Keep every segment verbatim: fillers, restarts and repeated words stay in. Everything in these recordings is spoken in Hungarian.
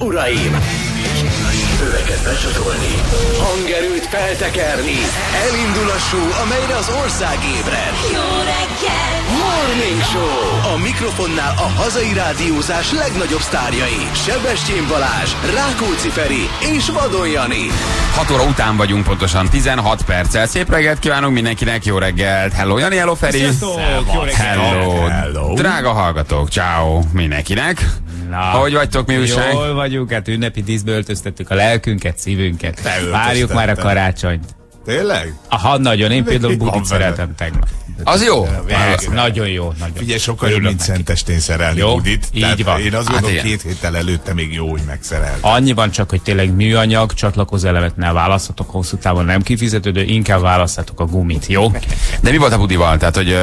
és uraim! Öveket becsatolni, hangerőt feltekerni, elindul a show, amelyre az ország ébred. Jó reggel! Morning Show! A mikrofonnál a hazai rádiózás legnagyobb sztárjai, Sebestyén Balázs, Rákóczi Feri és Vadon Jani. hat óra után vagyunk, pontosan tizenhat perccel. Szép reggelt kívánunk mindenkinek, jó reggelt! Hello Jani, hello Feri! Sziasztok! Jó reggelt! Hello. Hello! Drága hallgatók, ciao mindenkinek! Na, ahogy vagytok, mi újság? Jól vagyunk, hát ünnepi díszbe öltöztettük a lelkünket, szívünket. Várjuk már a karácsonyt. Tényleg? Aha, nagyon. Én például bulit szeretem tegnap. Az jó? Nagyon jó. Figyelj, sokkal jobb, mint szentestén szerelni budit. Így van. Én azt gondolom, két héttel előtte még jó, hogy megszerelni. Annyiban csak, hogy tényleg műanyag csatlakozó elemet ne választhatok, hosszú távon nem kifizetődő, inkább választhatok a gumit, jó? De mi volt a budival? Tehát, hogy...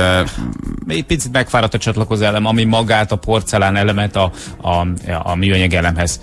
Egy picit megfáradt a csatlakozó elem, ami magát a porcelán elemet a, a, a műanyag elemhez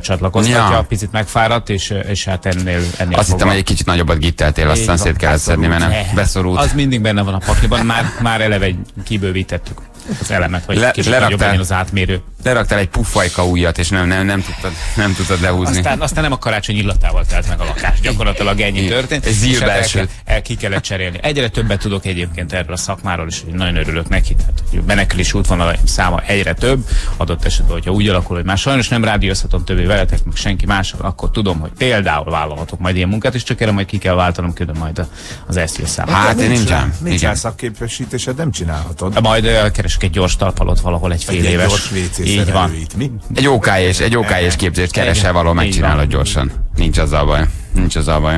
csatlakoztatja. Picit megfáradt, és, és hát ennél, ennél azt hittem, hogy egy kicsit nagyobbat gitteltél, aztán szét kellett szedni, mert nem beszorult. Az mindig benne van a pakliban, már, már eleve kibővítettük az elemet, vagy Le, kicsit leraktál, az átmérő. Leraktál egy puffajka ujjat, és nem, nem, nem, tudtad, nem tudtad lehúzni. Aztán, aztán nem a karácsony illatával telt meg a lakás. Gyakorlatilag ennyi történt. Ez zír belsőt. El, el ki kellett cserélni. Egyre többet tudok egyébként erről a szakmáról, és nagyon örülök neki. Tehát menekülés útvonalaim száma egyre több. Adott esetben, hogyha úgy alakul, hogy már sajnos nem rádiózhatom többé veletek, meg senki mással, akkor tudom, hogy például vállalhatok majd ilyen munkát, és csak erre majd ki kell váltanom, külön majd az esz jé számot. Hát én nincsen. Nincsen szakképesítésed, nem csinálhatod. Majd keresek egy gyors talpalot valahol, egy fél éves. Így van. Mi? Egy OK és egy OK és képzést keresel, valahol megcsinálod gyorsan. Nincs az a baj. Nincs az a baj.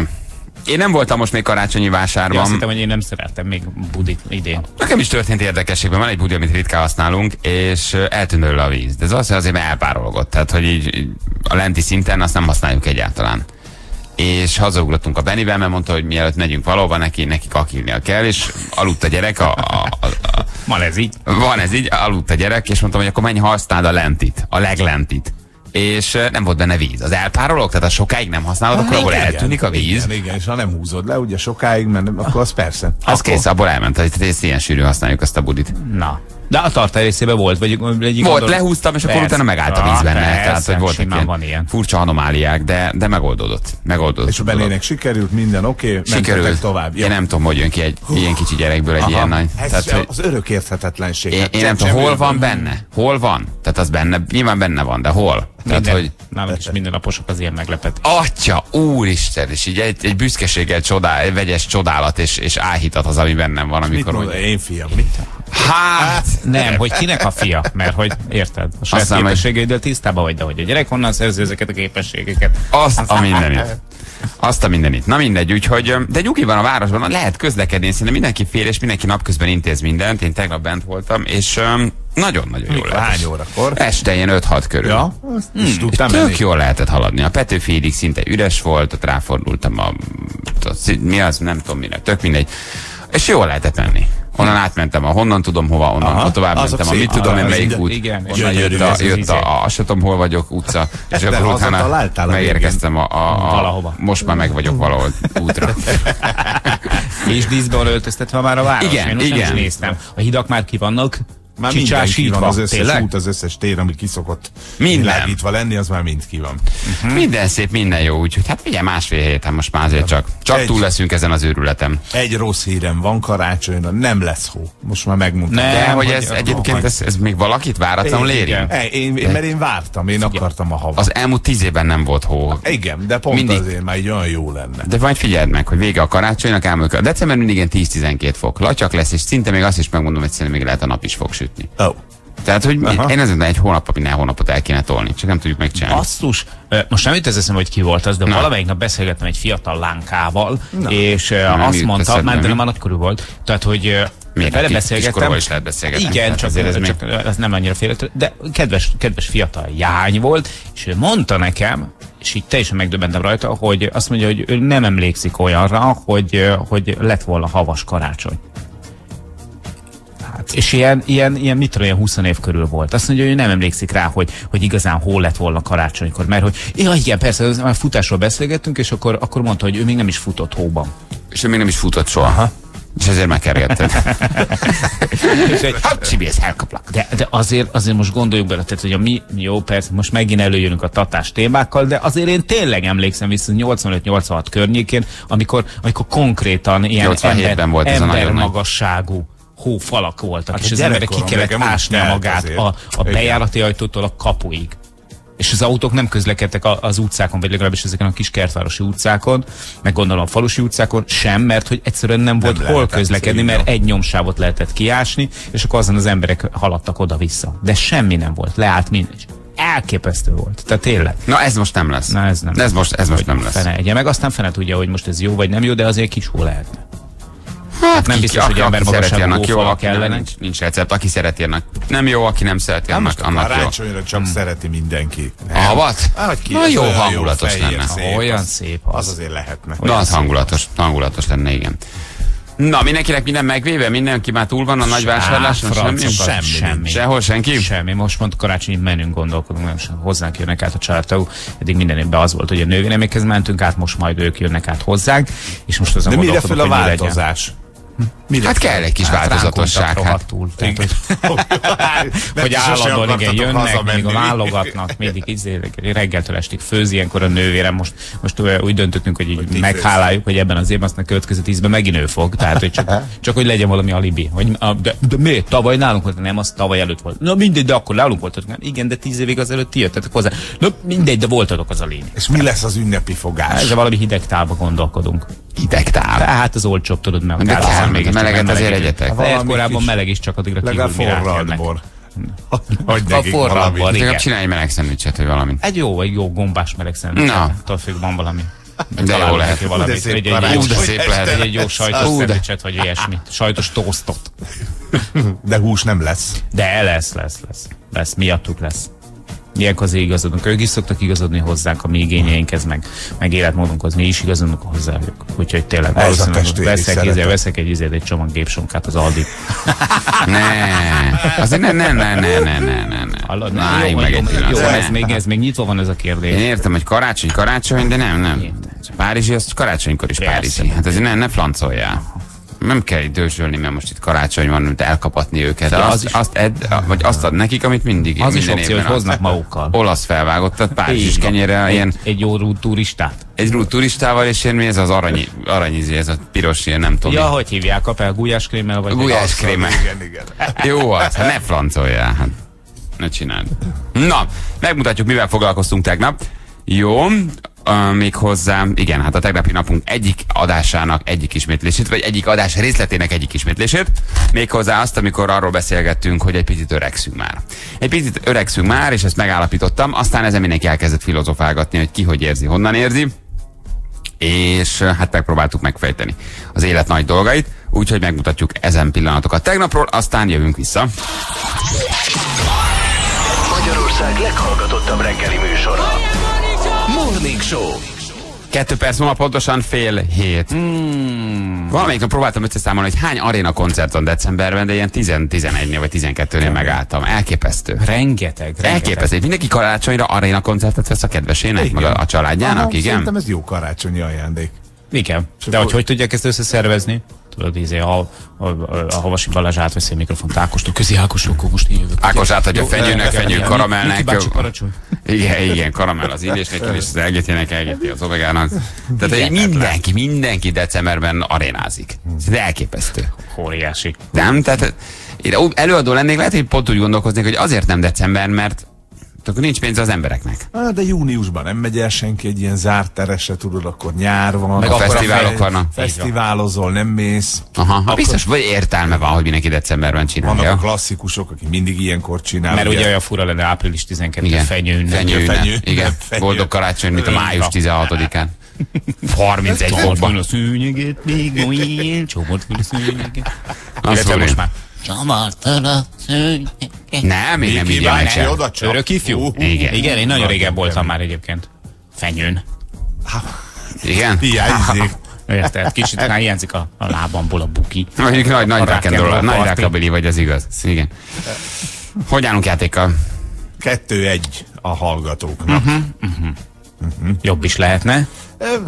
Én nem voltam most még karácsonyi vásárban. Ja, azt hittem, hogy én nem szerettem még budit idén. Nekem is történt érdekességben. Van egy budi, amit ritkán használunk, és eltűnt belőle a víz. De ez az, azért elpárologott. Tehát, hogy így a lenti szinten azt nem használjuk egyáltalán. És hazaugrottunk a Bennivel, mert mondta, hogy mielőtt megyünk valahova, neki, neki kakilnia kell, és aludt a gyerek. A, a, a, a, van ez így. Van ez így, aludt a gyerek, és mondtam, hogy akkor menj, használd a lentit, a leglentit. És nem volt benne víz. Az elpárolog, tehát ha sokáig nem használod, akkor abból eltűnik a víz. Igen, igen, és ha nem húzod le, ugye sokáig, mert akkor az persze. Az kész, abból elment, hogy ezt ilyen sűrű használjuk azt a budit. Na. De a tartály részében volt, vagy egyik volt, gondolom, lehúztam, és akkor persze, utána megállt a víz benne. Persze, tehát, hogy voltak ilyen, van ilyen furcsa anomáliák, de, de megoldódott. megoldódott. És a belének sikerült, minden oké, okay, sikerült tovább. Jó. Én nem tudom, hogy jön ki egy Hú. ilyen kicsi gyerekből egy Aha. ilyen nagy. Ez tehát, hogy az örök érthetetlenség. Én, én nem tudom, hol van benne? Hol van? Tehát az benne, nyilván benne van, de hol? Minden, tehát, hogy nálunk is mindennaposok az ilyen meglepet. Atya, úristen, és így egy, egy büszkeséggel csodál, egy vegyes csodálat és, és áhítat az, ami bennem van, amikor... Mit mondja, én fiam, mit? Hát, nem, hogy kinek a fia, mert hogy érted, a saját képességeiddel tisztában vagy, de hogy a gyerek honnan szerzi ezeket a képességeket. Azt Aztán a mindenit. Azt a mindenit. Na mindegy, úgyhogy, de nyugi van a városban, lehet közlekedni, szerintem mindenki fél, és mindenki napközben intéz mindent, én tegnap bent voltam, és... Nagyon-nagyon jól lehetett. Hány órakor? Este ilyen öt-hat körül. Ja, azt hmm, is tudtam tök elég. Jól lehetett haladni. A Petőfélig szinte üres volt, ott ráfordultam a... a mi az? Nem tudom minek. Tök mindegy. És jól lehetett menni. Onnan átmentem a honnan tudom hova, onnan tovább mentem a mit tudom én melyik út. Igen, onnan jött a, jött a, a satom hol vagyok utca, és akkor utána megérkeztem a, a, a most már meg vagyok valahol útra. És díszbe van öltöztetve már a város. Igen, igen. A hidak már ki vannak. Már mindenki van, az összes tényleg? Út, az összes tér, ami kiszokott világítva lenni, az már mind ki van. Uh-huh. Minden szép, minden jó, úgyhogy hát figyelj, másfél héten most már azért csak. Csak egy, túl leszünk ezen az őrületen. Egy rossz hírem van, karácsonyra nem lesz hó. Most már megmondtam. Nem, de, hogy ez egyébként, ez, ez még valakit váratlanul éri. Mert én vártam, én figyelj. akartam a havat. Az elmúlt tíz évben nem volt hó. Na, igen, de pont mindig. Azért már így olyan jó lenne. De majd figyeld meg, hogy vége a karácsonynak, ám a december mindig ilyen tíz-tizenkét fok. Latyak lesz, és szinte még azt is megmondom, hogy szinte még lehet a nap is fog. Oh. Tehát, hogy Aha. én ezért egy hónapban minden hónapot el kéne tolni, csak nem tudjuk megcsinálni. Basszus, most nem jut ez eszembe, hogy ki volt az, de nem. valamelyik nap beszélgettem egy fiatal lánkával, nem. és nem azt mondta, már de nem már nagykorú volt, tehát, hogy vele beszélgettem. Is lehet beszélgetni. Igen, hát csak, azért ez, csak még... ez nem annyira félhető, de kedves, kedves fiatal jány volt, és ő mondta nekem, és így teljesen megdöbbentem rajta, hogy azt mondja, hogy ő nem emlékszik olyanra, hogy, hogy lett volna havas karácsony. És ilyen, ilyen, ilyen mit tudom, ilyen húsz év körül volt. Azt mondja, hogy nem emlékszik rá, hogy, hogy igazán hol lett volna karácsonykor. Mert hogy, ja, igen, persze, már futásról beszélgettünk, és akkor, akkor mondta, hogy ő még nem is futott hóban. És ő még nem is futott soha. Aha. És ezért megkergetted. Hát csibész, elkaplak. De, de azért, azért most gondoljuk bele, tehát, hogy a mi, jó, persze, most megint előjönünk a tatás témákkal, de azért én tényleg emlékszem vissza nyolcvanöt nyolcvanhat környékén, amikor, amikor konkrétan ilyen ember, volt ez ember a magasságú hófalak voltak, hát és az emberek ki kellett ásni magát a, a bejárati ajtótól a kapuig. És az autók nem közlekedtek az utcákon, vagy legalábbis ezeken a kis kertvárosi utcákon, meg gondolom a falusi utcákon sem, mert hogy egyszerűen nem, nem volt lehet, hol közlekedni, mert egy nyomsávot lehetett kiásni, és akkor azon az emberek haladtak oda-vissza. De semmi nem volt, leállt mindegy. Elképesztő volt, tehát tényleg. Na ez most nem lesz. Na ez nem. De ez most, ez most nem lesz. Fene egye meg, aztán fene tudja, hogy most ez jó vagy nem jó, de azért kis hol lehetne. Hát, hát nem biztos, hogy ember magasságú ófalak ellen. Nincs, nincs recept, aki szereti, ennek nem jó, aki nem szereti, nem annak, annak karácsonyra jó. Csak hmm. szereti mindenki. Nem? Avat? Hát, ki na jó, olyan hangulatos jó lenne. Szép, olyan szép az. Az azért lehetne. Olyan na az hangulatos, hangulatos lenne, igen. Na, mindenkinek minden megvéve, mindenki már túl van a nagy vásárláson, semmi, semmi, semmi. Sehol senki? Semmi. Most pont karácsonyi menünk gondolkodunk, nem sem hozzánk jönnek át a családtagok. Eddig minden évben az volt, hogy a nővéremekhez mentünk át, most majd ők jönnek át hozzánk. És most azon gondolkodunk, hogy mi legyen. De mire föl a változás? Mire hát kell egy kis hát változatosság. Hát. Tehát, hogy állandóan igen, jönnek, még válogatnak, mindig reggeltől estig főz, ilyenkor a nővérem. Most, most úgy döntöttünk, hogy, hogy megháláljuk, hogy ebben az évben, aztán a következő tízben megint ő fog. Tehát, hogy csak, csak hogy legyen valami alibi. Hogy, de, de, de miért? Tavaly nálunk volt, nem, az tavaly előtt volt. Na mindegy, de akkor nálunk voltatok. Igen, de tíz évig azelőtt ti jöttetek hozzá. Na mindegy, de voltatok az a lényeg. És mi lesz az ünnepi fogás? Ez valami hidegtálba gondolkodunk. Hidegtál. Hát az olcsóbb, tudod meg. Még meleget azért egyetek. Korábban meleg is csak addigra kívül forradból. A forradból, igen. Csinálj egy meleg szendvicset, vagy valamit. Egy jó, egy jó gombás meleg szendvicset. Na. Attól függően valami. De jó lehet. Egy jó sajtos szendvicset, vagy ilyesmit. Sajtos tosztot. De hús nem lesz. De lesz, lesz, lesz. Lesz, miattuk lesz. Ilyenkor azért igazodunk. Ők is szoktak igazodni hozzánk a mi igényeinkhez, meg, meg életmódunkhoz. Mi is igazodunk hozzájuk. Úgyhogy tényleg veszek, ízé, veszek egy ízét, egy csomag gépsonkát az Aldi. Ne, azért nem, nem, nem, nem, nem, nem. Hallod, nem. Állj meg egy pillanat. Jó, ez még, ez még nyitva van ez a kérdés. Én értem, hogy karácsony, karácsony, de nem, nem. Párizsi, az karácsonykor is párizsi. Hát azért ne, ne flancoljál. Nem kell itt dőzsölni, mert most itt karácsony van, mint elkapatni őket. Ja, az azt, is, azt, ed, vagy azt ad nekik, amit mindig. Az is opció, hogy hoznak magukkal. Olasz felvágottat, párizsi kenyérrel. Egy, egy jó rúdturistát. Egy rúdturistával, és én mi ez az aranyi, aranyizé, ez a piros ilyen, nem tudom. Ja, hogy hívják, apel gulyáskrémmel vagy? Gulyáskrémmel. Igen, igen. Jó az, hát ne flancoljál. Hát, ne csináld. Na, megmutatjuk, mivel foglalkoztunk tegnap. Jó. Uh, még hozzám, igen, hát a tegnapi napunk egyik adásának egyik ismétlését, vagy egyik adás részletének egyik ismétlését, még hozzá azt, amikor arról beszélgettünk, hogy egy picit öregszünk már. Egy picit öregszünk már, és ezt megállapítottam, aztán ezen mindenki elkezdett filozofálgatni, hogy ki hogy érzi, honnan érzi, és hát megpróbáltuk megfejteni az élet nagy dolgait, úgyhogy megmutatjuk ezen pillanatokat tegnapról, aztán jövünk vissza. Magyarország leghallgatottabb reggeli műsora. MorningShow. Kettő perc múlva pontosan fél hét. Mm. Valamelyikről próbáltam összeszámolni, hogy hány aréna koncerton decemberben, de ilyen tíz-tizenegynél vagy tizenkettőnél megálltam. Elképesztő. Rengeteg. rengeteg. Elképesztő. Mindenki karácsonyra aréna koncertet vesz a kedvesének, meg a családjának, aha, igen? Szerintem ez jó karácsonyi ajándék. Igen. De hogy, hogy tudják ezt összeszervezni? Tudod, izé, ha a, a, a Havasi Balázs átveszi a mikrofont Ákostól, közi Ákos, akkor most én jövök. Ákos átadja a fenyőnek, fenyő karamellnek. Igen, igen, karamell az ídésnek, és az elgetének, elgeti az omegának. Tehát mindenki, mindenki decemberben arénázik. Ez elképesztő. Óriási. Nem, tehát én előadó lennék, lehet, hogy pont úgy gondolkoznék, hogy azért nem december, mert akkor nincs pénz az embereknek. Na, de júniusban nem megy el senki egy ilyen zárt teresre, tudod, akkor nyár van. Meg a fesztiválok vannak. Fesztiválozol, nem mész. Aha, akkor... biztos, vagy értelme van, hogy mindenki decemberben csinálja. Vannak a klasszikusok, akik mindig ilyenkor csinálják. Mert ugye, ugye olyan fura lenne április tizenkettedike fenyőn. Fenyő, igen, boldog karácsony, mint a május tizenhatodikán. harmincegy fokban. A szűnyegét még olyan, csomort a szűnyegét. Illetve most már. Nem, én nem így emlékszem. Örök ifjú? Igen. Igen, én nagyon régen voltam már egyébként. Fenyőn. Igen? Hiányzik. Tehát kicsit hiányzik a lábamból a buki. Nagy rákendról, nagy rákabili vagy, az igaz. Igen. Hogy állunk játékkal? kettő egy a hallgatóknak. Jobb is lehetne.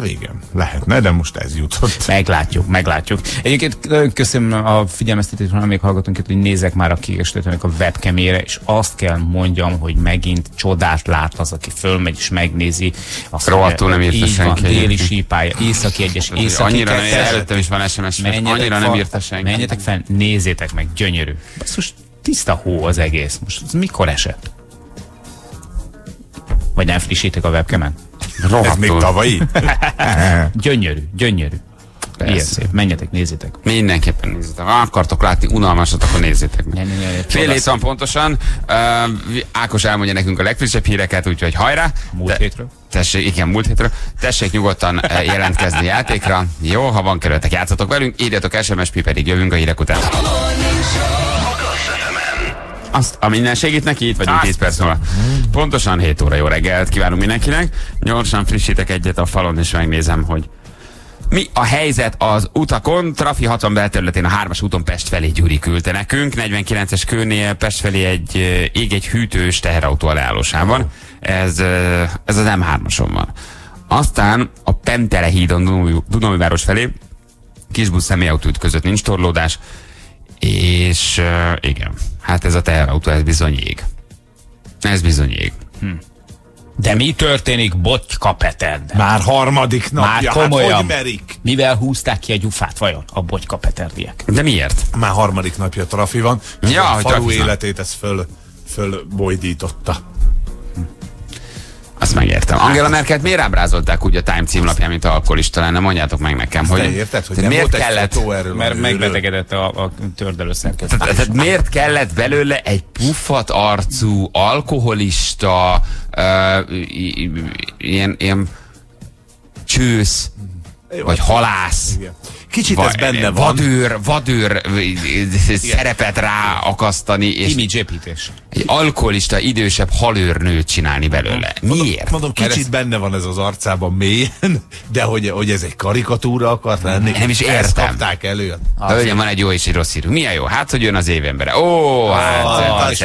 Igen, lehetne, de most ez jutott. Meglátjuk, meglátjuk. Egyébként köszönöm a figyelmeztetést, ha még hallgatunk itt, hogy nézek már a kiegestőtőnek a webcamére, és azt kell mondjam, hogy megint csodát lát az, aki fölmegy és megnézi. Rohadtul nem írta senki. Déli sípája, északi egyes, északi annyira kettes. Annyira nem értettem, is van es em es, annyira nem írta senki. Menjetek fel, nézzétek meg, gyönyörű. Most tiszta hó az egész. Most ez mikor esett? Vagy nem frissítek a webcamen? Ez még tavalyi? Gyönyörű, gyönyörű. Ilyen szép, menjetek, nézzétek. Mindenképpen nézzétek. Ha akartok látni unalmasat, akkor nézzétek meg. Fél hét van pontosan. Uh, Ákos elmondja nekünk a legfrissebb híreket, úgyhogy hajrá. Múlt hétről. Tessék, igen, múlt hétről. Tessék nyugodtan jelentkezni játékra. Jó, ha van kerületek, játszatok velünk, írjatok es em es, mi pedig jövünk a hírek után. Azt, a minden segít neki, itt vagyunk tíz perc múlva. Pontosan hét óra, jó reggelt kívánunk mindenkinek. Gyorsan frissítek egyet a falon, és megnézem, hogy mi a helyzet az utakon. Trafi hatvan belterületén a hármas úton Pest felé Gyuri küldte nekünk. negyvenkilences kőnél Pest felé egy, ég egy hűtős teherautó aláállósán van. Ez, ez az em hármason van. Aztán a Pentele hídon Dunaújváros felé kisbusz személyautó ütközött, nincs torlódás. És uh, igen, hát ez a teherautó, ez bizony jég. Ez bizony jég. Hm. De mi történik Botyka Peterd? Már harmadik napja, Már komolyan, hát hogy merik? Mivel húzták ki a gyufát vajon a Botyka Peterdiek? De miért? Már harmadik napja trafi van, ja, a falu életét ez föl, fölbojdította. Hm. Azt megértem. Angela Merkelt miért ábrázolták úgy a Time címlapján, mint alkoholista lenne? Mondjátok meg nekem, hogy... Te érted, hogy nem volt egy fotó erről? Mert megbetegedett a, a tördelőszerkezet. Tehát te, miért kellett belőle egy puffat arcú, alkoholista, uh, ilyen, ilyen csősz, jó, vagy halász. Igen. Kicsit va, ez benne van. Vadőr, vadőr szerepet ráakasztani. Imidzsépítés. Egy alkoholista, idősebb halőrnőt csinálni belőle. Miért? Mondom, kicsit ez... benne van ez az arcában mélyen, de hogy, hogy ez egy karikatúra akart lenni. Nem is értem. Kapták elő. Hölgyem, van egy jó és egy rossz hírű. Mi a jó? Hát, hogy jön az évembere. Ó, hát...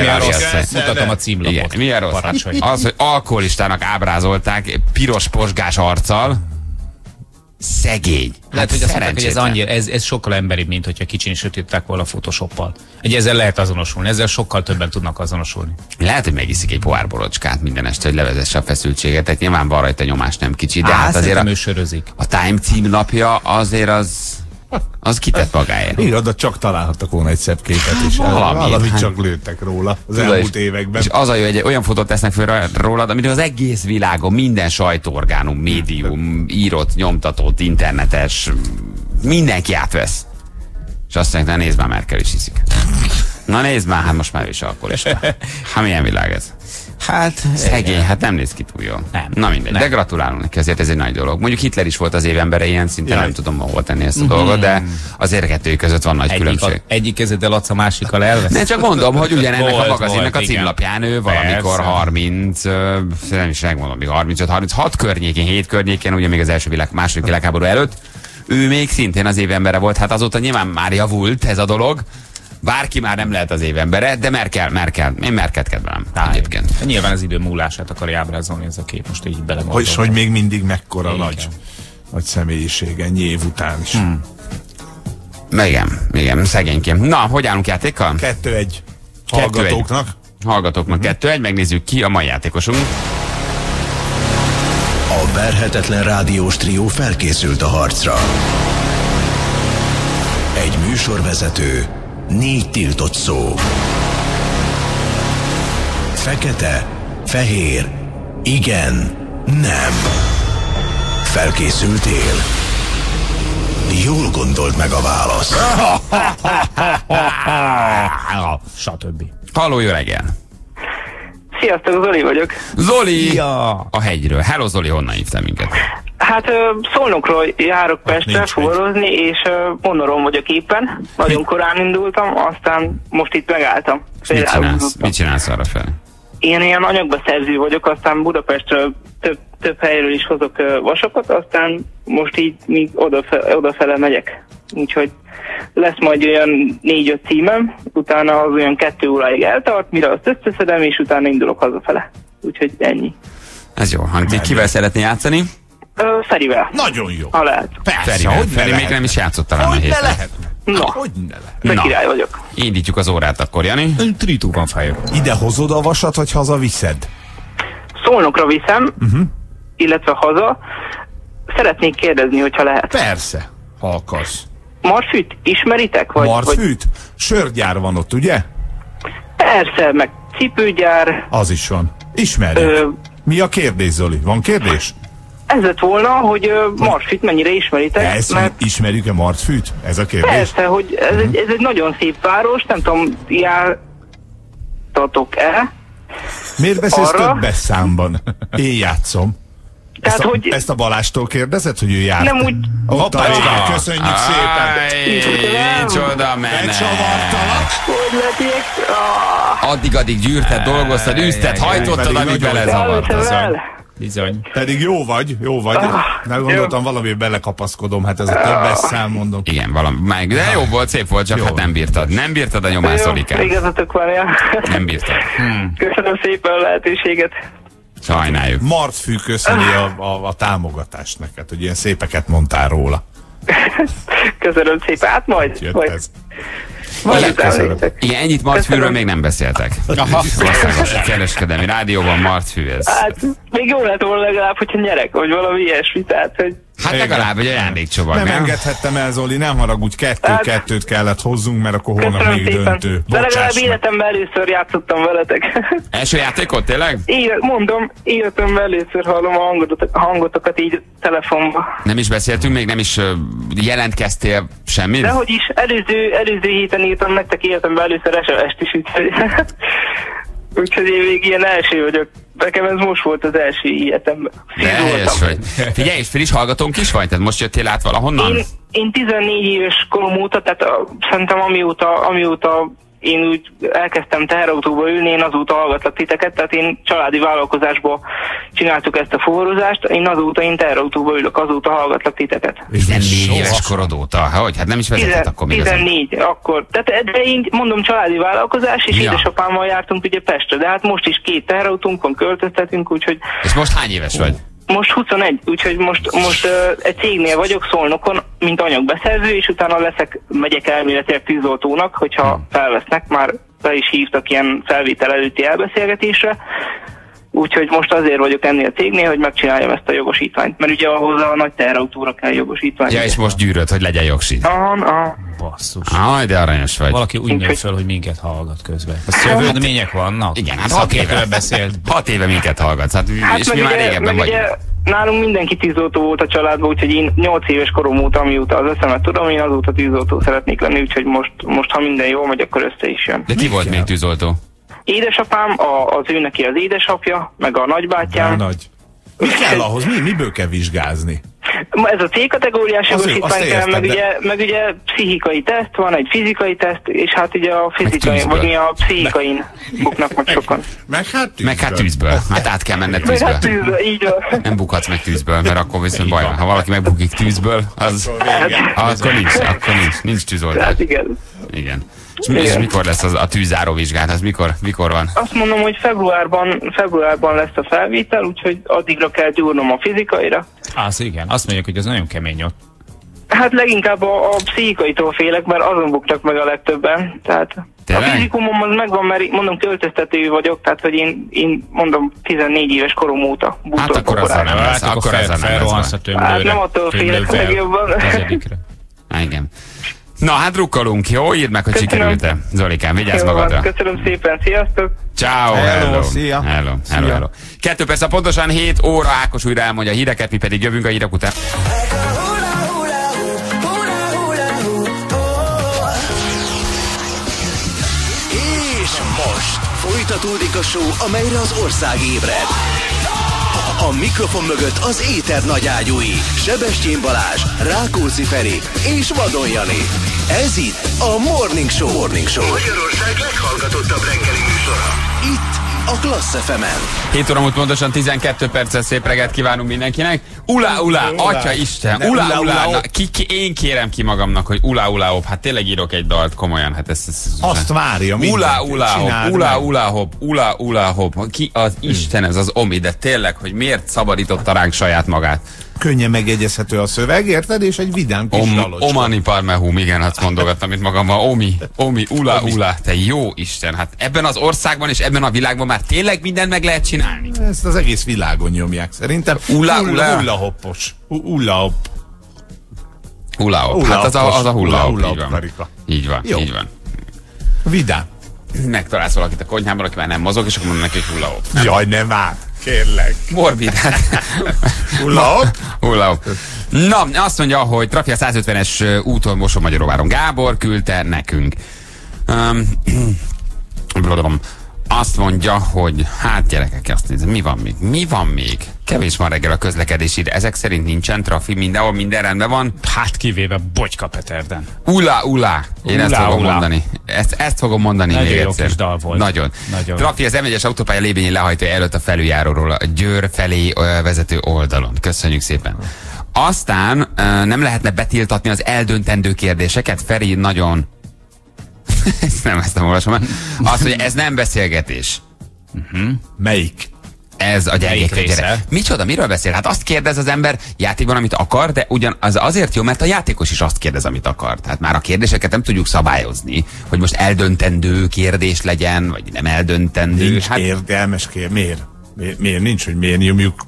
Mutatom a címlapot. Mi a rossz? Az, hogy alkoholistának ábrázolták piros posgás arccal. Szegény. Lehet, hát, hogy azt mondták, hogy ez, annyira, ez, ez sokkal emberibb, mint hogyha kicsin is sötétták volna a photoshoppal. Egy ezzel lehet azonosulni, ezzel sokkal többen tudnak azonosulni. Lehet, hogy megiszik egy pohár borocskát minden este, hogy levezesse a feszültséget, tehát nyilván van rajta nyomás nem kicsi, de Á, hát azért a, a Time címlapja azért az... Az kitett magáért. Igen, de csak találhattak volna egy szebb képet is. Valami, Valamit hát. csak lőttek róla az Tudod, elmúlt években. És az a jó, hogy olyan fotót tesznek fel rólad, amit az egész világon, minden sajtóorgánum, médium, írott, nyomtatott, internetes, mindenki átvesz. És azt mondják, na nézd már, Merkel is iszik. Na nézd már, hát most már ő is alkoholista. Hát milyen világ ez? Hát, szegény, hát nem néz ki túl jól. Nem. Na mindegy, nem. De gratulálunk neki, azért ez egy nagy dolog. Mondjuk Hitler is volt az évembere, ilyen szinten nem tudom, hol tenni ezt a mm -hmm. dolgot, de azért kettőjük között van nagy egyik különbség. A, egyik kezeddel adsz, a másikkal elvesz. Nem, csak mondom, hogy ugyanennek volt, a magazinnak volt, a címlapján ő valamikor harminc, nem is megmondom, még harmincöt harminchat környékén, hét környékén, ugye még az első világ, második világháború előtt, ő még szintén az évembere volt, hát azóta nyilván már javult ez a dolog. Bárki már nem lehet az évembere, de Merkel, Merkel, én Merkelt kedvelem egyébként. Nyilván az idő múlását akarja ábrázolni ez a kép, most így belemondom. És hogy még mindig mekkora Éken. nagy, nagy személyiség ennyi év után is. Hmm. Igen, igen, szegényként. Na, hogy állunk játékkal? kettő egy hallgatóknak. Hallgatóknak kettő egy, megnézzük ki a mai játékosunk. A verhetetlen rádiós trió felkészült a harcra. Egy műsorvezető, négy tiltott szó. Fekete, fehér, igen, nem. Felkészültél? Jól gondold meg a választ. Satöbbi. Halló, jó reggel. Sziasztok, Zoli vagyok. Zoli! Ja. A hegyről. Hello, Zoli, honnan hívtál minket? Hát Szolnokról járok Pestre fuvarozni, és monorom vagyok éppen. Nagyon Mi? korán indultam, aztán most itt megálltam. Mit csinálsz? Mit csinálsz arra fel? Én ilyen anyagbeszerző vagyok, aztán Budapestről több, több helyről is hozok vasokat, aztán most így még odafele, odafele megyek. Úgyhogy lesz majd olyan négy-öt címem, utána az olyan kettő óráig eltart, mire azt összeszedem, és utána indulok hazafele. Úgyhogy ennyi. Ez jó hang. Kivel szeretné játszani? Ö, Ferivel. Nagyon jó. Ha lehet. Persze, Ferivel. Hogy Feri ne még nem is játszott talán a héten. Lehet. Na, hát, hogy ne lehet. Na, király vagyok. Indítjuk az órát akkor, Jani. three two one five. Ide hozod a vasat, vagy haza viszed? Szolnokra viszem, uh-huh. illetve haza. Szeretnék kérdezni, hogyha lehet. Persze, ha akarsz. Martfűt ismeritek? Vagy, Martfűt? Vagy... Sörgyár van ott, ugye? Persze, meg cipőgyár. Az is van. Ismerjük. Ö... Mi a kérdés, Zoli? Van kérdés? Ez lett volna, hogy Martfűt mennyire ismeritek. Ez, mert... Ismerjük-e Martfűt? Ez a kérdés? Persze, hogy ez, uh-huh. egy, ez egy nagyon szép város, nem tudom, jártatok-e? Miért beszélsz többes számban? Én játszom. Tehát, ezt, a, hogy... ezt a Balástól kérdezed, hogy ő járt? Nem úgy... Hoppácska, köszönjük Aj, szépen! Csoda menet! Megcsavartalak! Hogy legyek? Addig-addig gyűrted, dolgoztad, üzted, hajtottad, amíg belezavartad. Bizony. Pedig jó vagy, jó vagy. Nem gondoltam, valamiért belekapaszkodom, hát ez a többes szám, mondom. Igen, valami. De jó volt, szép volt, csak jó. Hát nem bírtad. Nem bírtad a nyomás szolikát. Igazatok van, ja. Nem bírtad. Hmm. Köszönöm szépen a lehetőséget. Sajnáljuk. Martfű köszöni a, a, a támogatást neked, hogy ilyen szépeket mondtál róla. Köszönöm szépen, hát majd. Jött majd. Ez. Majd köszönöm. Igen, ennyit Martfűről még nem beszéltek. Országos kereskedelmi rádióban Martfű ez. Hát még jó lett volna legalább, hogyha nyerek, vagy valami ilyesmi, tehát, hogy... Hát igen. Legalább egy ajándékcsomag, nem? Nem engedhettem el, Zoli, nem haragudj, kettő-kettőt kellett hozzunk, mert akkor holnap még szépen. Döntő. De legalább életemben először játszottam veletek. Első játékot, tényleg? Én, mondom, életemben először hallom a hangotokat, hangotokat így telefonba. Nem is beszéltünk még, nem is jelentkeztél semmit? Dehogy is, előző, előző héten írtam nektek életemben először es em es-t is, úgyhogy, úgyhogy én még ilyen első vagyok. Nekem ez most volt az első ilyetem. Figyelj, és friss hallgatónk is vagy? Tehát most jöttél át valahonnan? Én, én tizennégy éves korom óta, tehát a, szerintem amióta, amióta én úgy elkezdtem teherautóba ülni, én azóta hallgatlak titeket, tehát én családi vállalkozásból csináltuk ezt a fuvarozást, én azóta én teherautóba ülök, azóta hallgatlak titeket. tizennégy éves korod óta, hogy hát nem is vezetett akkor még tizennégy, akkor, tehát de én mondom családi vállalkozás, és ja. Édesapámmal jártunk ugye Pestre, de hát most is két teherautónkon költöztetünk, úgyhogy... És most hány éves vagy? Most huszonegy, úgyhogy most, most uh, egy cégnél vagyok Szolnokon, mint anyagbeszerző, és utána leszek, megyek elméletileg tűzoltónak, hogyha felvesznek, már be is hívtak ilyen felvétel előtti elbeszélgetésre. Úgyhogy most azért vagyok ennél a cégnél, hogy megcsináljam ezt a jogosítványt, mert ugye hozzá a nagy teherautóra kell jogosítványt. Ja, és most gyűröd, hogy legyen jogsít. Aha. Basszus. Aj, de aranyos vagy. Valaki úgy nő föl, hogy minket hallgat közben. A szövődmények vannak. Igen, hát hat éve beszélt. Hat éve minket hallgatsz, hát, hát és mi már ugye, régebben vagyunk. Ugye, nálunk mindenki tűzoltó volt a családban, úgyhogy én nyolc éves korom óta, amióta az eszemet tudom, én azóta tűzoltó szeretnék lenni, úgyhogy most, most ha minden jól megy, akkor össze is jön. De ki volt még tűzoltó? Édesapám, a, az ő neki az édesapja, meg a nagybátyám. A nagy. Mi kell ahhoz? Mi, miből kell vizsgázni? Ez a C-kategóriás jogosítvány kell, meg, de... ugye, meg ugye pszichikai teszt, van egy fizikai teszt, és hát ugye a fizikai, vagy mi a pszichikain buknak meg sokan. Meg hát tűzből. Meg hát tűzből. Hát át kell menned tűzből. Meg hát tűzből, így van. Nem bukhatsz meg tűzből, mert akkor viszont baj van. Ha valaki megbukik tűzből, az... Akkor nincs, akkor nincs. Nincs tűzoltás. Hát igen. Igen. És mikor lesz az a tűzáró vizsgát? Az mikor, mikor van? Azt mondom, hogy februárban, februárban lesz a felvétel, úgyhogy addigra kell gyúrnom a fizikaira. Az igen, azt mondjuk, hogy az nagyon kemény ott. Hát leginkább a, a pszichikaitól félek, mert azon buktak meg a legtöbben. Tehát tényleg? A fizikumom az megvan, mert mondom, költöztető vagyok, tehát hogy én, én mondom tizennégy éves korom óta. Hát akkor az nem lesz, akkor az nem lesz. Hát nem attól félek legjobban. Igen. Na, hát drukkolunk, jó? Írd meg, hogy sikerült-e. Zolikám, vigyázz magadra. Köszönöm szépen, sziasztok! Ciao, hello, hello, szia. hello, hello, hello. Kettő persze pontosan hét óra, Ákos újra elmondja a híreket, mi pedig jövünk a hírek után. És most folytatódik a show, amelyre az ország ébred. A mikrofon mögött az éter nagyágyúi, Sebestyén Balázs, Rákóczi Feri és Vadon Jani. Ez itt a Morning Show. Morning Show. Magyarország leghallgatottabb reggeli műsora. Itt a Klassz ef em-en. hét óra múlt pontosan tizenkét perccel, szép reggelt kívánunk mindenkinek. Ula, ula, atya Isten, ula, ula, ula, ula. Ki, ki, én kérem ki magamnak, hogy ula, ula, hop. Hát tényleg írok egy dalt, komolyan. Hát ez, ez, azt várja mindenki. Ula, ula, hop, ula, ula, hop, ula, ula, hop. Ki az Isten ez az omi, de tényleg, hogy miért szabadította ránk saját magát. könnyen megjegyezhető a szöveg, érted? És egy vidám kis Om, dalocska. Omani parmehum, igen, hát mondogattam itt magamban. Omi, omi, ula, ula, te jó Isten, hát ebben az országban és ebben a világban már tényleg mindent meg lehet csinálni? Ezt az egész világon nyomják szerintem. Ula, ula, ula hoppos. Ula hopp. Ula hopp, hát az a, az a hula hopp, így van. Így van, így van. Vidám. Megtalálsz valakit a konyhában, aki már nem mozog, és akkor mondom neki hula hopp. Jaj, ne vár. Kérlek. Morbid. Hullahop? Hullahop. Na, azt mondja, hogy Trafia százötvenes úton Mosonmagyaróváron Gábor küldte nekünk. Um, azt mondja, hogy hát gyerekek, azt nézem, mi van még? Mi van még? Kevés van reggel a közlekedés ide. Ezek szerint nincsen trafi, mindenhol minden rendben van. Hát kivéve Bogyka Peterden. Ula, ula. Én ula, ezt fogom ula. mondani. Ezt, ezt fogom mondani még egyszer. Kis dal volt. Nagyon. Nagyon. Trafi az M egyes autópálya lébényi lehajtója előtt a felüljáróról, a Győr felé vezető oldalon. Köszönjük szépen. Aztán nem lehetne betiltatni az eldöntendő kérdéseket. Feri nagyon... ezt nem, ezt nem olvasom már. Azt mondja, ez nem beszélgetés. Uh-huh. Melyik? Ez a gyerekekre. Micsoda, miről beszél? Hát azt kérdez az ember játékban, amit akar, de ugyan az azért jó, mert a játékos is azt kérdez, amit akar. Tehát már a kérdéseket nem tudjuk szabályozni, hogy most eldöntendő kérdés legyen, vagy nem eldöntendő. Nincs hát... érdelmes kérdés. Miért? Miért? Miért nincs, hogy miért nyomjuk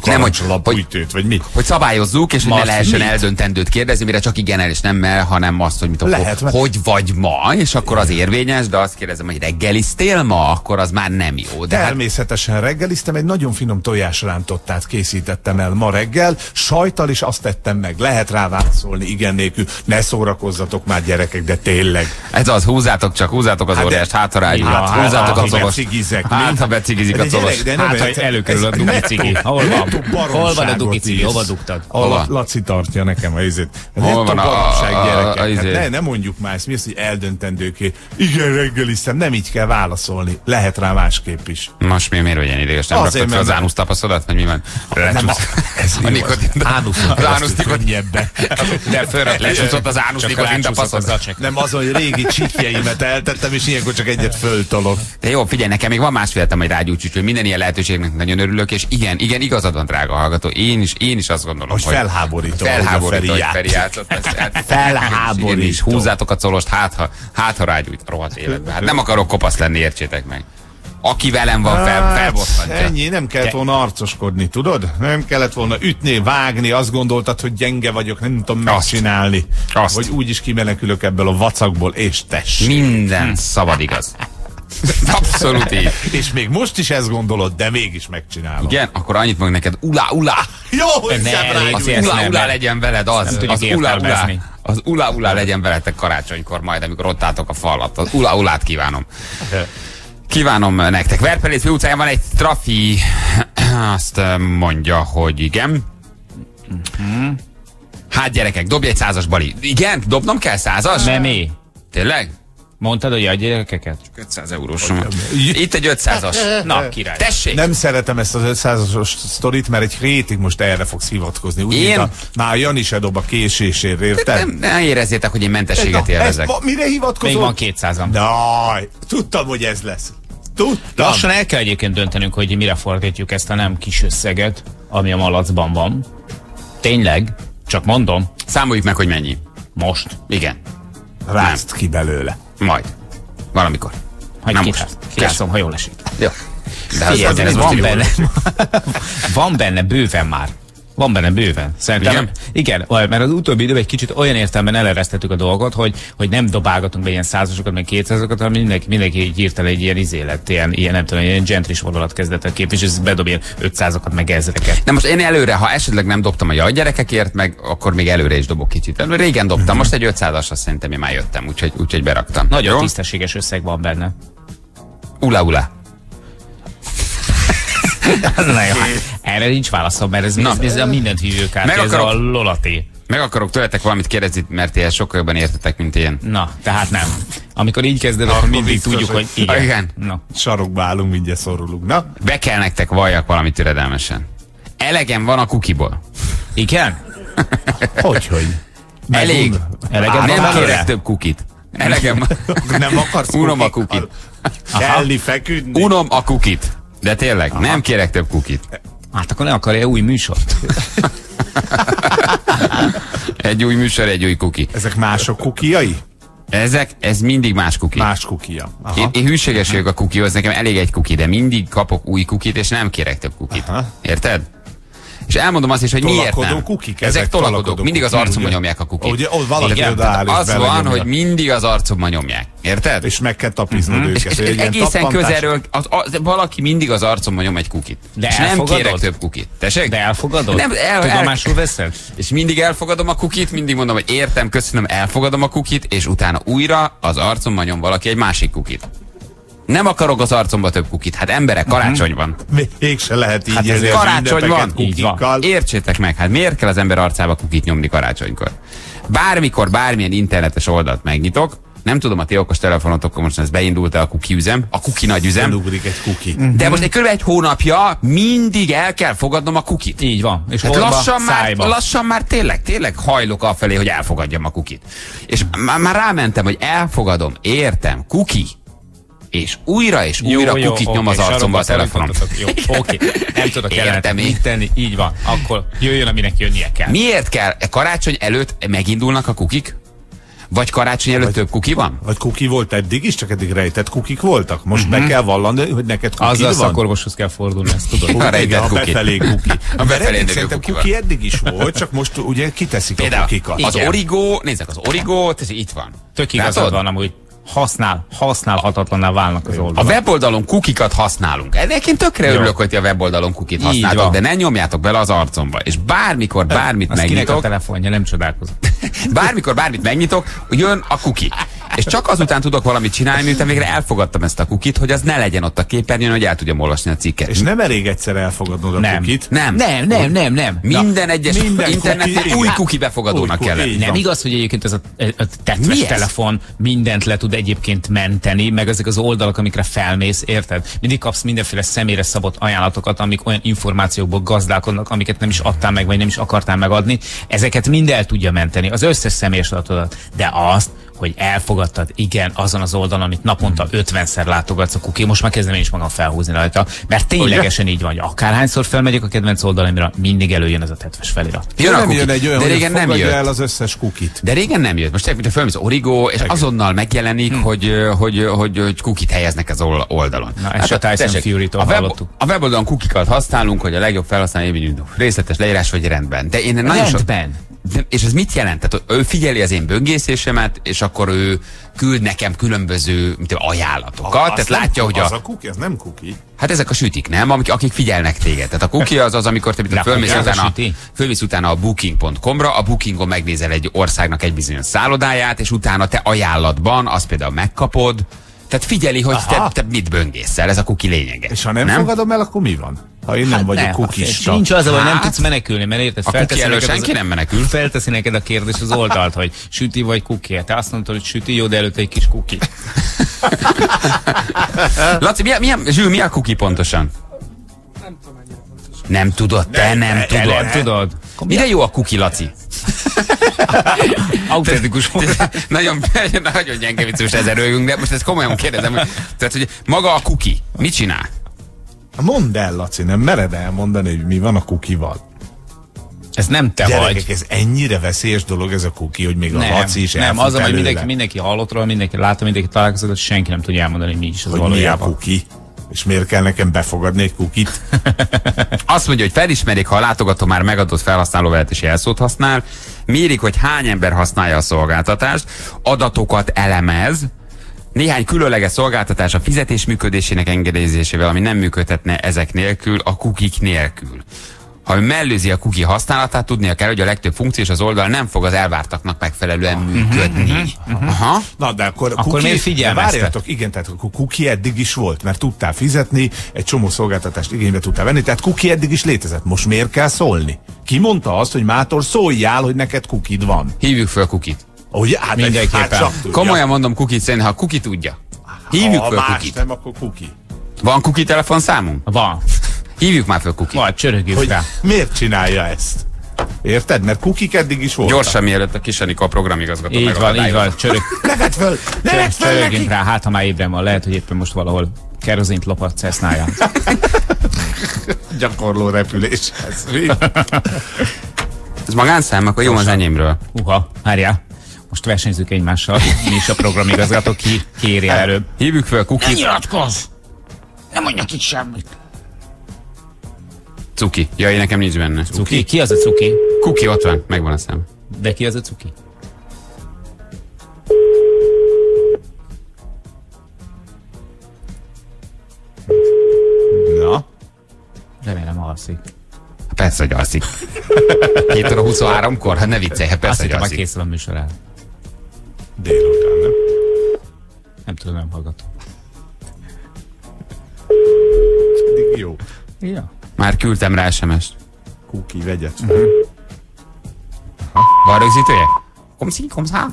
karancslapújtőt, vagy mi? Hogy szabályozzuk, és ma hogy ne lehessen mit? Eldöntendőt kérdezni, mire csak igen el, és nemmel, hanem azt, hogy mit lehet, akkor, hogy vagy ma, és akkor az érvényes, de azt kérdezem, hogy reggeliztél ma, akkor az már nem jó. De természetesen hát... reggeliztem, egy nagyon finom tojásrántottát készítettem el ma reggel, sajttal is azt tettem meg, lehet rá válaszolni, igen nélkül, ne szórakozzatok már gyerekek, de tényleg. Ez az, húzátok csak, húzátok az hát orjást, hátra rágyúl, hát, hát, húzátok hát, a szoros, hát ha becigizik a szoros, hát ha előkerül a dugicigi. Hol van? Hol van a dugicigi? Hova dugtad? Hol Laci tartja nekem a izét. Hol van a baromság, gyerekek? Ne, ne mondjuk már ezt. Mi az, hogy eldöntendőké? Igen, reggeliztem. Nem így kell válaszolni. Lehet rá másképp is. Most mi, miért vagy ilyen ideges? Nem raktad fel az ánusz tapaszodat? Vagy mi van? Az ánusz nikotinjebben. Nem, fölrak lesúszott az ánusz nikotin tapaszodat. Nem, azon, hogy régi csitjeimet eltettem, és ilyenkor csak egyet föltolok. De jó, figyelj, nekem még van másféltem, hogy rágyújtsuk, hogy minden ilyen lehetőségnek nagyon örülök, és igen, igen, igazad van, drága hallgató. Én is, én is azt gondolom, most hogy... Most felháborító. Felháborító, hogy Feri játszott. Felháborító. Is, húzzátok a colost, hát ha, hát, ha rágyújt a rohadt életbe. Hát nem akarok kopasz lenni, értsétek meg. Aki velem van, fel, felbosszantja. Ennyi, nem kellett volna arcoskodni, tudod? Nem kellett volna ütni, vágni, azt gondoltad, hogy gyenge vagyok, nem tudom megcsinálni. Azt. Hogy úgy is kimenekülök ebből a vacakból, és tess. Minden szabad igaz. Abszolút így. És még most is ezt gondolod, de mégis megcsinálom. Igen, akkor annyit meg neked, ulá, ulá! Jó, hogy szem Ulá, ulá legyen veled az, az ulá, ulá. Az ulá, ulá legyen veletek karácsonykor majd, amikor ott álltok a falat. Az ulá, ulát kívánom. Kívánom nektek. Verpelész utcáján van egy trafi, azt mondja, hogy igen. Hát gyerekek, dobj egy százas, Bali. Igen, dobnom kell százas? Nem én. Tényleg? Mondtad, hogy a gyerekeket? Csak ötszáz eurós. Itt egy ötszázas. Na, király. Tessék! Nem szeretem ezt az ötszázas sztorit, mert egy hétig most erre fogsz hivatkozni. Úgy, én? A, már a Jani se dob a késésért, érted? Nem, ne érezzétek, hogy én mentességet na, élvezek. Ez, mire hivatkozom? Még van kétszázam. Jaj, tudtam, hogy ez lesz. Tudtam. Lassan el kell egyébként döntenünk, hogy mire fordítjuk ezt a nem kis összeget, ami a malacban van. Tényleg? Csak mondom. Számoljuk meg, hogy mennyi. Most? Igen. Rázd ki belőle. Majd. Valamikor. Hagyj kirászom, kirászom, ha jól esik. Jó. De az Ilyen, az ez van benne. Van benne bőven már. Van benne bőven. Szerintem. Igen? Igen, mert az utóbbi időben egy kicsit olyan értelemben eleresztettük a dolgot, hogy, hogy nem dobálgatunk be ilyen százasokat, meg kétszázokat, hanem mindenki, mindenki így hirtelen egy ilyen izé lett, ilyen, ilyen nem tudom, ilyen gentris vonalat kezdett a kép, és ez bedob ilyen ötszázokat, meg ezreket. Na most én előre, ha esetleg nem dobtam a jaj gyerekekért, meg akkor még előre is dobok kicsit. Régen dobtam, most egy ötszázasra szerintem én már jöttem, úgyhogy, úgyhogy beraktam. Nagyon jó? Tisztességes összeg van benne. Ula, ula. Erre nincs válaszom, mert ez, na, ez, ez a mindent hívő kártya, meg akarok, ez a lolaté. Meg akarok tőletek valamit kérdezni, mert ilyen sokkal jobban értetek, mint én. Na, tehát nem. Amikor így kezded, akkor mindig biztos, tudjuk, hogy igen. A, igen. Na. Sarokba állunk, mindjárt szorulunk. Na? Be kell nektek valljak valamit töredelmesen. Elegem van a kukiból. Igen? Hogyhogy? Elég. Elegem van, nem kérek több kukit. Elegem van. Nem akarsz kukit? Unom a kukit. Kellni feküdni? Unom a kukit. De tényleg, aha, nem kérek több kukit. Hát akkor ne akarja új műsort. Egy új műsor, egy új kuki. Ezek mások kukiai? Ezek, ez mindig más kuki. Más kukia. Én, én hűséges vagyok a kukihoz, nekem elég egy kuki, de mindig kapok új kukit, és nem kérek több kukit. Aha. Érted? És elmondom azt is, hogy miért nem. Kukik, ezek ezek tolakodók. Mindig az arcomban nyomják a kukit. Ugye, ó, igen, az van, hogy mindig az arcomban nyomják. Érted? És meg kell tapiznod uh-huh. őket. És egészen közelről az, az, valaki mindig az arcomban nyom egy kukit. De és elfogadod? Nem kérek több kukit. Tessék? De elfogadod? Nem, el, tudomásul veszed? És mindig elfogadom a kukit, mindig mondom, hogy értem, köszönöm, elfogadom a kukit, és utána újra az arcomban nyom valaki egy másik kukit. Nem akarok az arcomba több kukit. Hát emberek, karácsony van. Mégse lehet így. Hát ez karácsony van. Így van. Értsétek meg, hát miért kell az ember arcába kukit nyomni karácsonykor? Bármikor, bármilyen internetes oldalt megnyitok, nem tudom a ti okos telefonotokon most ez beindult-e a kuki üzem, a kuki nagy üzem. Egy kuki. De most egy kb. Egy hónapja mindig el kell fogadnom a kukit. Így van. És hát lassan, már, lassan már tényleg, tényleg hajlok afelé, hogy elfogadjam a kukit. És már rámentem, hogy elfogadom, értem, kuki. És újra és újra jó, jó, kukit nyom okay, az arcomba a telefonom. Oké, okay. Nem tudok értem mit tenni, így van. Akkor jöjjön, aminek jönnie kell. Miért kell? Karácsony előtt megindulnak a kukik? Vagy karácsony előtt vagy, több kuki van? Vagy kuki volt eddig is, csak eddig rejtett kukik voltak. Most uh-huh. be kell vallani, hogy neked kuki van. Azzal szakorvoshoz kell fordulni, ezt tudod. A rejtett kuki. A befelé kuki. A befelé kuki, kuki eddig is volt, csak most ugye kiteszik például a kukikat. Az Origo, nézzek, az Origo, ez itt van. Tök igazad van amúgy. Használ, használhatatlanná válnak az oldalak. A weboldalon kukikat használunk. Egyébként tökre örülök, hogy a weboldalon kukit használtok, de ne nyomjátok bele az arcomba. És bármikor bármit azt megnyitok... Kinek a telefonja, nem csodálkozom. Bármikor bármit megnyitok, jön a kuki. És csak azután tudok valamit csinálni, miután végre elfogadtam ezt a kukit, hogy az ne legyen ott a képernyőn, hogy el tudjam olvasni a cikket. És nem elég egyszer elfogadnod a nem. kukit? Nem. Nem, nem, nem, nem. Minden na, egyes minden interneten kuki, új kuki befogadónak kell lenni. Nem igaz, hogy egyébként ez a, a tetves telefon mindent le tud egyébként menteni, meg ezek az oldalak, amikre felmész, érted? Mindig kapsz mindenféle személyre szabott ajánlatokat, amik olyan információkból gazdálkodnak, amiket nem is adtál meg, vagy nem is akartál megadni. Ezeket mind el tudja menteni, az összes személyes adatodat, de azt, hogy elfogadtad, igen, azon az oldalon, amit naponta ötvenszer látogatsz a kuki, most már kezdem én is magam felhúzni rajta, mert ténylegesen ugye? Így van, akárhányszor felmegyek a kedvenc oldalamra, mindig előjön ez a tetves felirat. Jön a kuki, egy olyan, de régen nem jött el az összes kukit. De régen nem jött, most te fölmész Origo, és azonnal megjelenik, hm. hogy, hogy, hogy, hogy kukit helyeznek az oldalon. Na, hát és a Tyson Fury-tól hallottuk. A weboldalon kukikat használunk, hogy a legjobb felhasználni részletes leírás vagy rendben. De én nagyon rendben. So De, és ez mit jelent? Tehát ő figyeli az én böngészésemet, és akkor ő küld nekem különböző mint ajánlatokat. A, tehát látja, nem, hogy az a, a kuki, ez nem kuki. Hát ezek a sütik, nem? Amik, akik figyelnek téged. Tehát a kuki az az, amikor te fölmész utána, utána a booking pont com-ra, a bookingon megnézel egy országnak egy bizonyos szállodáját, és utána te ajánlatban azt például megkapod. Tehát figyeli, hogy te, te mit böngészel, ez a kuki lényege. És ha nem, nem fogadom el, akkor mi van? Ha én nem hát vagyok ne, kukista. Nincs az, hogy nem tudsz menekülni, mert érted, a kuki elől senki nem menekül. Felteszi neked a kérdés az oldalt, hogy süti vagy kuki. Te azt mondtad, hogy süti, jó, de előtte egy kis kuki. Laci, mi a, mi a, Zsül, mi a kuki pontosan? Nem tudom, ennyire pontosan. Nem tudod, te nem, nem tudod. Nem tudod. Mire jó a kuki, Laci? Autentikus. Nagyon, nagyon gyenge viccus ezen rögünk, de most ezt komolyan kérdezem. Hogy, tehát, hogy maga a kuki mit csinál? Mondd el, Laci, nem mered elmondani, hogy mi van a kukival. Ez nem te gyerekek, vagy. Ez ennyire veszélyes dolog ez a kuki, hogy még nem, a Laci is elfut. Nem, az, hogy mindenki, mindenki hallott róla, mindenki látta, mindenki találkozott, hogy senki nem tudja elmondani, hogy mi is az hogy valójában. Mi a kuki? És miért kell nekem befogadni egy kukit? Azt mondja, hogy felismerik, ha a látogató már megadott felhasználóvezetési jelszót használ, mérik, hogy hány ember használja a szolgáltatást, adatokat elemez, néhány különleges szolgáltatás a fizetés működésének engedélyezésével, ami nem működhetne ezek nélkül, a kukik nélkül. Ha ő mellőzi a kuki használatát, tudnia kell, hogy a legtöbb funkció és az oldal nem fog az elvártaknak megfelelően ah, működni. Uh-huh, uh-huh, uh-huh. Aha. Na, de akkor, akkor kuki, miért figyelmeztet? Várjatok, igen, tehát a kuki eddig is volt, mert tudtál fizetni, egy csomó szolgáltatást igénybe tudtál venni, tehát kuki eddig is létezett. Most miért kell szólni? Ki mondta azt, hogy mától szóljál, hogy neked kukid van? Hívjuk fel kukit. Oh, já, mindenképpen. Hát komolyan mondom kukit szerint, ha kuki tudja. Hívjuk ha fel más kukit. Nem, akkor kuki. Van kuki telefonszámunk? Van. Hívjuk már fel kukit. Majd csörögjük rá. Miért csinálja ezt? Érted? Mert kukik eddig is voltak. Gyorsan mielőtt a kis Anika a programigazgató meg van, így van, csörög. Nevet föl! Nevet föl! Csörögjünk rá, hát ha már ébren van, lehet, hogy éppen most valahol kerozint lopatsz, ezt náját. Gyakorló repülés. Ez, ez magánszám, akkor jó az enyémről. Uha, várjál. Most versenyzünk egymással. Mi is a programigazgató, ki kérje előbb. Hívjuk fel Kukit. Ne nyilatkozz! Nem mondjak itt semmit. Cuki. Jaj, nekem nincs benne. Cuki. Cuki? Ki az a Cuki? Kuki, ott van. Megvan a szám. De ki az a Cuki? Na? Remélem alszik. Persze, hogy alszik. két óra huszonháromkor? Hát ne viccelj, hát persze, azt hogy alszik. Azt hittem, hogy készül a műsorára. Délután, nem? Nem tudom, nem hallgatom. Eddig jó. Ja. Már küldtem rá es em es-t. Kuki, vegyet. Uh-huh. Van rögzítője? Komszi, komszá.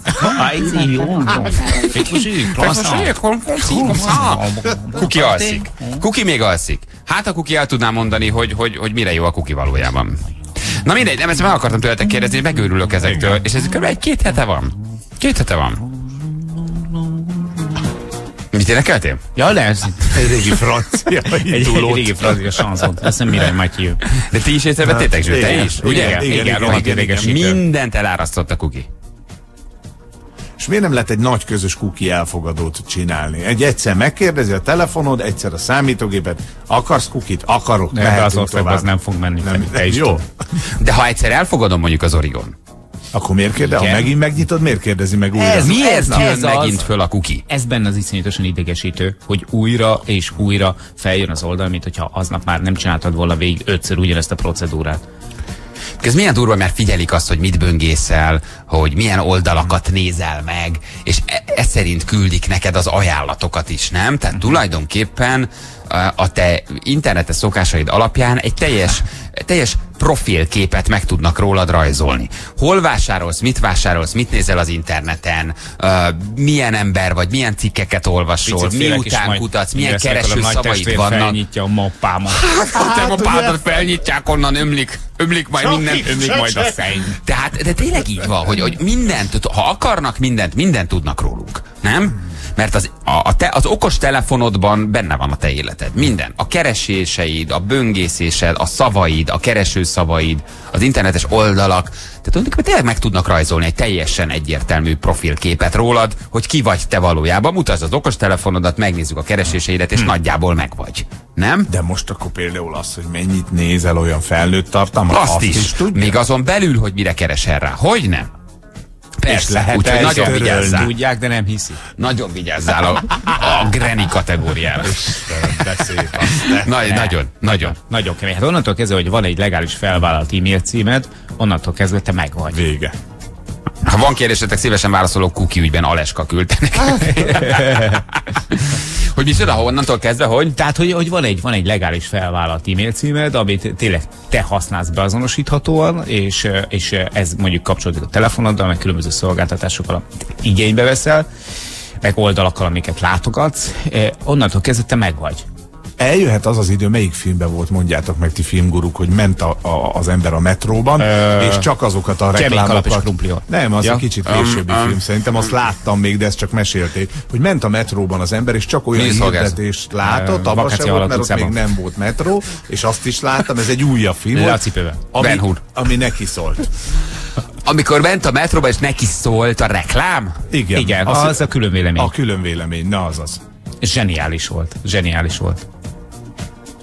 Kuki alszik. Kuki még alszik. Hát a Kuki el tudná mondani, hogy, hogy, hogy mire jó a Kuki valójában. Na mindegy, nem, ezt meg akartam tőletek kérdezni, megőrülök ezektől. És ez kb. egy-két hete van. Két hete van. Mit énekeltél? Ja, lesz. Egy régi francia indulót. Egy régi francia sanszont. Ezt nem mire Matthew. De ti is észrevettétek, Zső, te is? Ugye? Igen, rohadt érdekesítő. Mindent elárasztott a Kuki. És miért nem lehet egy nagy közös Kuki elfogadót csinálni? Egy egyszer megkérdezi a telefonod, egyszer a számítógépet. Akarsz Kukit? Akarok. Nem, de az országban az nem fog menni. Nem, te is jó. De ha egyszer elfogadom mondjuk az Origon. Akkor miért kérde? Ha megint megnyitod, miért kérdezi meg újra? Ez, mi ez, ez megint föl a Kuki? Ez benne az iszonyatosan idegesítő, hogy újra és újra feljön az oldal, mint hogyha aznap már nem csináltad volna végig ötször ugyanezt a procedúrát. Ez milyen durva, mert figyelik azt, hogy mit böngészel, hogy milyen oldalakat nézel meg, és e, e szerint küldik neked az ajánlatokat is, nem? Tehát tulajdonképpen a te internetes szokásaid alapján egy teljes, teljes profilképet meg tudnak rólad rajzolni. Hol vásárolsz, mit vásárolsz, mit nézel az interneten, uh, milyen ember vagy, milyen cikkeket olvasol, miután kutatsz, milyen kereső szavaid vannak. Felnyitja a mappámat. Hát, a mappádat felnyitják, onnan ömlik, ömlik majd minden, ömlik majd a szenny. Tehát, de tényleg így van, hogy, hogy mindent, ha akarnak mindent, mindent tudnak rólunk, nem? Mert az, a, a te, az okos telefonodban benne van a te életed. Minden. A kereséseid, a böngészésed, a szavaid, a kereső szavaid, az internetes oldalak. Tehát tulajdonképpen tényleg meg tudnak rajzolni egy teljesen egyértelmű profilképet rólad, hogy ki vagy te valójában. Mutasd az okos telefonodat, megnézzük a kereséseidet, és hmm. nagyjából megvagy. Nem? De most akkor például az, hogy mennyit nézel olyan felnőtt tartalmat. Azt, azt is. is Még azon belül, hogy mire keresel rá. Hogy nem? Persze, lehet, úgyhogy nagyon vigyázzál. Tudják, de nem hiszik. Nagyon vigyázzál a, a Granny kategóriára. Beszél, Nagy, nagyon, nagyon. Nagyon kemény. Hát onnantól kezdve, hogy van egy legális felvállalt e-mail címed, onnantól kezdve te meg vagy. Vége. Ha van kérdésetek, szívesen válaszolok, Kuki ügyben Aleska küldte nekem. Hogy micsoda, onnantól kezdve, hogy? Tehát, hogy, hogy van, egy, van egy legális felvállalt e-mail címed, amit tényleg te használsz beazonosíthatóan, és, és ez mondjuk kapcsolódik a telefonoddal, meg különböző szolgáltatásokkal igénybe veszel, meg oldalakkal, amiket látogatsz. Onnantól kezdve te meg vagy. Eljöhet az az idő, melyik filmben volt, mondjátok meg ti filmguruk, hogy ment a, a, az ember a metróban, Ö... és csak azokat a reklámokat... Nem, az ja. egy kicsit későbbi um, film, um, szerintem azt láttam még, de ezt csak mesélték, hogy ment a metróban az ember, és csak olyan hirdetést látott, abban sem volt, mert ott még nem volt metró, és azt is láttam, ez egy újabb film volt, ami, ami neki szólt. Amikor ment a metróban, és neki szólt a reklám? Igen. Igen, az, az a különvélemény. A különvélemény, na azaz. Zseniális volt, zseniális volt.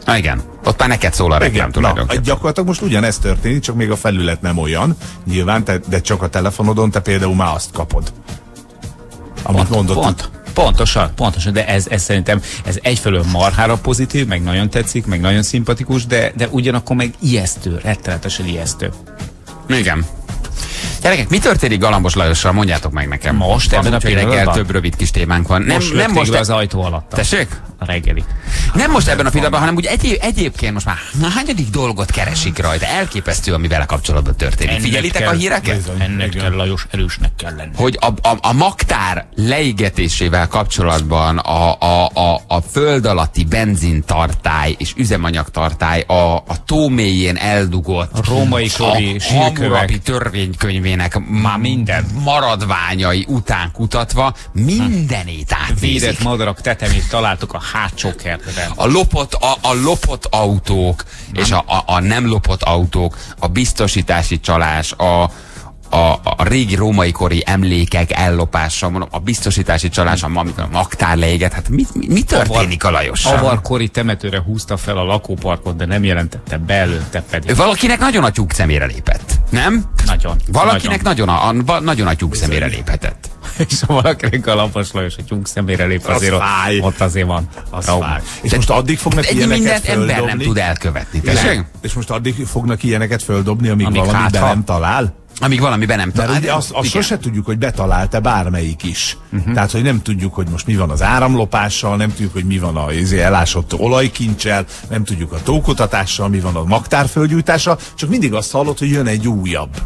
Ah, igen, ott már neked szól a reklám tulajdonképpen. Gyakorlatilag most ugyanezt történik, csak még a felület nem olyan, nyilván, te, de csak a telefonodon te például már azt kapod. Amit pont, mondott. Pont, pontosan, pontosan, de ez, ez szerintem ez egyfelől marhára pozitív, meg nagyon tetszik, meg nagyon szimpatikus, de, de ugyanakkor meg ijesztő, rettenetesen ijesztő. Igen. Gyerekek, mi történik Galambos Lajossal? Mondjátok meg nekem. Most ebben a pillanatban több rövid kis témánk van. Nem most, nem most e... az ajtó alatt. Tessék? A reggeli. Nem most ebben a pillanatban, hanem úgy egyéb, egyébként most már hányadik dolgot keresik rajta. Elképesztő, ami vele kapcsolatban történik. Ennek Figyelitek kell, a híreket? Bizony, ennek igen. kell Lajos erősnek kell lenni. Hogy a, a, a magtár leégetésével kapcsolatban a, a, a, a föld alatti benzintartály és üzemanyagtartály a, a tó mélyén eldugott a római kori Hammurabi törvénykönyvének már minden maradványai után kutatva mindenét átnézik. Védett madarak tetemét találtuk a hátsó kertben. A lopott, a, a lopott autók, nem. és a, a, a nem lopott autók, a biztosítási csalás, a A, a régi római kori emlékek ellopása, mondom, a biztosítási csalás, amikor a naptár leégett, hát mi, mi, mi történik avar, a Lajossal? Avarkori temetőre húzta fel a lakóparkot, de nem jelentette be, előtte pedig. Valakinek nagyon a tyúk szemére lépett, nem? Nagyon. Valakinek nagyon, nagyon a, a, nagyon a tyúk szemére léphetett. És ha valakinek a Galambos Lajos a tyúk szemére lép, azért ott, ott azért van. Az fáj. És de most addig fognak ilyeneket földobni. Ember nem tud elkövetni. Nem. És most addig fognak ilyeneket földobni, amíg, amíg valami hát, be nem talál? Amíg valamiben nem találni. Azt, azt sose tudjuk, hogy betalálta bármelyik is. Uh-huh. Tehát, hogy nem tudjuk, hogy most mi van az áramlopással, nem tudjuk, hogy mi van az elásott olajkincsel, nem tudjuk a tókutatással, mi van a magtárföldgyújtással, csak mindig azt hallod, hogy jön egy újabb.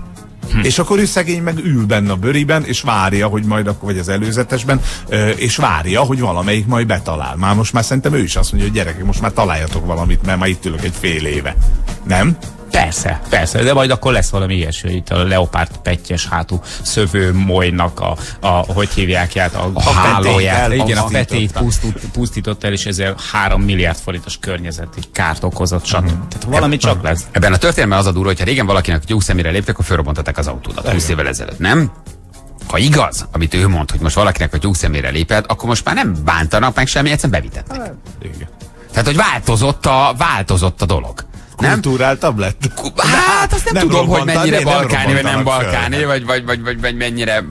Hm. És akkor ő szegény meg ül benne a bőriben, és várja, hogy majd akkor, vagy az előzetesben, és várja, hogy valamelyik majd betalál. Már most már szerintem ő is azt mondja, hogy gyerekek, most már találjatok valamit, mert már itt ülök egy fél éve. Nem? Persze, persze, de majd akkor lesz valami ilyeső, itt a leopárd pettyes hátú szövő molynak a, a, hogy hívják ját, a, a hálóját. Igen, a petélyt pusztított, pusztított el, és ezzel három milliárd forintos környezeti kárt okozott, stb. Mm-hmm. Tehát valami Eb csak lesz. Ebben a történetben az a durva, hogyha régen valakinek tyúk szemére léptek, akkor felrobbantották az autódat húsz évvel ezelőtt, nem? Ha igaz, amit ő mond, hogy most valakinek a tyúk szemére lépett, akkor most már nem bántanak meg semmi, egyszerűen bevitettek. Hát, igen. Tehát, hogy változott a, változott a dolog. Kultúráltabb lett? Hát azt nem, nem tudom, hogy mennyire balkáni, vagy nem balkáni, vagy, vagy, vagy, vagy, vagy mennyire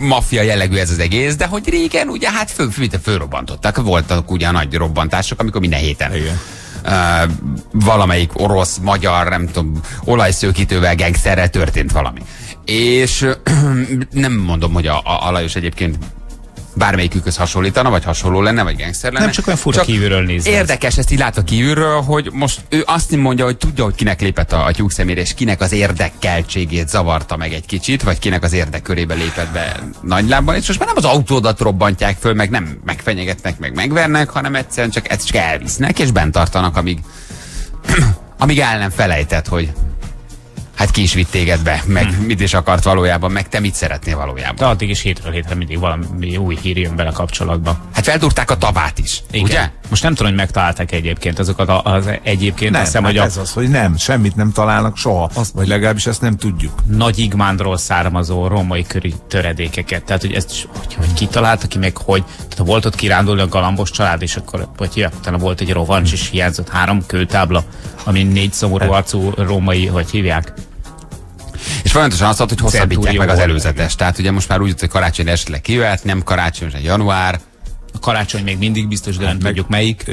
maffia jellegű ez az egész, de hogy régen ugye hát föl, fölrobbantottak. Voltak ugye nagy robbantások, amikor minden héten igen. Uh, valamelyik orosz, magyar, nem tudom, olajszőkítővel, gengszerrel történt valami. És nem mondom, hogy a, a, a Lajos egyébként bármelyikükhöz hasonlítana, vagy hasonló lenne, vagy gengszer lenne. Nem csak olyan fura csak kívülről nézni. Érdekes ezt így látva kívülről, hogy most ő azt mondja, hogy tudja, hogy kinek lépett a, a tyúk szemére, és kinek az érdekeltségét zavarta meg egy kicsit, vagy kinek az érdekkörébe lépett be nagy lábban, és most már nem az autódat robbantják föl, meg nem megfenyegetnek, meg megvernek, hanem egyszerűen csak ezt csak elvisznek, és bent tartanak, amíg, amíg el nem felejtett, hogy hát ki is vitt téged be, meg hmm. mit is akart valójában, meg te mit szeretnél valójában. De addig is hétről hétre mindig valami új hír jön bele kapcsolatban. Hát feldurták a tabát is, igen. Ugye? Most nem tudom, hogy megtalálták egyébként azokat a, az egyébként. Nem, hiszem, hát hogy ez a... az, hogy nem, semmit nem találnak soha, azt, vagy legalábbis ezt nem tudjuk. Nagy Igmándról származó romai körű töredékeket, tehát hogy ezt hogy, hogy kitalálta ki, meg hogy tehát volt ott kirándulni a Galambos család, és akkor vagy, ja, utána volt egy rovancs, és hiányzott három kőtábla, ami négy szomorú arcú római, hogy hívják. És folyamatosan azt mondta, hogy hosszabbítják meg az előzetes. Tehát ugye most már úgy, hogy karácsony esetleg kijöhet, nem karácsony, hanem január. A karácsony még mindig biztos, de nem tudjuk melyik.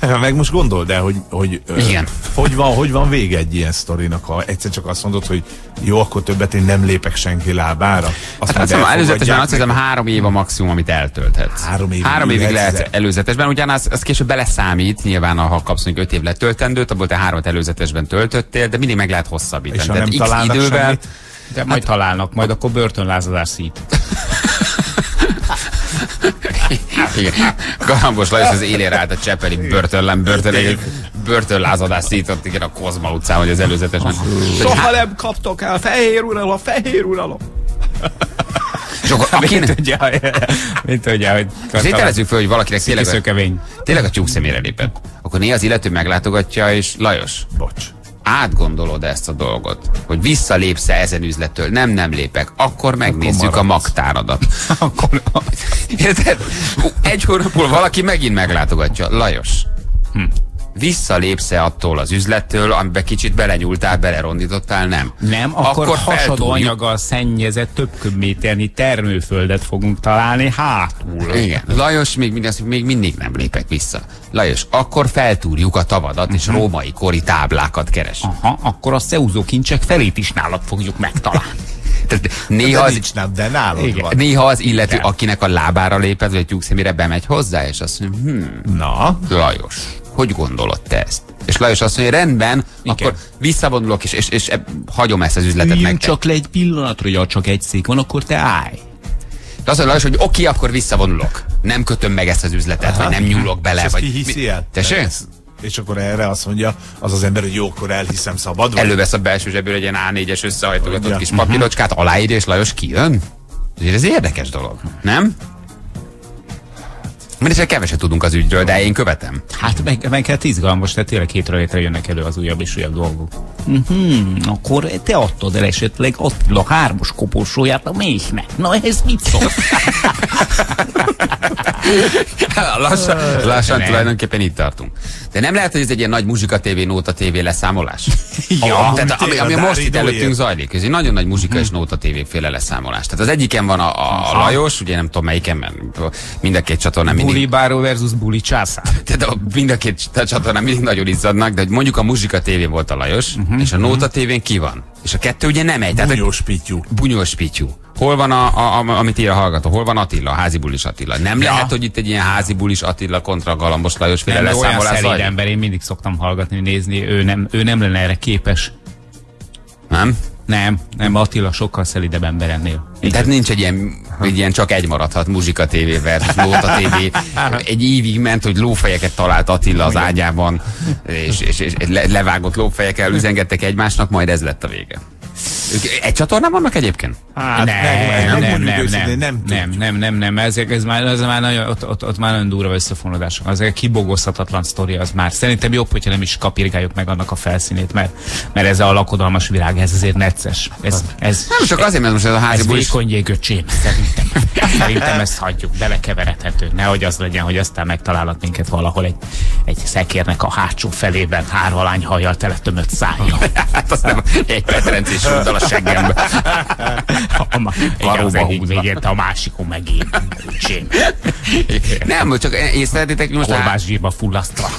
Meg most gondold el, hogy hogy, igen. hogy, van, hogy van vége egy ilyen sztorinak, ha egyszer csak azt mondod, hogy jó, akkor többet én nem lépek senki lábára. Azt hát mondom, előzetesben azt hiszem három év a maximum, amit eltölthetsz. Három, év három évig lehet előzetesben, előzetesben. ugyanaz az később beleszámít, nyilván ha kapsz mondjuk öt év letöltendőt, abból te három előzetesben töltöttél, de mindig meg lehet hosszabbítani. És ha nem találnak idővel, semmit, de majd hát, találnak, majd akkor börtönlázadás szít. Galambos Lajos az élére állt a cseppeli börtönlen, börtönlen, börtönlázadást szított, igen, a Kozma utcán, hogy az előzetesben. Soha hát... nem kaptok el, fehér uralom, fehér uralom. És akkor akinek... Mint tudja, hogy... És ételezzük föl, hogy valakinek tényleg a, tényleg a tyúk szemére lépett. Akkor néha az illető meglátogatja, és Lajos, bocs, átgondolod ezt a dolgot, hogy visszalépsz-e ezen üzlettől, nem, nem lépek, akkor megnézzük akkor a magtáradat. Akkor... Érted? Egy hónapból valaki megint meglátogatja. Lajos, hm. visszalépsz-e attól az üzlettől, amiben kicsit belenyúltál, belerondítottál, nem? Nem, akkor, akkor hasadóanyaggal szennyezett több köbméternyi termőföldet fogunk találni hátul. Igen. Lajos, még mindig, még mindig nem lépek vissza. Lajos, akkor feltúrjuk a tavadat, uh-huh. és római kori táblákat keres. Aha, akkor a szeúzó kincsek felét is nálad fogjuk megtalálni. Néha az, nem, de van. Néha az illető, de. akinek a lábára léped, vagy a tyúk szemére bemegy hozzá, és azt mondja, hm, na, Lajos, hogy gondolod te ezt? És Lajos azt mondja, rendben, igen. akkor visszavonulok, és, és, és hagyom ezt az üzletet meg. Csak le egy pillanatra, hogy csak egy szék van, akkor te állj. De azt mondja Lajos, hogy oké, akkor visszavonulok. Nem kötöm meg ezt az üzletet, aha. vagy nem nyúlok bele. És vagy hiszi el? Tessék? És akkor erre azt mondja az az ember, hogy jó, akkor elhiszem, szabad. Elővesz a belső zseből egy ilyen á négyes összehajtogatott ja. kis papírocskát, aláírja, és Lajos kijön. Ez érdekes dolog, nem? Mert is keveset tudunk az ügyről, de én követem. Hát meg, meg hát izgalmas, tehát tényleg hétről hétre jönnek elő az újabb és újabb dolgok. Mm-hmm, akkor te adtad el esetleg Attila hármas koporsóját a méhnek. Na ez mit szól? Lassan, lassan tulajdonképpen itt tartunk. De nem lehet, hogy ez egy ilyen nagy Muzsika tévé nóta tévé leszámolás? Ja, a, tehát, ami, ami most itt előttünk zajlik, ez egy nagyon nagy Muzsika és nóta tévé féle leszámolás. Tehát az egyiken van a, a Lajos, ugye nem tudom melyiken, mert mind a két csatornán mindig... Bulibáró versus Buli császám. Tehát a, mind a két csatornán mindig nagyon izzadnak, de hogy mondjuk a Muzsika tévé volt a Lajos, uh-huh, és a nóta tévén ki van? És a kettő ugye nem egy. Bunyós Pittyú. Bunyós Pittyú. Hol van, a, a, a, amit ír a hallgató, hol van Attila, a házibulis Attila? Nem ja. lehet, hogy itt egy ilyen házibulis Attila kontra Galambos Lajos féle leszámolás. Nem, olyan szerény ember, én mindig szoktam hallgatni, nézni, ő nem, ő nem lenne erre képes. Nem? Nem, nem, Attila sokkal szelidebb ember ennél. Tehát nincs egy ilyen, egy ilyen csak egy maradhat Muzsika tévé versus nóta tévé. Egy évig ment, hogy lófejeket talált Attila az ágyában, és, és, és levágott lófejekkel üzengettek egymásnak, majd ez lett a vége. Egy csatornán vannak egyébként? Hát, nem, nem, nem, nem, nem, nem, nem, nem, nem, ezek, ez már, ez már nagyon, ott, ott, ott már nagyon durva összefonódások. Az egy kibogozhatatlan sztori az már. Szerintem jobb, hogyha nem is kapirgáljuk meg annak a felszínét, mert, mert ez a lakodalmas világ, ez azért necces. Ez, ez, nem csak azért, mert most ez a háziból is... Ez vékony jégöcsém, szerintem. Szerintem ezt hagyjuk, belekeveredhető. Nehogy az legyen, hogy aztán megtalálhat minket valahol egy, egy szekérnek a hátsó felében hárvalány hajjal tele tömött szájjal. Hát azt nem egy petrenc és rúddal a seggembe. Varóba húzva. A másikon megint. Nem, csak észleltétek most a... Korbás zsírba fullasztva.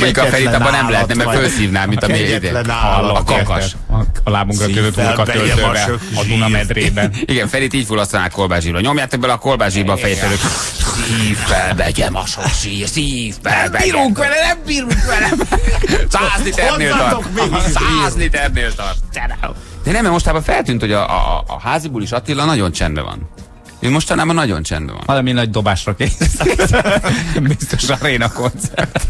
Mondjuk a Ferit abban nem lehetne, mert felszívnál, mint a mélyedén. A kakas. A lábunkra között húlik a töltőbe, a Dunamedrében. Igen, Ferit így fullasztanál kolbászsírba. Nyomjátok bele a kolbászsírba a fejtelők. Szívvel begyem a sok sír, szívvel begyem. Nem bírunk vele, nem bírunk vele. Száz liternél tart. Száz liternél tart. De nem, mert mostában feltűnt, hogy a, a, a házibulis Attila nagyon csendben van. Ő mostanában nagyon csendben van. Valami nagy dobásra készült. Biztos aréna koncert.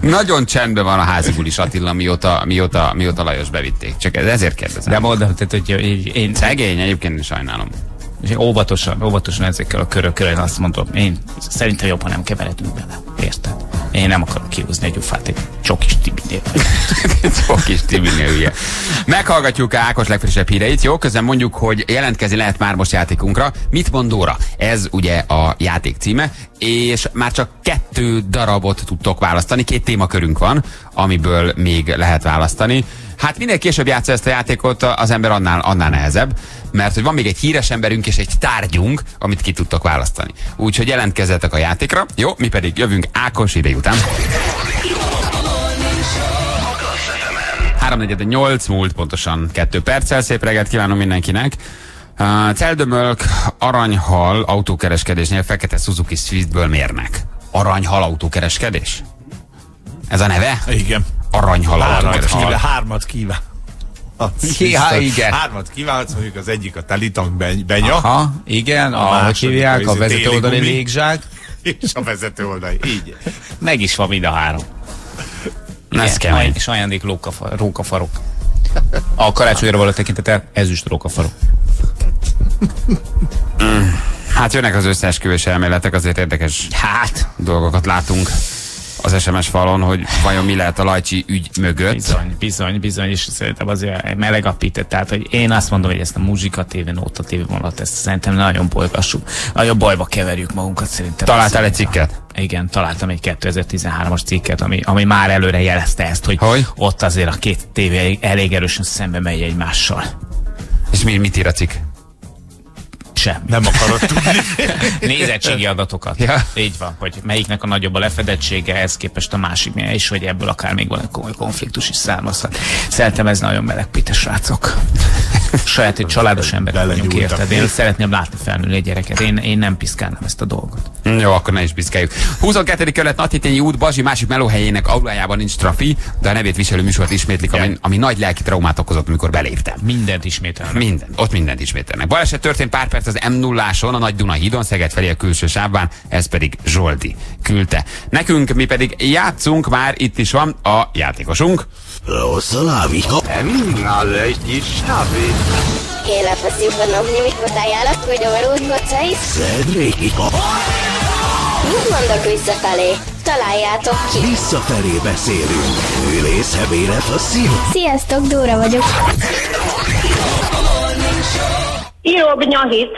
Nagyon csendben van a házibulis Attila, mióta, mióta, mióta Lajos bevitték. Csak ezért kérdezem. De mondom, tehát, hogy én... Szegény, egyébként sajnálom. És óvatosan, óvatosan ezekkel a körökkel, én azt mondom, én szerintem jobb, ha nem keveredünk bele. Érted? Én nem akarom kihúzni egy ufát, egy csokis Tibinél. Csokis Tibinél, ugye. Meghallgatjuk Ákos legfrissebb híreit, jó? Közben mondjuk, hogy jelentkezni lehet már most játékunkra. Mit mond Dóra? Ez ugye a játék címe, és már csak kettő darabot tudtok választani. Két témakörünk van, amiből még lehet választani. Hát minél később játsza ezt a játékot, az ember annál, annál nehezebb, mert hogy van még egy híres emberünk és egy tárgyunk, amit ki tudtok választani. Úgyhogy jelentkezzetek a játékra, jó? Mi pedig jövünk Ákos idei után. háromnegyed nyolc múlt pontosan kettő perccel, szép reggelt kívánom mindenkinek. Uh, Celdömölk aranyhal autókereskedésnél fekete Suzuki Swiftből mérnek. Aranyhal autókereskedés? Ez a neve? Igen. Aranyhal autókereskedés. Hármat kíván. Ja, igen. Hármat kívánhatsz, mondjuk az egyik a telitank benya. Aha, igen, a, a, hívják, a vezető oldali légzsák. És a vezető oldali, így. Meg is van mind a három. Na, ez kemény. És ajándék rókafarok. A karácsonyra való tekintetel ezüst rókafarok. Hát jönnek az összeesküvés elméletek, azért érdekes hát dolgokat látunk az es em es falon, hogy vajon mi lehet a Lajcsi ügy mögött. Bizony, bizony, bizony, és szerintem azért melegapített. Tehát, hogy én azt mondom, hogy ezt a Muzsika tévé, nóta tévé vonalat, ezt szerintem nagyon bolygassuk. Nagyon bajba keverjük magunkat szerintem. Találtál egy cikket? Igen, találtam egy kétezer-tizenhármas cikket, ami, ami már előre jelezte ezt, hogy, hogy ott azért a két tévé elég erősen szembe megy egymással. És mi, mit ír a cikk? Semmi. Nem akarod tudni. Nézettségi adatokat. Ja. Így van, hogy melyiknek a nagyobb a lefedettsége, ehhez képest a másik milyen, és hogy ebből akár még van egy komoly konfliktus is származhat. Szerintem ez nagyon melegpite, srácok. Saját egy családos ember vagyunk, érted. Én szeretném látni felnőni egy gyereket. Én, én nem piszkálnám ezt a dolgot. Jó, akkor ne is piszkáljuk. huszonkettő kerület Nagyhitényi út Bazsi másik melóhelyének aulájában nincs trafi, de a nevét viselő műsort ismétlik, ami, ami nagy lelki traumát okozott, amikor beléptem. Mindent ismételnek. Minden. Ott mindent ismételnek. Baleset történt pár perc az M nulláson, a Nagy Duna hídon, Szeged felé a külső sávban, ez pedig Zsoldi küldte. Nekünk, mi pedig játszunk, már itt is van a játékosunk. Rossz a lávi. Kéne feszünk a napni, mikor tájálak, hogy a verútkoca is. Szedd végig a... Mit mondok visszafelé? Találjátok ki! Visszafelé beszélünk. Ülész hevélet a szív. Sziasztok, Dóra vagyok. Íróbb nyahit.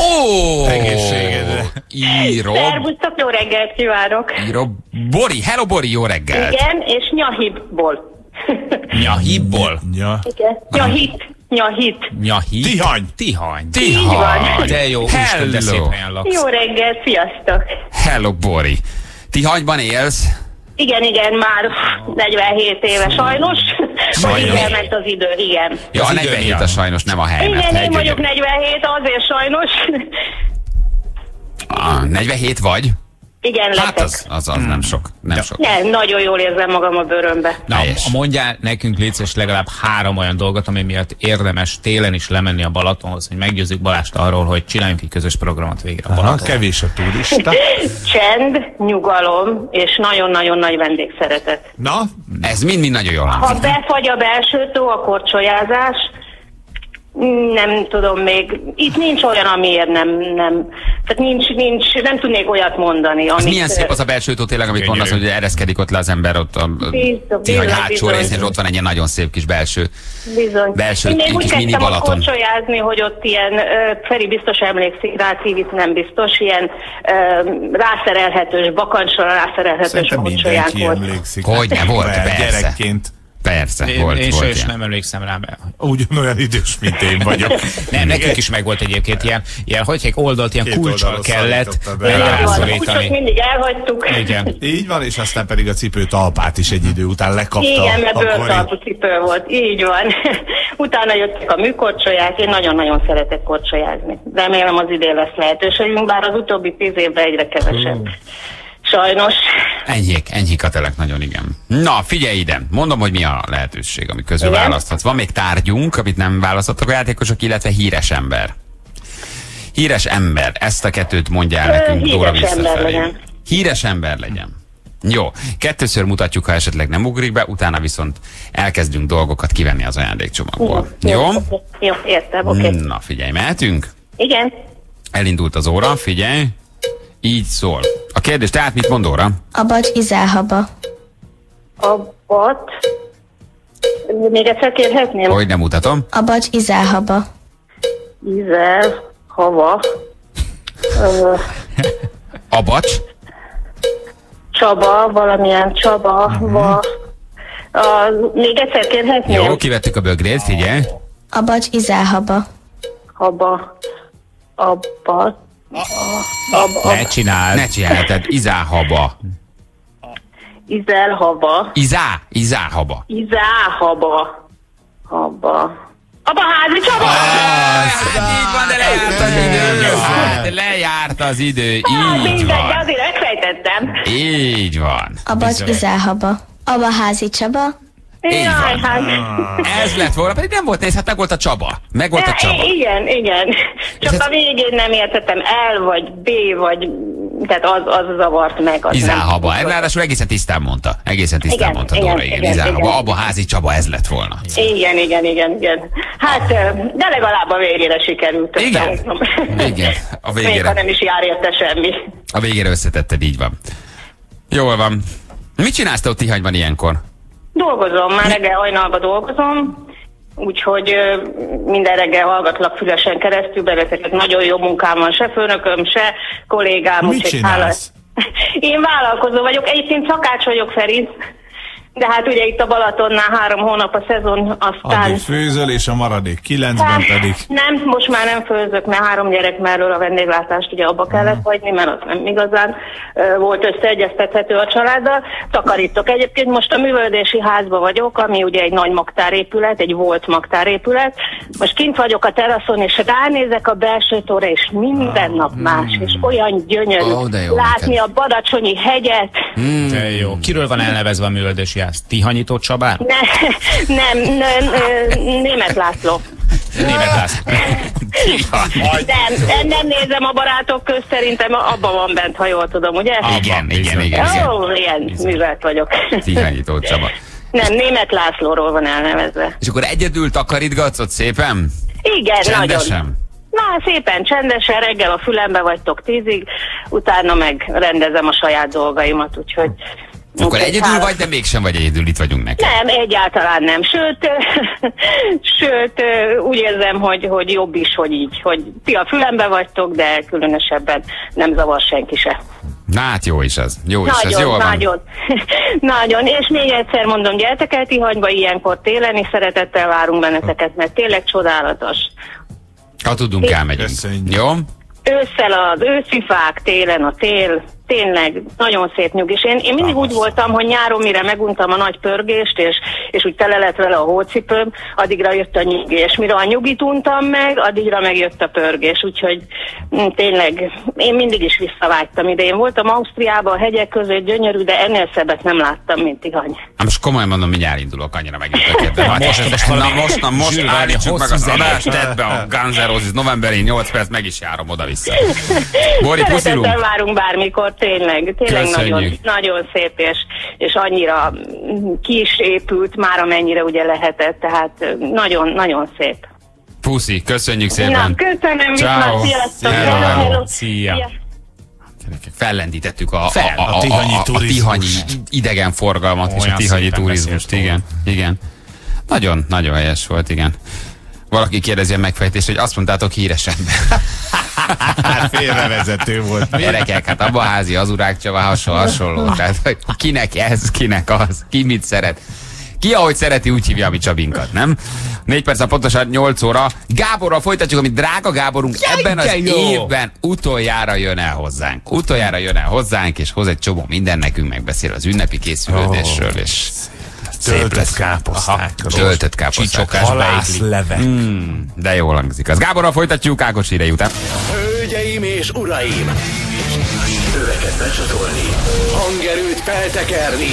Ó! Egészségedre. Íróbb. Szervusztok, jó reggelt kívánok. Íróbb. Bori, hello Bori, jó reggelt. Igen, és nyahibból. Nyahibból? Ja. Igen. Nyahit. Nyahit. Nyahit. Tihany. Tihany. Tihany. De jó, Isten, de szép helyen laksz. Jó reggel, sziasztok. Hello, Bori. Tihanyban élsz? Igen, igen, már negyvenhét éve sajnos. Sajnos. Hogy elment az idő, igen. Ja, a negyvenhét a sajnos, nem a hely. Igen, én vagyok negyvenhét, azért sajnos. Ah, negyvenhét vagy? Igen, hát letek. Az, az, az hmm. nem sok. Nem ja. sok. Nem, nagyon jól érzem magam a bőrömbe. Na, mondjál nekünk létszés legalább három olyan dolgot, ami miatt érdemes télen is lemenni a Balatonhoz, hogy meggyőzzük Balást arról, hogy csináljunk egy közös programot végre a Balaton. Kevés a turista. Csend, nyugalom és nagyon-nagyon nagy vendégszeretet. Na, ez mind-mind nagyon jól hangzik. Ha befagy a belső tó, a korcsolyázás. Nem tudom még. Itt nincs olyan, amiért nem, nem. Tehát nincs, nincs, nem tudnék olyat mondani. Amit... Milyen szép az a belső tó tényleg, amit mondasz, hogy ereszkedik ott le az ember, ott a Tihany hátsó részén, és ott van egy ilyen nagyon szép kis belső. Bizony. Belső, én még úgy kezdtem a korcsolyázni, hogy ott ilyen, Feri biztos emlékszik rá, Civit nem biztos, ilyen rászerelhetős, bakancsra rászerelhetős korcsolyák volt. Hogy ne volt, persze. Gyerekként. Persze, én, volt, én volt, is nem emlékszem rá, mert... Ugyanolyan idős, mint én vagyok. nem, nekünk is megvolt egyébként ilyen, ilyen hogy egy oldalt, ilyen kulcssal kellett rászorítani. Úgy mindig elhagytuk. Igen. Így van, és aztán pedig a cipőtalpát is egy idő után lekapta. Igen, mert bőrtalpú cipő volt, így van. Utána jöttek a műkorcsolyák, én nagyon-nagyon szeretek korcsolyázni. Remélem az idén lesz lehetőségünk, bár az utóbbi tíz évben egyre kevesebb. Uh. Sajnos. Enyhék, enyhék a telek, nagyon igen. Na, figyelj ide, mondom, hogy mi a lehetőség, ami közül igen? választhatsz. Van még tárgyunk, amit nem választhatok a játékosok, illetve híres ember. Híres ember, ezt a kettőt mondjál nekünk, híres Dóra visszafelé. Híres ember legyen. Jó, kettőször mutatjuk, ha esetleg nem ugrik be, utána viszont elkezdünk dolgokat kivenni az ajándékcsomagból. Jó? Jó, jó, jó értem, oké. Okay. Na, figyelj, mehetünk? Igen. Elindult az óra, figyelj. Így szól. A kérdés, tehát mit mond Dóra? Abacs izelhaba. Abat? Még egyszer kérhetném? Hogy nem mutatom. Abacs izelhaba. Izelhaba. Abacs? Csaba, valamilyen Csaba. Mm-hmm. va. A, még egyszer kérhetném? Jó, kivettük a bögrét, figyelj. Abacs izelhaba. Haba. Abacs. Ne csinál, ne csinálhatod, izáhaba. Izelhaba. Izá, izáhaba. Izáhaba. Haba. Abaházi Csaba! Hát így van, de lejárt az idő. Hát lejárt az idő, így van. Azért megfejtettem. Így van. Abacs izáhaba. Abaházi Csaba. Jaj, hát. Ez lett volna, pedig nem volt néz, hát meg volt a Csaba. Meg volt de, a Csaba. Igen, igen. Csak ez a végén nem értettem el, vagy B, vagy... Tehát az, az zavart meg. Az Izáhaba. Ráadásul egészen tisztán mondta. Egészen tisztán igen, mondta Dóra, igen, igen, Izáhaba. Igen. Abaházi Csaba, ez lett volna. Igen, igen, igen, igen. Hát, de legalább a végére sikerült. Igen, igen. A végére. Még ha nem is jár érte semmi. A végére összetetted, így van. Jól van. Mit csinálsz te ott Tihanyban ilyenkor? Dolgozom, már reggel hajnalba dolgozom, úgyhogy minden reggel hallgatlak fülesen keresztül, beletek nagyon jó munkám van, se főnököm, se kollégám. Mit csinálsz? Én vállalkozó vagyok, egyébként szakács vagyok, Feri. De hát ugye itt a Balatonnál három hónap a szezon, aztán... Addig főzöl, és a maradék kilencben pedig... Nem, most már nem főzök, mert három gyerek mellől a vendéglátást ugye abba kellett hagyni, mert az nem igazán volt összeegyeztethető a családdal. Takarítok. Egyébként most a művelődési házban vagyok, ami ugye egy nagy magtárépület, egy volt magtárépület. Most kint vagyok a teraszon, és ránézek a belső tóra, és minden nap más, és olyan gyönyörű oh, látni neked. A badacsonyi hegyet. Mm, de jó. Kiről van elnevezve a művelődési ház? Tihanyító Csabán? Nem, nem, nem, Németh László. Németh László. Nem, nem nézem a barátok közt, szerintem abban van bent, ha jól tudom, ugye? Igen, igen, igen. Ó, ilyen művelt vagyok. Tihanyító Csaba. Nem, Németh Lászlóról van elnevezve. És akkor egyedül takarítgatsz ott szépen? Igen, csendesen. Nagyon. Na, szépen csendesen, reggel a fülembe vagytok tízig, utána meg rendezem a saját dolgaimat, úgyhogy... Akkor egyedül hát... vagy, de mégsem vagy egyedül, itt vagyunk neked. Nem, egyáltalán nem. Sőt, sőt úgy érzem, hogy, hogy jobb is, hogy így, hogy ti a fülembe vagytok, de különösebben nem zavar senki se. Na hát jó is ez, jó is ez, jól van. Nagyon, nagyon, és még egyszer mondom, gyertek el Tihanyba ilyenkor télen, és szeretettel várunk benneteket, mert tényleg csodálatos. Ha tudunk, elmegyünk. Jó? Ősszel az őszi fák, télen a tél, tényleg nagyon szép nyugis. Én, én mindig úgy voltam, hogy nyáron, mire meguntam a nagy pörgést, és, és úgy tele lett vele a hócipőm, addigra jött a nyugi, és mire a nyugit untam meg, addigra megjött a pörgés, úgyhogy tényleg én mindig is visszavágytam ide. Én voltam Ausztriában, a hegyek között, gyönyörű, de ennél szebbet nem láttam, mint Tihany. Most komolyan mondom, mindjárt indulok, annyira megint a most, most, na most, na most állítsuk meg az adást, tedd be a Ganzerózis novemberén nyolc perc, meg is járom oda-vissza. Bori, puszilunk. Várunk bármikor. Tényleg, tényleg nagyon, nagyon szép, és, és annyira ki is épült már, amennyire ugye lehetett, tehát nagyon, nagyon szép. Puszi, köszönjük szépen. Na, köszönöm, ciao. Sziasztok. Hello, hello. Szia. Szia. Fellendítettük a, Fel, a, a, a, a, a, a tihanyi idegenforgalmat és a tihanyi turizmust, igen, igen. Nagyon, nagyon helyes volt, igen. Valaki kérdezi a megfejtést, hogy azt mondtátok híres ember. Hát félrevezető volt. Gyerekek, hát Abaházi, az Urák Csaba, hasonló, hasonló. Tehát kinek ez, kinek az, ki mit szeret. Ki ahogy szereti, úgy hívja a mi Csabinkat, nem? Négy perc, pontosan nyolc óra. Gáborral folytatjuk, amit drága Gáborunk Jaj, ebben az jó. évben utoljára jön el hozzánk. Utoljára jön el hozzánk, és hoz egy csomó minden nekünk, megbeszél az ünnepi készülődésről, és... Töltött káposzták, töltött káposzták, halászlevek. Mm, de jól hangzik az. Gáborral folytatjuk Ákos hírei után. Hölgyeim és uraim! Öveket becsatolni, hangerőt feltekerni.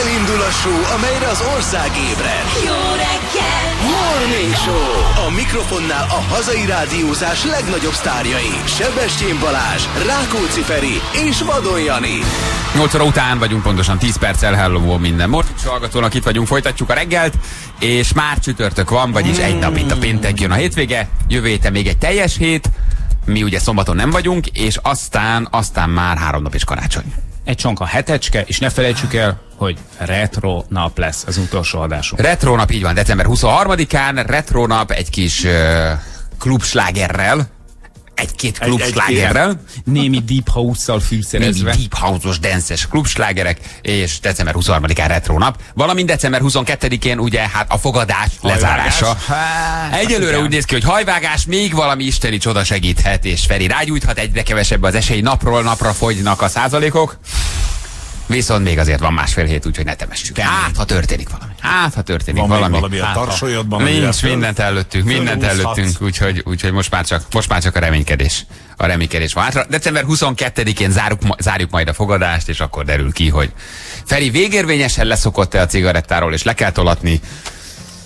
Elindul a show, amelyre az ország ébred. Jó reggel! Morning Show! A mikrofonnál a hazai rádiózás legnagyobb sztárjai. Sebestyén Balázs, Rákóczi Feri és Vadon Jani. nyolc óra után vagyunk pontosan tíz perccel, hello minden morning hallgatónak, itt vagyunk, folytatjuk a reggelt, és már csütörtök van, vagyis mm. egy nap itt a péntek, jön a hétvége, jövő héten még egy teljes hét, mi ugye szombaton nem vagyunk, és aztán, aztán már három nap is karácsony. Egy csonka hetecske, és ne felejtsük el, hogy retro nap lesz az utolsó adásunk. Retro nap, így van, december huszonharmadikán, retro nap egy kis uh, klubslágerrel, egy-két klubslágerrel. Egy, egy némi deep house-szal fűszerezve. Némi deep house-os, dances klubslágerek, és december huszonharmadikán retro nap. Valamint december huszonkettedikén ugye hát a fogadás hajvágás. lezárása. Hát, egyelőre hát, úgy néz ki, hogy hajvágás, még valami isteni csoda segíthet, és Feri rágyújthat, egyre kevesebb az esély, napról napra fogynak a százalékok. Viszont még azért van másfél hét, úgyhogy ne temessük. Hát, ha történik valami. Hát, ha történik van valami. valami hát, a nincs, mindent előttünk, mindent előttünk, úgyhogy, úgyhogy most, már csak, most már csak a reménykedés. A reménykedés van hátra. december huszonkettedikén zárjuk, zárjuk majd a fogadást, és akkor derül ki, hogy Feri végérvényesen leszokott-e a cigarettáról, és le kell tolatni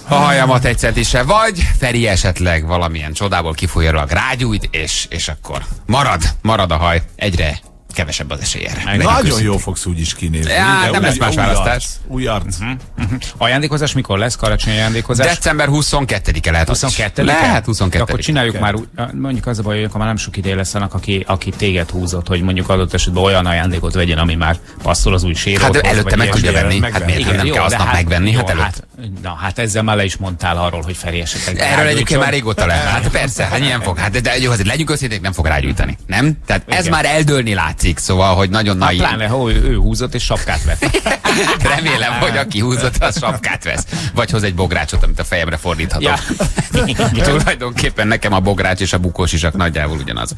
a hajamat egy centise, vagy Feri esetleg valamilyen csodából kifolyólag rágyújt, és, és akkor marad, marad a haj egyre kevesebb az esély erre. Nagyon jól fogsz úgy is kinézni. Ja, nem lesz más választás. Új arc. Uh-huh. Uh-huh. Ajándékozás mikor lesz? Karácsonyi ajándékozás? december huszonkettedike lehet az is. Lehet huszonkettedike. Akkor csináljuk már, mondjuk az a baj, hogy akkor már nem sok ideje lesz annak, aki, aki téged húzott, hogy mondjuk adott esetben olyan ajándékot vegyen, ami már passzol az új séróhoz. Hát előtte meg tudja venni. Hát miért nem kell aznap megvenni? Hát előtt. Na, hát ezzel már le is mondtál arról, hogy Feri esetleg. Erről egyébként már régóta lehet. Hát persze, hát ilyen fog. Hát de jó, azért legyünk őszinték, nem fog rágyújtani. Nem? Tehát ez már eldőlni látszik, szóval, hogy nagyon nagy. Hát pláne, ha ő, ő húzott és sapkát vett. Remélem, hogy aki húzott, az sapkát vesz. Vagy hoz egy bográcsot, amit a fejemre fordíthatok. Ja. Tulajdonképpen nekem a bogrács és a bukós isak nagyjából ugyanaz.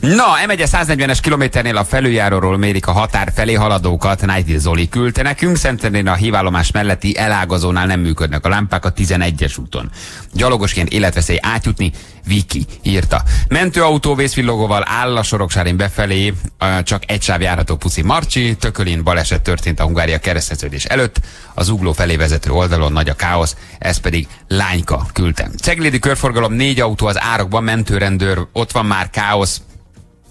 Na, M egyes száznegyvenes kilométernél a felüljáróról mérik a határ felé haladókat. Nájdi Zoli küldte nekünk. Szentendrén a hívállomás melletti elágazónál nem működnek a lámpák a tizenegyes úton. Gyalogosként életveszély átjutni, Viki írta. Mentőautó vészvillogóval áll a Soroksárin befelé, csak egy sáv járható, puszi Marcsi. Tökölin baleset történt a Hungária kereszteződés előtt, az ugló felé vezető oldalon nagy a káosz, ez pedig Lányka küldtem. Ceglédi körforgalom, négy autó az árokban, mentőrendőr, ott van már káosz,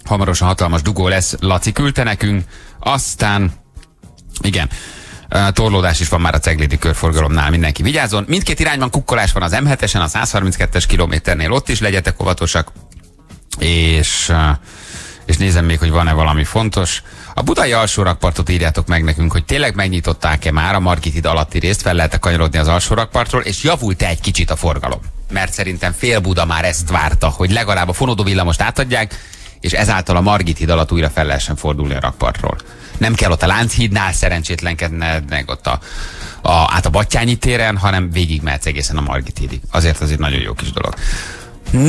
hamarosan hatalmas dugó lesz, Laci küldte nekünk, aztán igen. torlódás is van már a ceglédi körforgalomnál, mindenki vigyázzon. Mindkét irányban kukkolás van az M hetesen, a százharminckettes kilométernél, ott is legyetek óvatosak. És, és nézem még, hogy van-e valami fontos. A budai alsórakpartot írjátok meg nekünk, hogy tényleg megnyitották-e már a Margit híd alatti részt, fel lehet-e kanyarodni az alsórakpartról, és javult-e egy kicsit a forgalom? Mert szerintem fél Buda már ezt várta, hogy legalább a fonódó villamost átadják, és ezáltal a Margit híd alatt újra fel lehessen fordulni a rakpartról. Nem kell ott a Lánchídnál szerencsétlenkedned ott a, a, át a Battyányi téren, hanem végigmehetsz egészen a Margit hídig. Azért azért nagyon jó kis dolog.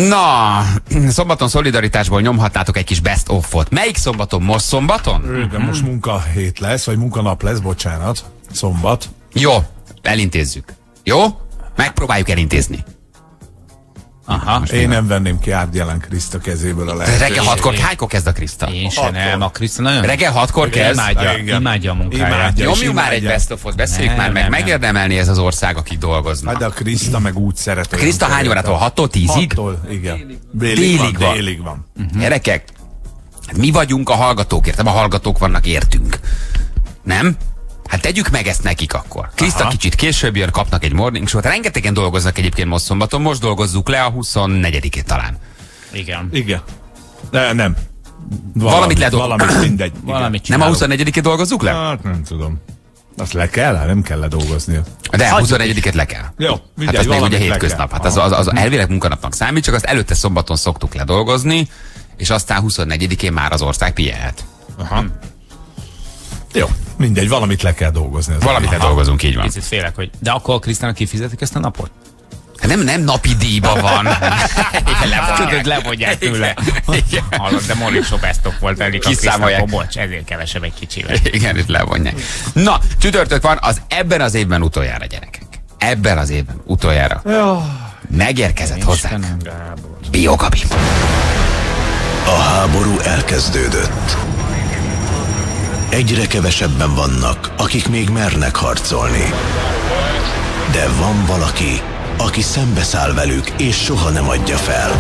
Na, szombaton szolidaritásból nyomhatnátok egy kis best offot. Melyik szombaton? Most szombaton? De most munkahét lesz, vagy munkanap lesz, bocsánat. Szombat. Jó, elintézzük. Jó? Megpróbáljuk elintézni. Aha, én nem venném ki Árgyalán Kriszta kezéből a lehetőséget. Reggel hatkor, hánykor kezd a Kriszta? Én sem, nem, a Kriszta nagyon... Reggel hatkor kezd? Imádja, imádja a munkáját. Nyomjuk már egy best of-ot, beszéljük már meg, megérdemelni ez az ország, aki dolgoznak. Hát de a Kriszta meg úgy szeret. Kriszta hány órától? hattól tízig? hattól, igen. Délig van. Gyerekek, mi vagyunk a hallgatókért, nem a hallgatók vannak értünk. Nem? Hát tegyük meg ezt nekik akkor. Kriszta kicsit később jön, kapnak egy morning show-t. Rengetegen dolgoznak egyébként most szombaton, most dolgozzuk le a huszonnegyedikét talán. Igen. Igen. De nem. Valamit, valamit le dolgozzuk. Valamit mindegy. Valamit nem a huszonnegyedikét dolgozzuk le? Hát nem tudom. Azt le kell, nem kell ledolgozni. De a huszonegyediket le kell. Jó, mindegy, hát az még ugye hétköznap. Hát az, az, az elvileg munkanapnak számít, csak azt előtte szombaton szoktuk ledolgozni, és aztán huszonnegyedikén már az ország pihenhet. Aha. Jó, mindegy, valamit le kell dolgozni. Valamit le dolgozunk, így van. Kicsit félek, hogy... De akkor Krisztának kifizetik ezt a napot? Nem, nem napi díjba van. Tudod, levonják tőle. Hallod, de MorningShow bestok volt elég a Krisztának, bocs, ezért kevesebb egy kicsivel. Igen, itt levonják. Na, csütörtök van, az ebben az évben utoljára, gyerekek. Ebben az évben utoljára. Megérkezett hozzánk Bió Gabi. A háború elkezdődött. Egyre kevesebben vannak, akik még mernek harcolni. De van valaki, aki szembeszáll velük, és soha nem adja fel.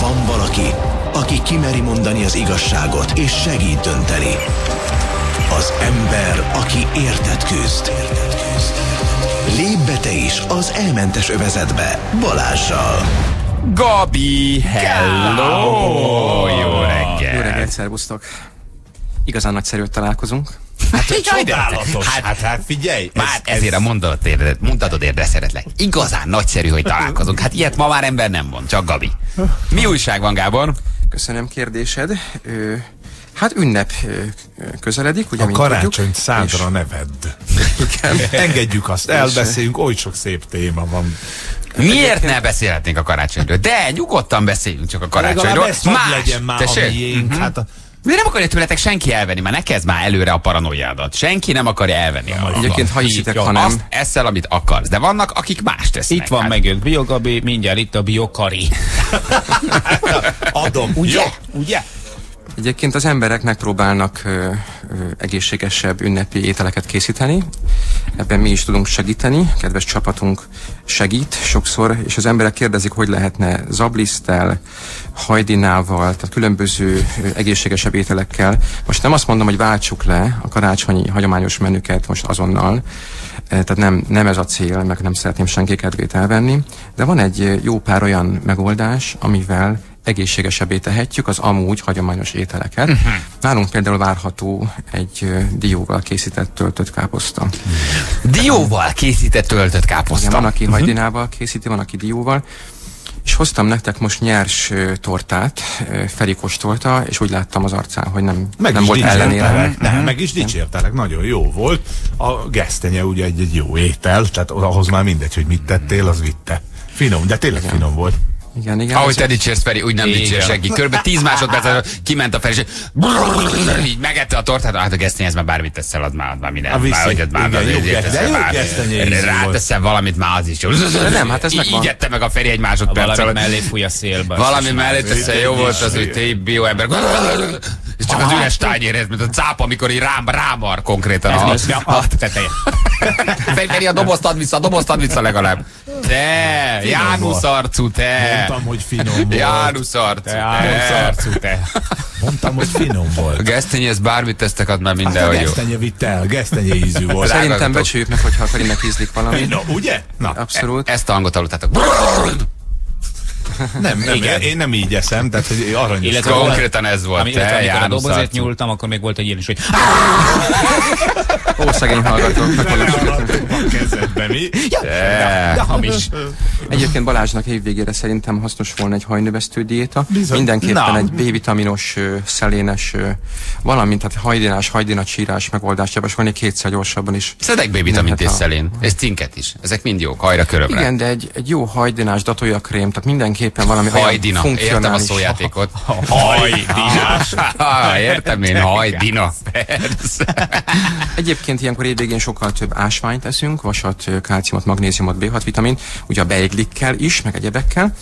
Van valaki, aki kimeri mondani az igazságot, és segít dönteni. Az ember, aki érted küzd. Lépj be te is az elmentes övezetbe, Balázssal. Gabi, hello! Jó reggelt! Jó reggelt, szervusztok! Igazán nagyszerűt találkozunk. Hát, csodálatos. Hát, hát, hát figyelj! Már ez, ezért ez... a mondatod érdre szeretlek. Igazán nagyszerű, hogy találkozunk. Hát ilyet ma már ember nem mond, csak Gabi. Mi újság van, Gábor? Köszönöm kérdésed. Hát ünnep közeledik, ugye, a karácsonyt szádra és... nevedd. Engedjük azt, elbeszéljünk, oly sok szép téma van. Miért ne beszélhetnénk a karácsonyról? De nyugodtan beszéljünk csak a karácsonyról. Más! Legyen már a miénk. Hát a... De nem akarja tőletek senki elvenni, már ne kezd már előre a paranoiádat. Senki nem akarja elvenni. Egyébként ha hiszitek, ha nem. Azt eszel, amit akarsz. De vannak, akik más tesznek. Itt van megint Bió Gabi, mindjárt itt a Bió Kari. Adom, ugye? Ugye? Egyébként az emberek megpróbálnak ö, ö, egészségesebb ünnepi ételeket készíteni. Ebben mi is tudunk segíteni. Kedves csapatunk segít sokszor, és az emberek kérdezik, hogy lehetne zabliszttel, hajdinával, tehát különböző ö, egészségesebb ételekkel. Most nem azt mondom, hogy váltsuk le a karácsonyi hagyományos menüket most azonnal. Tehát nem, nem ez a cél, meg nem szeretném senki kedvét elvenni. De van egy jó pár olyan megoldás, amivel egészségesebbé tehetjük az amúgy hagyományos ételeket. Uh -huh. Nálunk például várható egy dióval készített töltött káposzta. Dióval készített töltött káposzta? Igen, van, aki uh -huh. hajdinával készíti, van, aki dióval. És hoztam nektek most nyers tortát, Feri kóstolta, és úgy láttam az arcán, hogy nem, meg nem volt ellenére. Nem, meg is dicsértelek, nagyon jó volt. A gesztenye ugye egy, egy jó étel, tehát ahhoz már mindegy, hogy mit tettél, az vitte. Finom, de tényleg igen. Finom volt. Igen, igen, ahogy te dicsérsz, Feri, úgy nem dicsér senki. Körülbelül tíz másodperc kiment a Feri, és így megette a tortát, hát a gesztenyhez már bármit teszel, az már minden. Ráteszem valamit, már az is jó. Nem, hát ez így ette meg a Feri egy másodperc alatt. Mellé fúj a szélbe. Valami mellé teszel, jó volt az, hogy te bió ember. És csak az üres tányérhez, mint a cápa, amikor így rámar konkrétan. Feri, a dobozt ad vissza, a dobozt ad vissza legalább. te! Jánusz arcú, te! Mondtam, hogy finom volt. Jánusz arcú, te! Jánusz arcú, te! Mondtam, hogy finom volt. Gesztenyész bármit tesztek, ad már minden, hogy jó. Gesztenye vitt el, gesztenye ízű volt. Szerintem becsüljük meg, hogyha a Ferinek ízlik valami. Na, ugye? Na, abszolút. Ezt a hangot hallottátok. Nem, nem, igen. Én nem így eszem, tehát hogy aranyos. Illetve konkrétan ez volt. Ami, te, amikor a dobozért nyúltam, akkor még volt egy ilyen is, hogy ó, szegény hallgatóknak a kezedbe, mi? Ja, de, de hamis. Egyébként Balázsnak évvégére szerintem hasznos volna egy hajnövesztő diéta. Bizony. Mindenképpen na. Egy B-vitaminos, szelénes, valamint tehát hajdinás, hajdinat sírás megoldást javasolni kétszer gyorsabban is. Szedek B-vitamint és szelén, és cinket is. Ezek mind jók, hajra körömre. Igen, de egy, egy jó hajdinás datolyakrém, tehát mindenképpen valami hajdina. Funkcionális. Értem a szójátékot. Hajdinás. Értem én, hajdina. Persze. Egyébként ilyenkor évvégén sokkal több ásványt eszünk, vasat, kálciumot, magnéziumot, bé hat vitamint, ugye a beiglikkel is, meg egyebekkel,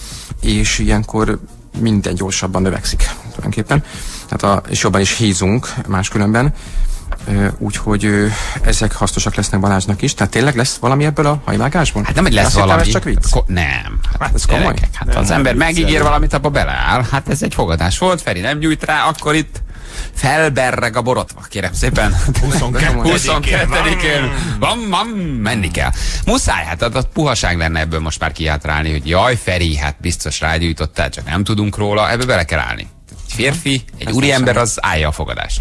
és ilyenkor minden gyorsabban növekszik tulajdonképpen, tehát a, és jobban is hízunk máskülönben, úgyhogy ezek hasznosak lesznek Balázsnak is. Tehát tényleg lesz valami ebből a hajvágásból? Hát nem, hogy lesz azt valami. Hittem, ez csak vicc? Ko nem. Hát ez komoly? Gyerekek, hát nem, az ember megígér valamit, abba beleáll. Hát ez egy fogadás volt, Feri nem gyújt rá, akkor itt felberreg a borotva, kérem szépen. huszonkettedikén. Van, van, menni kell. Muszáj, hát az puhaság lenne ebből most már kiátrálni, hogy jaj, Feri, hát biztos rágyújtottál, csak nem tudunk róla, ebből bele kell állni. Egy férfi, egy úriember, az állja a fogadást.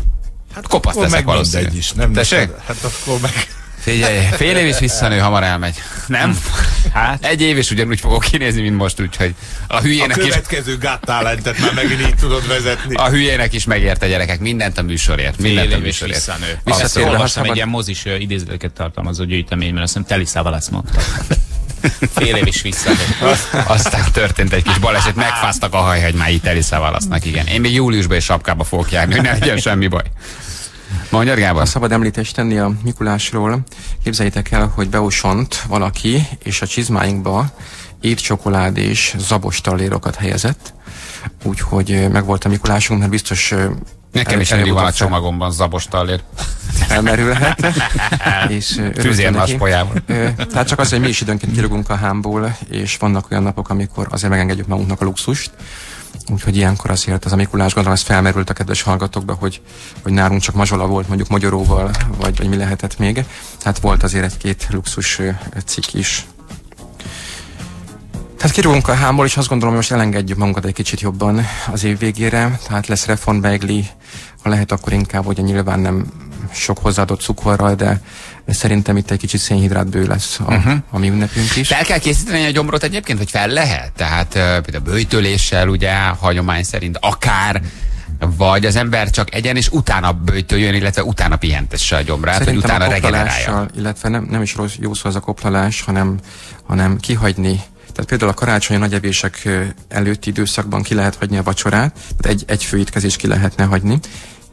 Hát kopasz leszek valószínűleg. Is, nem tessék? Hát akkor meg... Figyelj, fél év is visszanő, hamar elmegy. Nem? Hát? Egy év is ugyanúgy fogok kinézni, mint most, úgyhogy a hülyének is... A következő gáttálentet már megint így tudod vezetni. A hülyének is megért a gyerekek, mindent a műsorért. Mindent a műsorért. Visszanő. Visszatérve, ha szabad... egy ilyen mozis idézőket tartalmazó gyűjteményben, azt hiszem Teli Szavalász mondta. Fél év is vissza. Aztán történt egy kis baleset, megfáztak a hajhagymái Teli Szavalasznak, igen. Én még júliusban is sapkába fogok járni, hogy ne legyen semmi baj. Magyar Gábor? Ha szabad említést tenni a Mikulásról, képzeljétek el, hogy beosont valaki, és a csizmáinkba írt csokolád és zabos talérokat helyezett, úgyhogy megvolt a Mikulásunk, mert biztos... Nekem is elég van a csomagomban zabos talér. Elmerülhet. Tűzén haspolyában. Tehát csak az, hogy mi is időnként kirugunk a hámból, és vannak olyan napok, amikor azért megengedjük magunknak a luxust. Úgyhogy ilyenkor azért az a Mikulás, gondolom, ez felmerült a kedves hallgatókba, hogy, hogy nálunk csak mazsola volt, mondjuk magyaróval, vagy, vagy mi lehetett még. Tehát volt azért egy-két luxus cikk is. Tehát kirúgunk a hámból, és azt gondolom, hogy most elengedjük magunkat egy kicsit jobban az év végére. Tehát lesz reformbeigli, ha lehet, akkor inkább, ugye nyilván nem sok hozzáadott cukorral, de szerintem itt egy kicsit szénhidrátbő lesz a, uh-huh. a mi ünnepünk is. Fel kell készíteni a gyomrot egyébként, hogy fel lehet? Tehát például böjtöléssel, ugye, hagyomány szerint akár, vagy az ember csak egyen, és utána böjtöljön, illetve utána pihentesse a gyomrát, szerintem hogy utána regenerálja. Illetve nem, nem is rossz, jó szó az a koplalás, hanem, hanem kihagyni. Tehát például a karácsonyi nagyevések előtti időszakban ki lehet hagyni a vacsorát, tehát egy, egy főétkezés ki lehetne hagyni,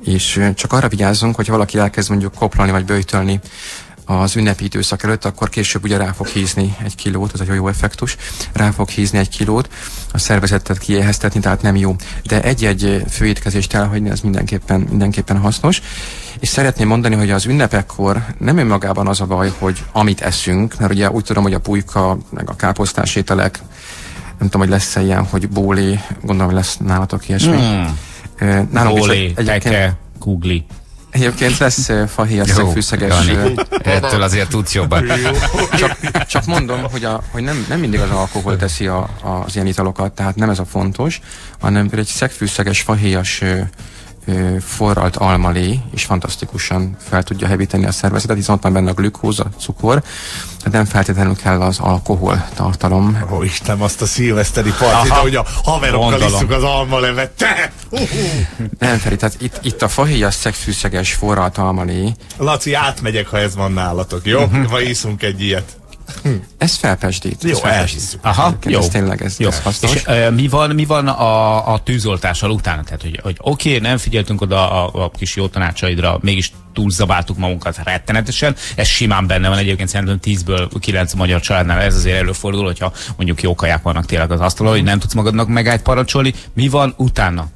és csak arra vigyázzunk, hogy ha valaki elkezd mondjuk koplalni vagy böjtölni az ünnepi időszak előtt, akkor később ugye rá fog hízni egy kilót, ez egy jó effektus, rá fog hízni egy kilót, a szervezetet kiéheztetni, tehát nem jó. De egy-egy főétkezést elhagyni, ez mindenképpen, mindenképpen hasznos. És szeretném mondani, hogy az ünnepekkor nem önmagában az a baj, hogy amit eszünk, mert ugye úgy tudom, hogy a pulyka, meg a káposztás ételek, nem tudom, hogy lesz-e ilyen, hogy bólé, gondolom, hogy lesz nálatok ilyesmi. Hmm. Nálunk bólé, is egy, teke, kugli. Egyébként lesz fahéjas szegfűszeges. Ettől azért tudsz jobban. Csak, csak mondom, hogy, a, hogy nem, nem mindig az alkohol teszi a, az ilyen italokat, tehát nem ez a fontos, hanem egy szegfűszeges, fahéjas forralt almalé, és fantasztikusan fel tudja hevíteni a szervezetet, hiszen ott van benne a glükóz, a cukor, de nem feltétlenül kell az alkohol tartalom. Ó, Isten, azt a szilveszteri partit, ahogy a haverokkal iszunk az almalevet, te! Uh -huh. Nem, Feri, tehát itt, itt a fahéjas, szegfűszeges forralt almalé. Laci, átmegyek, ha ez van nálatok, jó? Uh -huh. Ha iszunk egy ilyet. Hm. Ez felpesdít. Jó, elhisszük. Aha, jó. Ez tényleg ez, jó. Ez hasznos. És e, mi van, mi van a, a tűzoltással utána? Tehát, hogy, hogy oké, okay, nem figyeltünk oda a, a kis jó tanácsaidra, mégis túlzabáltuk magunkat rettenetesen. Ez simán benne van egyébként, szerintem tízből kilenc magyar családnál ez azért előfordul, hogyha mondjuk jó kaják vannak tényleg az asztalon, hogy nem tudsz magadnak megállt parancsolni. Mi van utána?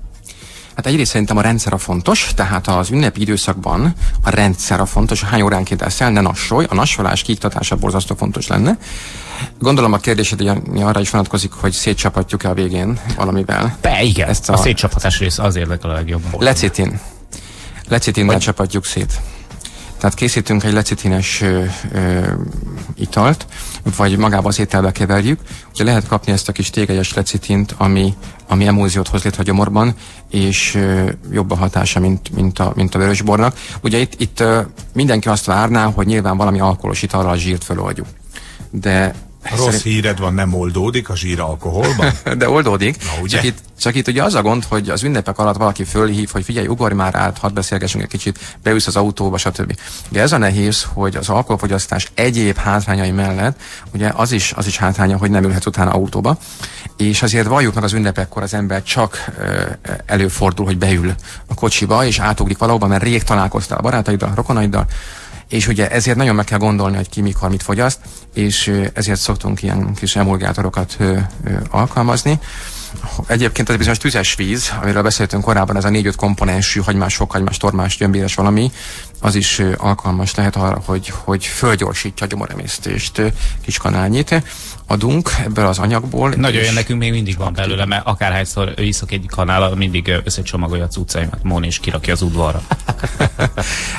Hát egyrészt szerintem a rendszer a fontos, tehát az ünnepi időszakban a rendszer a fontos, hány óránként eszel, ne nassolj, a nassolás kiiktatása borzasztó fontos lenne. Gondolom a kérdésed arra is vonatkozik, hogy szétcsapatjuk-e a végén valamivel. Be, igen, ezt a, a szétcsapatás rész az érdekel a legjobban. Lecitin. Lecitinnel vagy... csapatjuk szét. Tehát készítünk egy lecitines ö, ö, italt, vagy magába az ételbe keverjük. Ugye lehet kapni ezt a kis tégelyes lecitint, ami, ami emulziót hoz létre a gyomorban, és ö, jobb a hatása, mint, mint, a, mint a vörösbornak. Ugye itt, itt ö, mindenki azt várná, hogy nyilván valami alkoholos italra a zsírt feloldjuk. De rossz szerint... híred van, nem oldódik a zsír alkoholban? De oldódik. Na, ugye? Csak, itt, csak itt ugye az a gond, hogy az ünnepek alatt valaki fölhív, hogy figyelj, ugorj már át, hadd beszélgessünk egy kicsit, beülsz az autóba, stb. Ugye ez a nehéz, hogy az alkoholfogyasztás egyéb hátrányai mellett, ugye az is, az is hátránya, hogy nem ülhetsz utána autóba, és azért valljuk meg az ünnepekkor az ember csak uh, előfordul, hogy beül a kocsiba, és átugrik valahova, mert rég találkoztál a barátaiddal, rokonaiddal, és ugye ezért nagyon meg kell gondolni, hogy ki mikor mit fogyaszt, és ezért szoktunk ilyen kis emulgátorokat ö, ö, alkalmazni. Egyébként ez bizonyos tüzes víz, amiről beszéltünk korábban, ez a négy-öt komponensű hagymás, sokhagymás, tormás, gyömbéres valami, az is alkalmas lehet arra, hogy, hogy fölgyorsítja a gyomoremésztést, kis kanálnyit adunk ebből az anyagból. Nagyon jön, nekünk még mindig van belőle, mert akárhányszor iszok egy kanállal, mindig összecsomagolja a cuccaimat Móni, és kirakja az udvarra.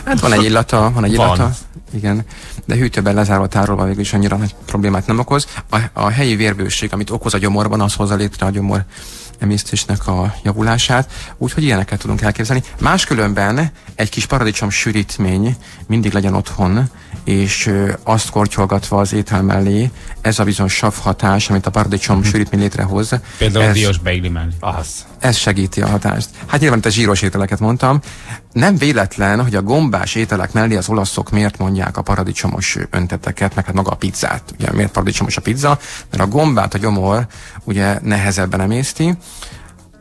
Hát van egy illata, van egy illata. Van. Igen, de hűtőben lezárva tárolva végül is annyira nagy problémát nem okoz. A, a helyi vérbőség, amit okoz a gyomorban, az hozza létre a gyomor emésztésnek a javulását, úgyhogy ilyeneket tudunk elképzelni. Máskülönben egy kis paradicsom sűrítmény mindig legyen otthon, és ö, azt kortyolgatva az étel mellé, ez a bizonyos savhatás, amit a paradicsom mm. sűrítmény létrehoz. Például ez, a diós beigli mellé. Az. Ez segíti a hatást. Hát nyilván itt a zsíros ételeket mondtam. Nem véletlen, hogy a gombás ételek mellé az olaszok miért mondják a paradicsomos önteteket, meg hát maga a pizzát. Ugye miért paradicsomos a pizza? Mert a gombát a gyomor ugye nehezebben emészti.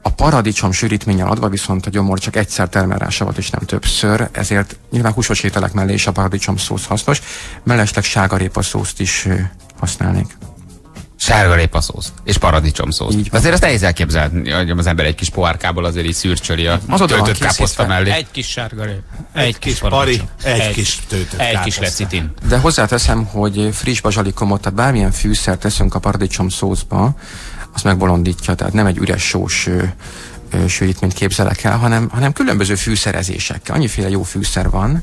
A paradicsom sűrítménnyel adva viszont a gyomor csak egyszer termelrásavat, és nem többször, ezért nyilván húsos ételek mellé is a paradicsom szósz hasznos, mellesleg sárgarépa szószt is használnék. Sárgarépa szósz és paradicsom szósz. Azért ezt nehéz elképzelni, hogy az ember egy kis pohárkából azért így szürcsöli a töltött káposzta mellé. Egy kis sárgarép, egy, egy kis paradicsom, egy, egy kis töltött egy kis lecitin. De hozzáteszem, hogy friss bazsalikomot, tehát bármilyen fűszer teszünk a paradicsom szószba, azt megbolondítja, tehát nem egy üres sós sűrítményt képzelek el, hanem, hanem különböző fűszerezésekkel. Annyiféle jó fűszer van,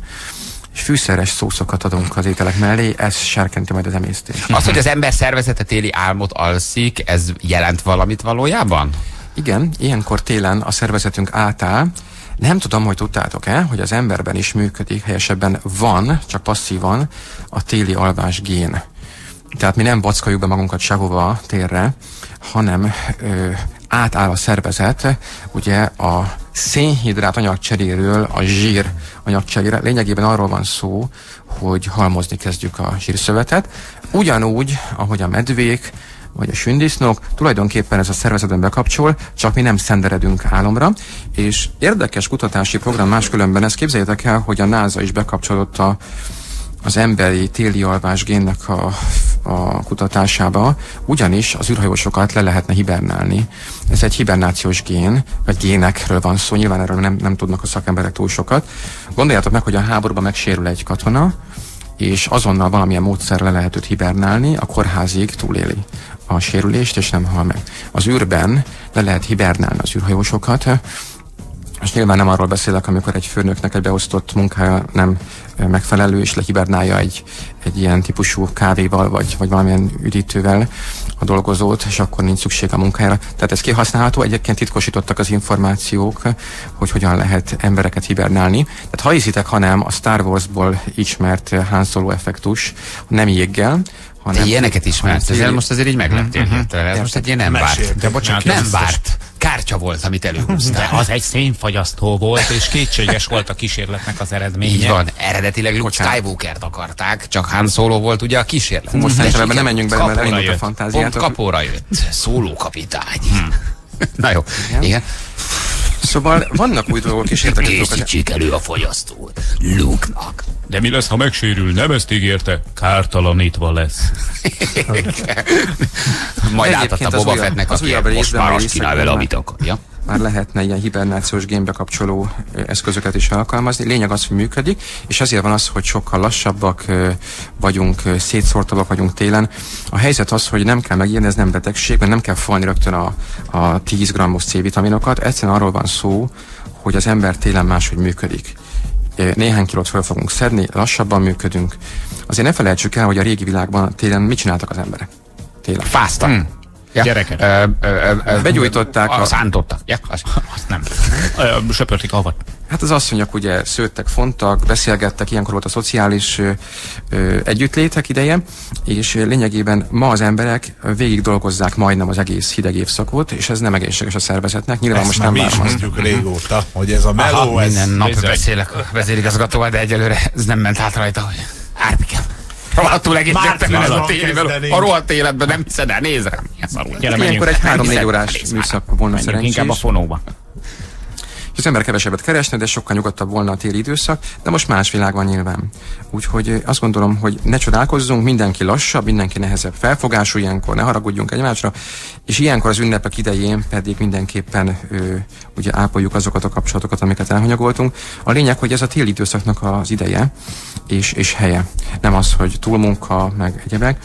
és fűszeres szószokat adunk az ételek mellé, ez serkenti majd az emésztést. Az, hogy az ember szervezete téli álmot alszik, ez jelent valamit valójában? Igen, ilyenkor télen a szervezetünk átáll. Nem tudom, hogy tudtátok-e, hogy az emberben is működik, helyesebben van, csak passzívan, a téli alvás gén. Tehát mi nem vackoljuk be magunkat sehova térre, hanem ö, átáll a szervezet ugye a szénhidrát anyagcseréről a zsír anyagcserére. Lényegében arról van szó, hogy halmozni kezdjük a zsírszövetet. Ugyanúgy, ahogy a medvék vagy a sündisznók, tulajdonképpen ez a szervezetben bekapcsol, csak mi nem szenderedünk álomra. És érdekes kutatási program máskülönben, ezt képzeljétek el, hogy a NASA is bekapcsolódott a az emberi téli alvás génnek a, a kutatásába, ugyanis az űrhajósokat le lehetne hibernálni. Ez egy hibernációs gén, vagy génekről van szó, nyilván erről nem, nem tudnak a szakemberek túl sokat. Gondoljátok meg, hogy a háborúban megsérül egy katona, és azonnal valamilyen módszer le lehet őt hibernálni, a kórházig túléli a sérülést, és nem hal meg. Az űrben le lehet hibernálni az űrhajósokat, és nyilván nem arról beszélek, amikor egy főnöknek egy beosztott munkája nem megfelelő, és lehibernálja egy, egy ilyen típusú kávéval, vagy, vagy valamilyen üdítővel a dolgozót, és akkor nincs szükség a munkájára. Tehát ez kihasználható, egyébként titkosítottak az információk, hogy hogyan lehet embereket hibernálni. Tehát ha hiszitek, ha nem, a Star Warsból ismert Han Solo effektus nem jéggel, hanem... Te ilyeneket ismersz, ezzel most azért így megleptél. Uh-huh. Hát, ez most egy ilyen nem várt. De bocsánat, nem várt. Kártya volt, amit előhúztál. De az egy szénfagyasztó volt, és kétséges volt a kísérletnek az eredménye. Így van, eredetileg Luke Skywalkert akarták, csak Han Solo volt ugye a kísérlet. Most ebben nem menjünk bele, mert elindult a fantáziátok. Kapóra jött, Solo kapitány. Hmm. Na jó, igen. igen. Szóval vannak új dolgok is érdekes. Készítsék elő a fogyasztót, Luke-nak. De mi lesz, ha megsérül? Nem ezt ígérte? Kártalanítva lesz. Majd átadta Boba Fettnek, aki most már azt kínál vele, amit akarja. már lehetne ilyen hibernációs gémbe kapcsoló eszközöket is alkalmazni. Lényeg az, hogy működik, és ezért van az, hogy sokkal lassabbak vagyunk, szétszórtabbak vagyunk télen. A helyzet az, hogy nem kell megírni, ez nem betegség, mert nem kell falni rögtön a, a tíz grammos C-vitaminokat. Egyszerűen arról van szó, hogy az ember télen máshogy működik. Néhány kilót föl fogunk szedni, lassabban működünk. Azért ne felejtsük el, hogy a régi világban télen mit csináltak az emberek? Télen. Fáztak. Hmm. Ja. Gyerekek. Ö, ö, ö, Begyújtották. A, a... Szántottak. Ja, azt, azt nem. Ö, söpörték a havat. Hát az asszonyok ugye szőttek, fontak, beszélgettek, ilyenkor volt a szociális ö, együttlétek ideje, és lényegében ma az emberek végig dolgozzák majdnem az egész hideg évszakot, és ez nem egészséges a szervezetnek. Nyilván ezt most nem várom. Ezt már mi is mondjuk régóta, hogy ez a meló. Aha, ez... Minden nap bizony. Beszélek a vezérigazgatóval, de egyelőre ez nem ment hát rajta, hogy árpikem. Rohadtul egészítettem, ez a tél, a rohadt életben nem hiszed el, nézd rám. Ilyenkor egy három-négy órás műszak volna szerencsés. Inkább a fonóba. És az ember kevesebbet keresne, de sokkal nyugodtabb volna a téli időszak, de most más világ van nyilván. Úgyhogy azt gondolom, hogy ne csodálkozzunk, mindenki lassabb, mindenki nehezebb felfogású ilyenkor, ne haragudjunk egymásra, és ilyenkor az ünnepek idején pedig mindenképpen ő, ugye ápoljuk azokat a kapcsolatokat, amiket elhanyagoltunk. A lényeg, hogy ez a téli időszaknak az ideje és, és helye. Nem az, hogy túlmunka, meg egyebek.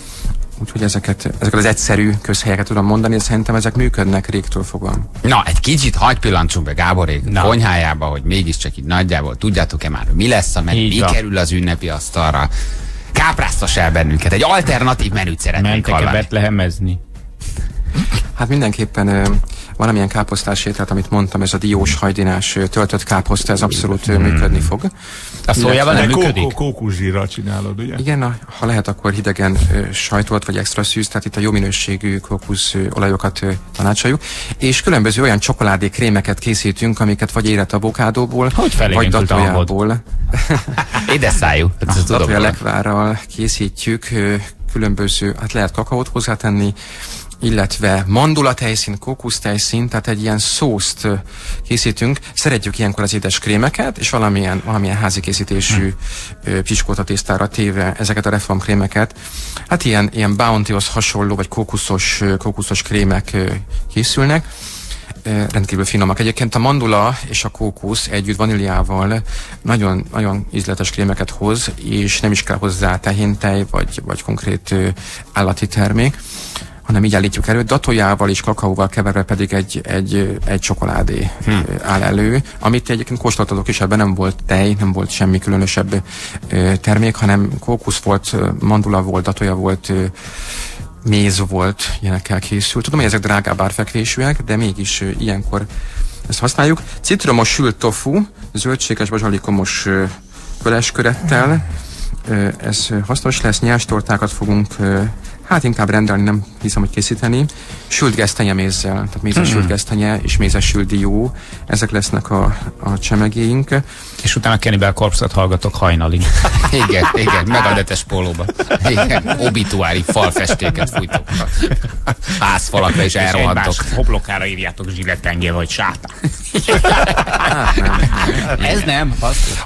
Úgyhogy ezeket, ezeket az egyszerű közhelyeket tudom mondani, és szerintem ezek működnek régtől fogva. Na, egy kicsit hagyj pillancsunk be Gáborék Na. konyhájába, hogy mégiscsak így nagyjából tudjátok-e már, hogy mi lesz, mert mi a... kerül az ünnepi asztalra. Kápráztass el bennünket, egy alternatív menüt szeretnénk Mentek hallani. Mentek-e betlehemezni? Hát mindenképpen valamilyen káposztás ételt, amit mondtam, ez a diós hajdinás töltött káposzta, ez abszolút hmm. működni fog. A szójában nem működik? Kókuszsírral csinálod, ugye? Igen, ha lehet, akkor hidegen sajtot vagy extra szűz, tehát itt a jó minőségű kókuszolajokat tanácsoljuk. És különböző olyan csokoládé krémeket készítünk, amiket vagy érett avokádóból, vagy datójából. Édeszájú. Datója lekvárral készítjük, különböző, hát lehet kakaót hozzátenni, illetve mandulatejszín, kókusztejszín, tehát egy ilyen szószt készítünk. Szeretjük ilyenkor az édes krémeket, és valamilyen, valamilyen házi készítésű hmm. piskóta tésztára téve ezeket a reformkrémeket. Hát ilyen, ilyen bountyhoz hasonló, vagy kókuszos, kókuszos krémek készülnek. Rendkívül finomak. Egyébként a mandula és a kókusz együtt vaníliával nagyon, nagyon ízletes krémeket hoz, és nem is kell hozzá tehéntej, vagy, vagy konkrét állati termék, hanem így állítjuk elő. Datójával és kakaóval keverve pedig egy, egy, egy csokoládé hmm. áll elő, amit egyébként kóstoltatok is, ebben nem volt tej, nem volt semmi különösebb termék, hanem kókusz volt, mandula volt, datója volt, méz volt, ilyenekkel készült. Tudom, hogy ezek drágább árfekvésűek, de mégis ilyenkor ezt használjuk. Citromos sült tofu, zöldséges bazsalikomos pöleskörettel, ez hasznos lesz, nyers tortákat fogunk hát inkább rendelni, nem hiszem, hogy készíteni. Sült gesztenye mézzel, tehát mézes sült gesztenye és mézes sült dió. Ezek lesznek a, a csemegéink. És utána Cannibal Corpse-ot hallgatok hajnalig. igen, igen, megadetes pólóba. Igen, obituári falfestéket fújtok. Házfalakra is elrohantok. És hoblokára írjátok zsilletengél, hogy sátán. hát nem. Ez nem.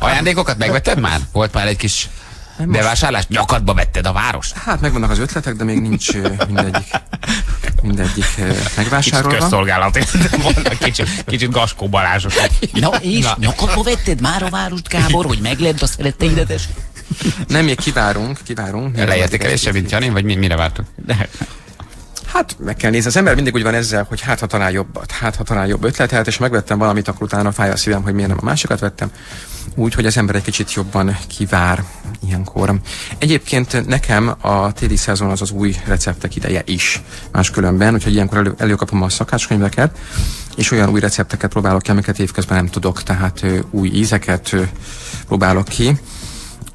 Ajándékokat megvetted már? Volt már egy kis... bevásárlást? Nyakadba vetted a város? Hát megvannak az ötletek, de még nincs mindegyik, mindegyik megvásárolva. Kicsit közszolgálati, kicsit, kicsit Gaskó Balázsos. Na és Na. nyakadba vetted már a várost, Gábor, hogy megledd a szeretteidetes? Nem, még kivárunk, kivárunk. Leértékelése, mint Jani, vagy mi, mire vártunk? De. Hát meg kell nézni, az ember mindig úgy van ezzel, hogy hát ha talál jobbat, hát ha talál jobb ötletet, és megvettem valamit, akkor utána fáj a szívem, hogy miért nem a másikat vettem. Úgyhogy az ember egy kicsit jobban kivár ilyenkor. Egyébként nekem a téli szezon az az új receptek ideje is máskülönben, úgyhogy ilyenkor elő, előkapom a szakácskönyveket, és olyan új recepteket próbálok ki, amiket évközben nem tudok, tehát ö, új ízeket ö, próbálok ki.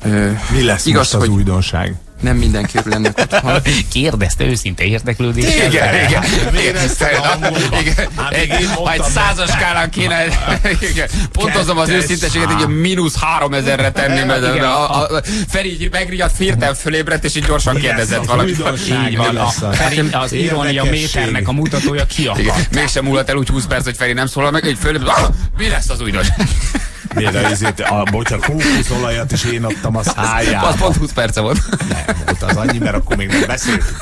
Ö, Mi lesz igaz, most az hogy újdonság? Nem mindenki örül ennek otthon. Kérdezte őszinte érdeklődéssel. Igen, igen. Érezte hangulva. Majd százas skálán kéne. Pontozom az őszinteséget, hogy mínusz három ezerre tenném. Feri megriadt, hirtelen fölébredt, és így gyorsan kérdezett valaki. Így van. Az irónia méternek a mutatója kiakadt. Mégsem múlott el úgy húsz perc, hogy Feri nem szólal meg, hogy fölébredt. Mi lesz az újdonság? Bocs, a kókuszolajat is én adtam a szájába. Az pont húsz perce volt. Nem volt az annyi, mert akkor még nem beszéltünk.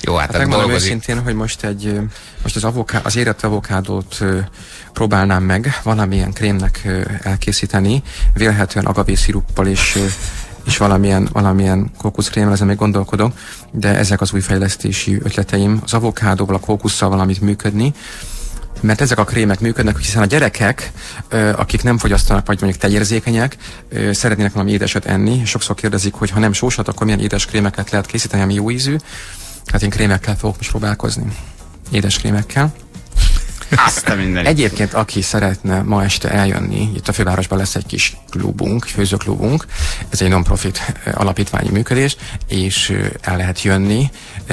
Jó, hát, hát megmondom dolgozik. Őszintén, hogy most egy, most az, avoká, az érett avokádót próbálnám meg valamilyen krémnek elkészíteni, vélhetően agavé-sziruppal és és valamilyen, valamilyen kókuszkrémmel, ezen még gondolkodom, de ezek az új fejlesztési ötleteim, az avokádóval, a kókusszal valamit működni, mert ezek a krémek működnek, hiszen a gyerekek, akik nem fogyasztanak, vagy mondjuk tejérzékenyek, szeretnének valami édeset enni, és sokszor kérdezik, hogy ha nem sósat, akkor milyen édes krémeket lehet készíteni, ami jó ízű. Hát én krémekkel fogok most próbálkozni. Édes krémekkel. Azt a mindenit. Egyébként, aki szeretne ma este eljönni, itt a fővárosban lesz egy kis klubunk, főzőklubunk, ez egy non-profit alapítványi működés, és el lehet jönni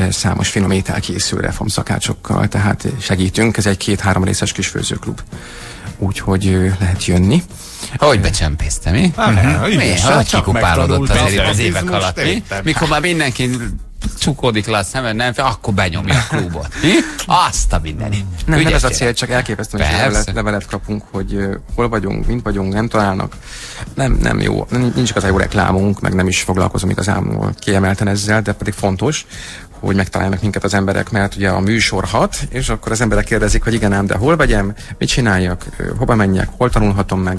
számos finom ételkészül reformszakácsokkal, tehát segítünk, ez egy két-három részes kis főzőklub. Úgyhogy lehet jönni. Ahogy becsempészte, mi? Miért? Ahogy kikupálódott az évek alatt, mi? Mikor már mindenki csukódik le a szemed, nem fel, akkor benyomja a klubot. Mi? Azt a mindenit. Nem, nem ez a cél, csak elképesztő, hogy levelet, levelet kapunk, hogy uh, hol vagyunk, mint vagyunk, nem találnak. Nem, nem jó, nincs igazán jó reklámunk, meg nem is foglalkozom igazán kiemelten ezzel, de pedig fontos, hogy megtalálnak minket az emberek, mert ugye a műsor hat, és akkor az emberek kérdezik, hogy igen ám, de hol vegyem, mit csináljak, hova menjek, hol tanulhatom meg,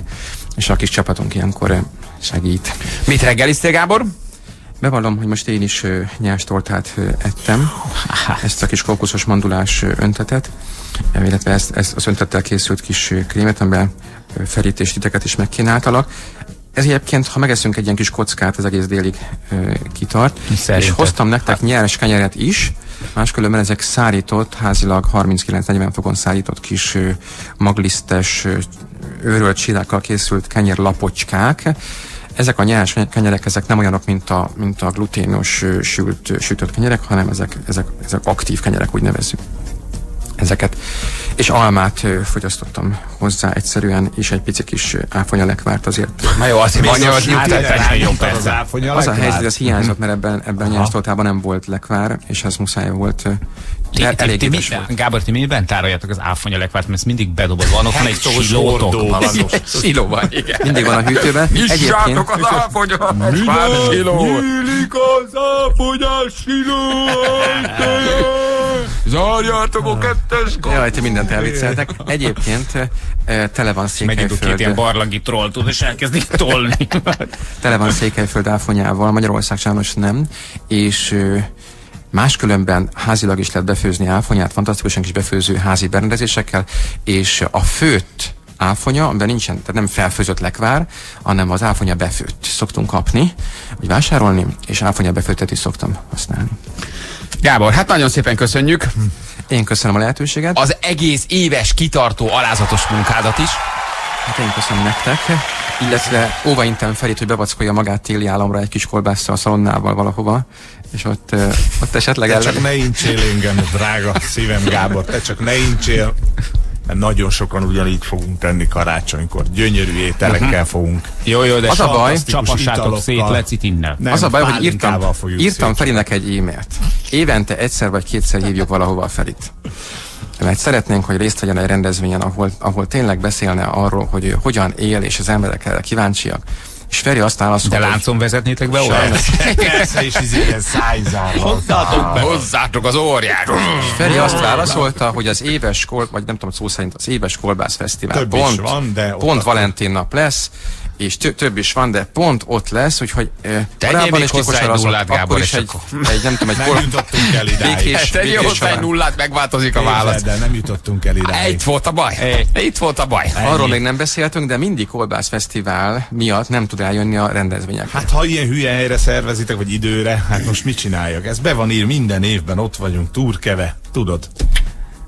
és a kis csapatunk ilyenkor segít. Mit reggeliztél, Gábor? Bevallom, hogy most én is uh, nyers tortát uh, ettem, ezt a kis kókuszos mandulás uh, öntetet, illetve ezt, ezt az öntettel készült kis uh, krémet, amiben uh, ferítés titeket is megkínáltalak. Ez egyébként, ha megeszünk egy ilyen kis kockát, az egész délig uh, kitart. Szerinted? És hoztam nektek hát nyers kenyeret is, máskülönben ezek szárított, házilag harminckilenc negyven fokon szárított kis uh, maglisztes, uh, őrölt sírákkal készült kenyérlapocskák. Ezek a nyers kenyerek, ezek nem olyanok, mint a, mint a gluténos sült, sütött kenyerek, hanem ezek, ezek, ezek aktív kenyerek, úgy nevezzük ezeket. És almát fogyasztottam hozzá egyszerűen, és egy pici kis áfonyalekvárt azért. Na jó, azért az a helyzet, ez hiányzott, mert ebben, ebben nyersztoltában nem volt lekvár, és ez muszáj volt. Gábor, ti miben tároljátok az áfonyalekvárt, mert ezt mindig bedobod, van otthon egy silótok valami. Silóban, igen. Mindig van a hűtőben. Nyissátok az áfonyalekvárt siló! Nyílik az áfonyal siló! Zárjátok a kettes kaput! Jaj, ti mindent elvicceltek. Egyébként tele van Székelyföld. Megint két ilyen barlangi troll tud, és elkezdik tolni. Tele van Székelyföld áfonyával, Magyarország sajnos nem, és máskülönben házilag is lehet befőzni áfonyát, fantasztikusan kis befőző házi berendezésekkel, és a főtt áfonya, amiben nincsen, tehát nem felfőzött lekvár, hanem az áfonya befőtt szoktunk kapni, vagy vásárolni, és áfonya befőttet is szoktam használni. Gábor, hát nagyon szépen köszönjük. Én köszönöm a lehetőséget. Az egész éves kitartó alázatos munkádat is. Hát én köszönöm nektek, illetve óvaintem Ferit, hogy bevackolja magát téli államra egy kis kolbásszal, szalonnával valahova, és ott, ott esetleg... Te elleg... csak ne incsél engem, drága szívem, Gábor, te csak ne incsél, mert nagyon sokan ugyanígy fogunk tenni karácsonykor. Gyönyörű ételekkel uh-huh. fogunk. Jó, jó, de az a baj, csapassátok szét, lecit innen. Nem, az a baj, hogy írtam, írtam Ferinek egy e-mailt. Évente egyszer vagy kétszer hívjuk valahova a Ferit. Mert szeretnénk, hogy részt vegyen egy rendezvényen, ahol, ahol tényleg beszélne arról, hogy ő hogyan él, és az emberek erre kíváncsiak. És Feri azt válaszol, de láncon vezetnétek be olyan? Persze, és ez ilyen szájzárral. Hozzátok be, hozzátok az óriát! És Feri azt válaszolta, hogy az éves, kol, vagy nem tudom szó szerint, az éves kolbászfesztivál pont, van, de pont Valentin nap lesz, és tö több is van, de pont ott lesz, úgyhogy korábban is kikosarazom, akkor is egy, egy, nem tudom, egy nem jutottunk el idáig. Tegyél hozzá egy nullát, megváltozik a válasz. De nem jutottunk el idáig. Itt volt a baj. Itt volt a baj. Arról még nem beszéltünk, de mindig kolbászfesztivál miatt nem tud eljönni a rendezvényekre. Hát ha ilyen hülye helyre szervezitek, vagy időre, hát most mit csináljak? Ez be van ír, minden évben ott vagyunk, túrkeve, tudod?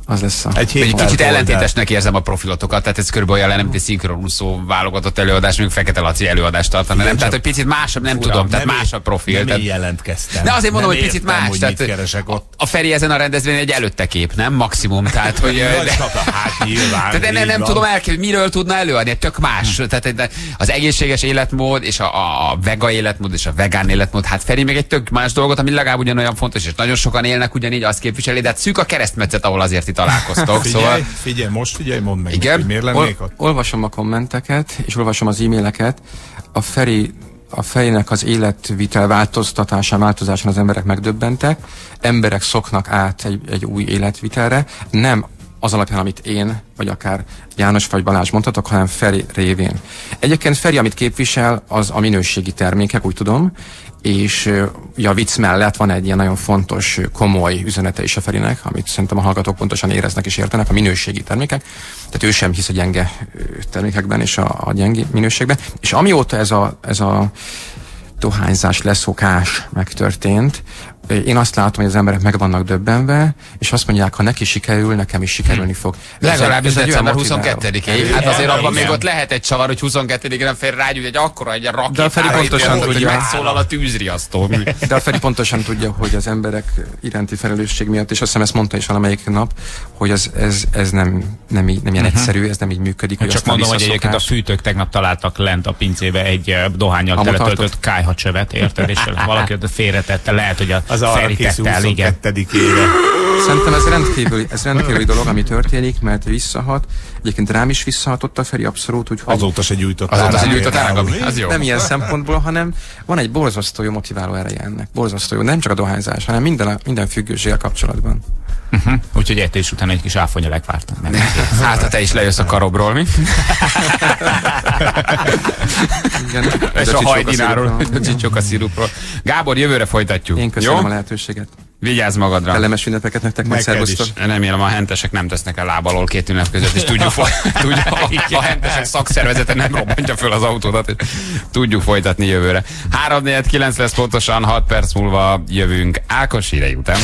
Az lesz a... Egy, egy kicsit ellentétesnek érzem a profilotokat, tehát ez körülbelül olyan, mint egy szinkronúszó válogatott előadás, mondjuk Fekete Laci előadást tartana, nem? Tehát, hogy picit másabb, nem tudom, tehát más a profil. Nem tehát... jelentkeztem. De azért mondom, hogy picit értem, más. Hogy tehát keresek ott. A Feri ezen a rendezvény egy előtte kép, nem? Maximum, tehát, hogy... de... hát, nyilván, tehát nem, nem tudom elképzelni, miről tudna előadni, tök más. Hm. Tehát az egészséges életmód, és a, a vega életmód, és a vegán életmód, hát Feri még egy tök más dolgot, ami legalább ugyanolyan fontos, és nagyon sokan élnek ugyanígy, azt képviseli, de hát szűk a keresztmetszet, ahol azért itt találkoztok. Figyelj, szóval... figyelj, most figyelj, mondd meg, igen? Miért lennék ott? Olvasom a kommenteket, és olvasom az e-maileket. A Feri A fejének az életvitel változtatásán, változásán az emberek megdöbbentek, emberek szoknak át egy, egy új életvitelre, nem az alapján, amit én, vagy akár János vagy Balázs mondhatok, hanem Feri révén. Egyébként Feri, amit képvisel, az a minőségi termékek, úgy tudom, és ja, a vicc mellett van egy ilyen nagyon fontos, komoly üzenete is a Ferinek, amit szerintem a hallgatók pontosan éreznek és értenek, a minőségi termékek. Tehát ő sem hisz a gyenge termékekben és a, a gyengi minőségben. És amióta ez a, ez a dohányzás leszokás megtörtént, én azt látom, hogy az emberek meg vannak döbbenve, és azt mondják, ha neki sikerül, nekem is sikerülni fog. Legalábbis december huszonkettedikéig. Hát azért abban még ott lehet egy csavar, hogy huszonkettedikén nem fér rágyújt egy akkora, egy rakétára épült, hogy megszólal a tűzriasztó. De a Feri pontosan tudja, hogy az emberek iránti felelősség miatt, és azt hiszem ezt mondta is valamelyik nap, hogy ez, ez, ez nem, nem, így, nem ilyen uh-huh. egyszerű, ez nem így működik. Hogy csak mondom, hogy egyébként a fűtők tegnap találtak lent a pincébe egy dohányal teletöltött kályhacsövet, érted? És valaki félretette, lehet, hogy a az arra készül huszonkettedikére. Szerintem ez rendkívüli, ez rendkívüli dolog, ami történik, mert visszahat. Egyébként rám is visszahatott a Feri abszolút, úgyhogy... Azóta se gyújtott Azóta se gyújtott ágam. Nem ilyen szempontból, hanem van egy borzasztó jó motiváló ereje ennek. Borzasztó jó. Nem csak a dohányzás, hanem minden, minden függőséggel kapcsolatban. Uh-huh. Úgyhogy ettés után egy kis áfonya legvártam. Hát, ha te is lejössz a karobról, mi? Igen, és a, a hajdináról, a csicsokaszirupról. Gábor, jövőre folytatjuk. Én köszönöm jó? a lehetőséget. Vigyázz magadra. Kellemes ünnepeket nektek, majd szervusztok. Remélem, a hentesek nem tesznek el lábalól két ünnep között, és tudjuk, tudjuk a, a hentesek szakszervezete nem robbantja föl az autódat, és tudjuk folytatni jövőre. három negyvenkilenc lesz pontosan, hat perc múlva jövünk Ákos hírei után.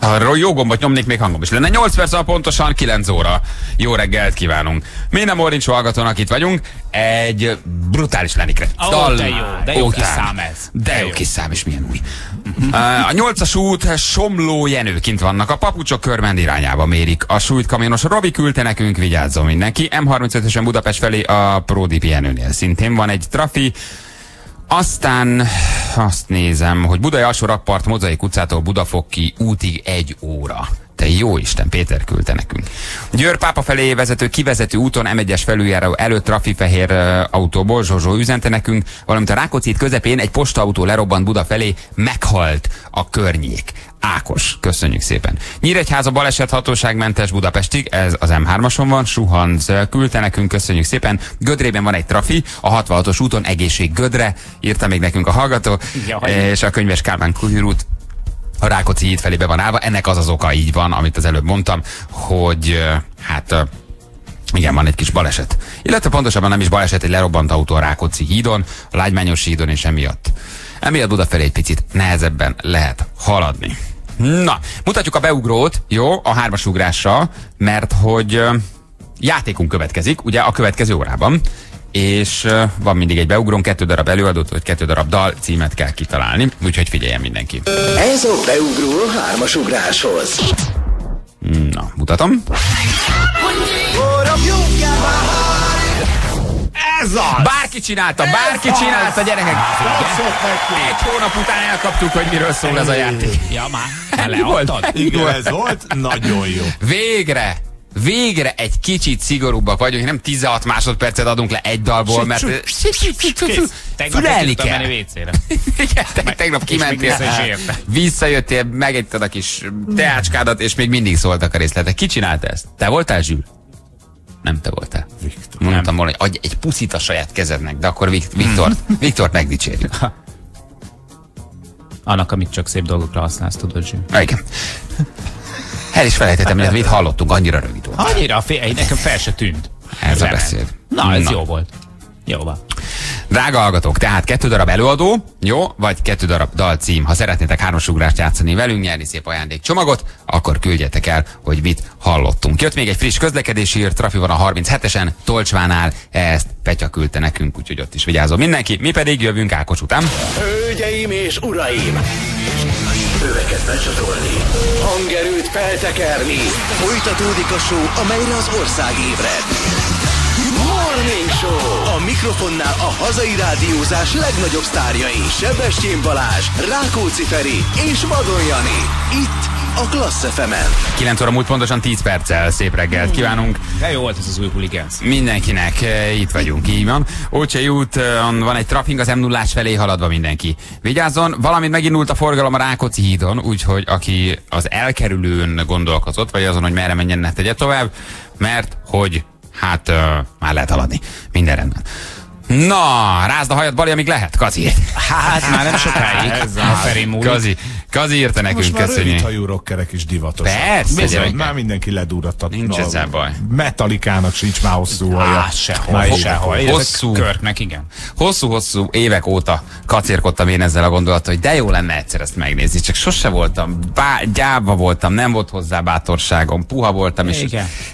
Ha jó gombot nyomnék, még hangom is lenne. nyolc perc pontosan, kilenc óra. Jó reggelt kívánunk. Minden Morning Show hallgatónak itt vagyunk. Egy brutális lenikre. Oh, de jó, de jó kis szám ez. De, de jó, jó kis szám, és milyen új. A nyolcas út Somló-Jenőkint vannak. A papucsok körmend irányába mérik. A súlytkamionos Robi küldte nekünk, vigyázzon mindenki. M harmincötösen Budapest felé a Pródi pihenőnél szintén van egy trafi. Aztán azt nézem, hogy Budai alsó rakpart Mozaik utcától Budafoki útig egy óra. Te jó Isten, Péter küldte nekünk. Győr pápa felé vezető kivezető úton M egyes felüljáró előtt trafifehér autóból Zsozsó üzente nekünk, valamint a Rákóczi híd közepén egy postaautó lerobbant Buda felé, meghalt a környék. Ákos, köszönjük szépen. Nyíregyháza baleset hatóságmentes Budapestig, ez az M hármason van, Suhanz küldte nekünk, köszönjük szépen. Gödrében van egy trafi, a hatvanhatos úton egészség Gödre, írta még nekünk a hallgató, Jaj. és a Könyves Kálmán Kuhirút a Rákóczi híd felébe van állva. Ennek az az oka, így van, amit az előbb mondtam, hogy hát igen, van egy kis baleset. Illetve pontosabban nem is baleset, egy lerobbant autó a Rákóczi hídon, a Lágymányos hídon, és emiatt. Emiatt Budafelé egy picit nehezebben lehet haladni. Na, mutatjuk a beugrót, jó, a hármas ugrásra, mert hogy játékunk következik, ugye a következő órában, és van mindig egy beugrón, kettő darab előadót, vagy kettő darab dal címet kell kitalálni, úgyhogy figyeljen mindenki. Ez a beugró a hármas ugráshoz. Na, mutatom. Ez az! Bárki csinálta, bárki ez csinálta, az. Gyerekek! Egy hónap után elkaptuk, hogy miről szól ez a játék. Ja, már leadtad? Igen, ez volt nagyon jó. Végre! Végre egy kicsit szigorúbbak vagyunk, nem tizenhat másodpercet adunk le egy dalból, mert... Fülelni kell. Tegnap kimentél, visszajöttél, megetted a kis teácskádat, és még mindig szóltak a részletek. Ki csinálta ezt? Te voltál, Zsűr? Nem te voltál. Viktor. Mondtam volna, hogy adj egy puszit a saját kezednek, de akkor Viktort, Viktort megdicsérjük. Annak, amit csak szép dolgokra használsz, tudod, Zsűr? Igen. El is felejtettem, illetve itt hallottunk, annyira rövid volt. Annyira, fél, nekem fel se tűnt. Ez a beszéd. Na, ez Na. jó volt. Jó van. Drága hallgatók, tehát kettő darab előadó, jó, vagy kettő darab dalcím. Ha szeretnétek hármas ugrást játszani velünk, nyerni szép ajándékcsomagot, akkor küldjetek el, hogy mit hallottunk. Jött még egy friss közlekedési hír, trafi van a harminchetesen, Tolcsvánál, ezt Petya küldte nekünk, úgyhogy ott is vigyázom mindenki, mi pedig jövünk Ákos után. Hölgyeim és uraim! Öveket becsatolni, hangerőt feltekerni, folytatódik a show, amelyre az ország ébred. Morning Show! A mikrofonnál a hazai rádiózás legnagyobb sztárjai, Sebestyén Balázs, Rákóczi Feri és Vadon Jani. Itt a Klassz ef emen. kilenc óra múlt pontosan tíz perccel. Szép reggelt kívánunk. De jó volt ez az új Hooligans. Mindenkinek itt vagyunk, így van. Ócsai úton van egy trapping, az em nullás felé haladva mindenki. Vigyázzon, valamint megindult a forgalom a Rákóczi hídon, úgyhogy aki az elkerülőn gondolkozott, vagy azon, hogy merre menjen, ne tegye tovább, mert hogy hát uh, már lehet haladni. Minden rendben. Na, rázd a hajad, Bali, amíg lehet, Kazi. Hát már nem sokáig. Ez a Feri múlik. Kazi, Kazi írta nekünk, köszönjük. Most már rövid hajú rockerek is divatosak. Persze, gyerekek. Már mindenki ledúratott. Nincs ezzel baj. Metalikának sincs már hosszú haja. Sehol, sehol. Hosszú. Körknek, igen. Hosszú-hosszú évek óta kacérkodtam én ezzel a gondolattal, hogy de jó lenne egyszer ezt megnézni. Csak sose voltam, gyáva voltam, nem volt hozzá bátorságom, puha voltam, és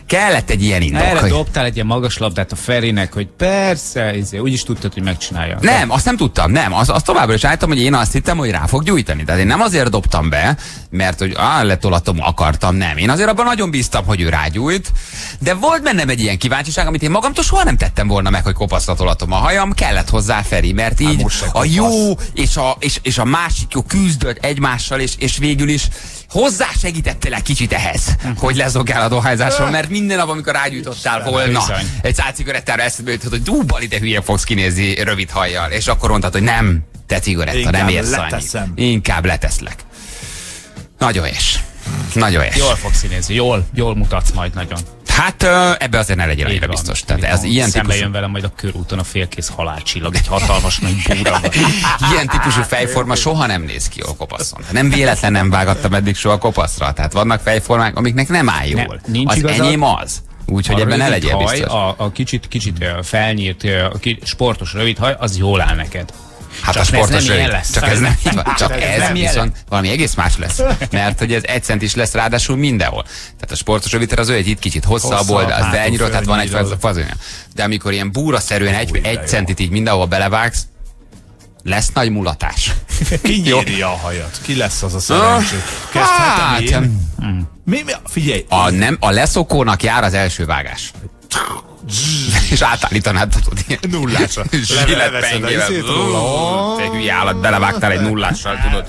kellett egy ilyen indok. Erre dobtál egy ilyen magas labdát a Ferinek, hogy persze, úgy is tudtad, hogy megcsinálja. Nem, azt nem tudtam, nem. Azt, azt továbbra is álltam, hogy én azt hittem, hogy rá fog gyújtani. Tehát én nem azért dobtam be, mert hogy á, letolatom, akartam, nem. Én azért abban nagyon bíztam, hogy ő rágyújt, de volt bennem egy ilyen kíváncsiság, amit én magamtól soha nem tettem volna meg, hogy kopasztatolatom a hajam, kellett hozzá Feri, mert így hát a jó és a, és, és a másik jó küzdött egymással, és, és végül is hozzá segítettél kicsit ehhez, hogy lezogál a dohányzásról, mert minden nap, amikor rágyújtottál volna egy száz cigarettára, eszedbe jutott, hogy dú, Bali, de hülye fogsz kinézni rövid hajjal, és akkor mondtad, hogy nem, te cigaretta, inkább nem érsz annyit. Inkább leteszlek. Nagyon és. Nagyon és. Jól fogsz kinézni, jól, jól mutatsz majd nagyon. Hát ebbe azért ne legyen annyira biztos. Tehát ez ilyen szembe típusú... jön velem majd a körúton a félkész halálcsillag, egy hatalmas nagy búra. Ilyen típusú fejforma soha nem néz ki jól kopaszon. Nem véletlen nem vágattam eddig soha kopaszra. Tehát vannak fejformák, amiknek nem áll jól. Ne, az igazad? Enyém az. Úgyhogy ebben ne legyél haj, biztos. A, a kicsit, kicsit felnyírt, a ki, sportos rövid haj, az jól áll neked. Hát csak a sportos rövid, lesz, csak ez nem így van. Csak ez, ez, ez viszont valami egész más lesz. Mert hogy ez egy cent is lesz ráadásul mindenhol. Tehát a sportos rövid, az ő egy itt kicsit hosszabb oldal, az elnyírod, tehát van egy fazonya. De amikor ilyen búraszerűen egy, egy centit így mindenhol belevágsz, lesz nagy mulatás. Ki nyíri a hajat? Ki lesz az a szerencsét? Kezdhetem én? Mi, mi? Figyelj! A, nem, a leszokónak jár az első vágás. És átállítanád, tudod, ilyen nullással. Zsillepengével. Te hülye állat, belevágtál egy nullással, tudod.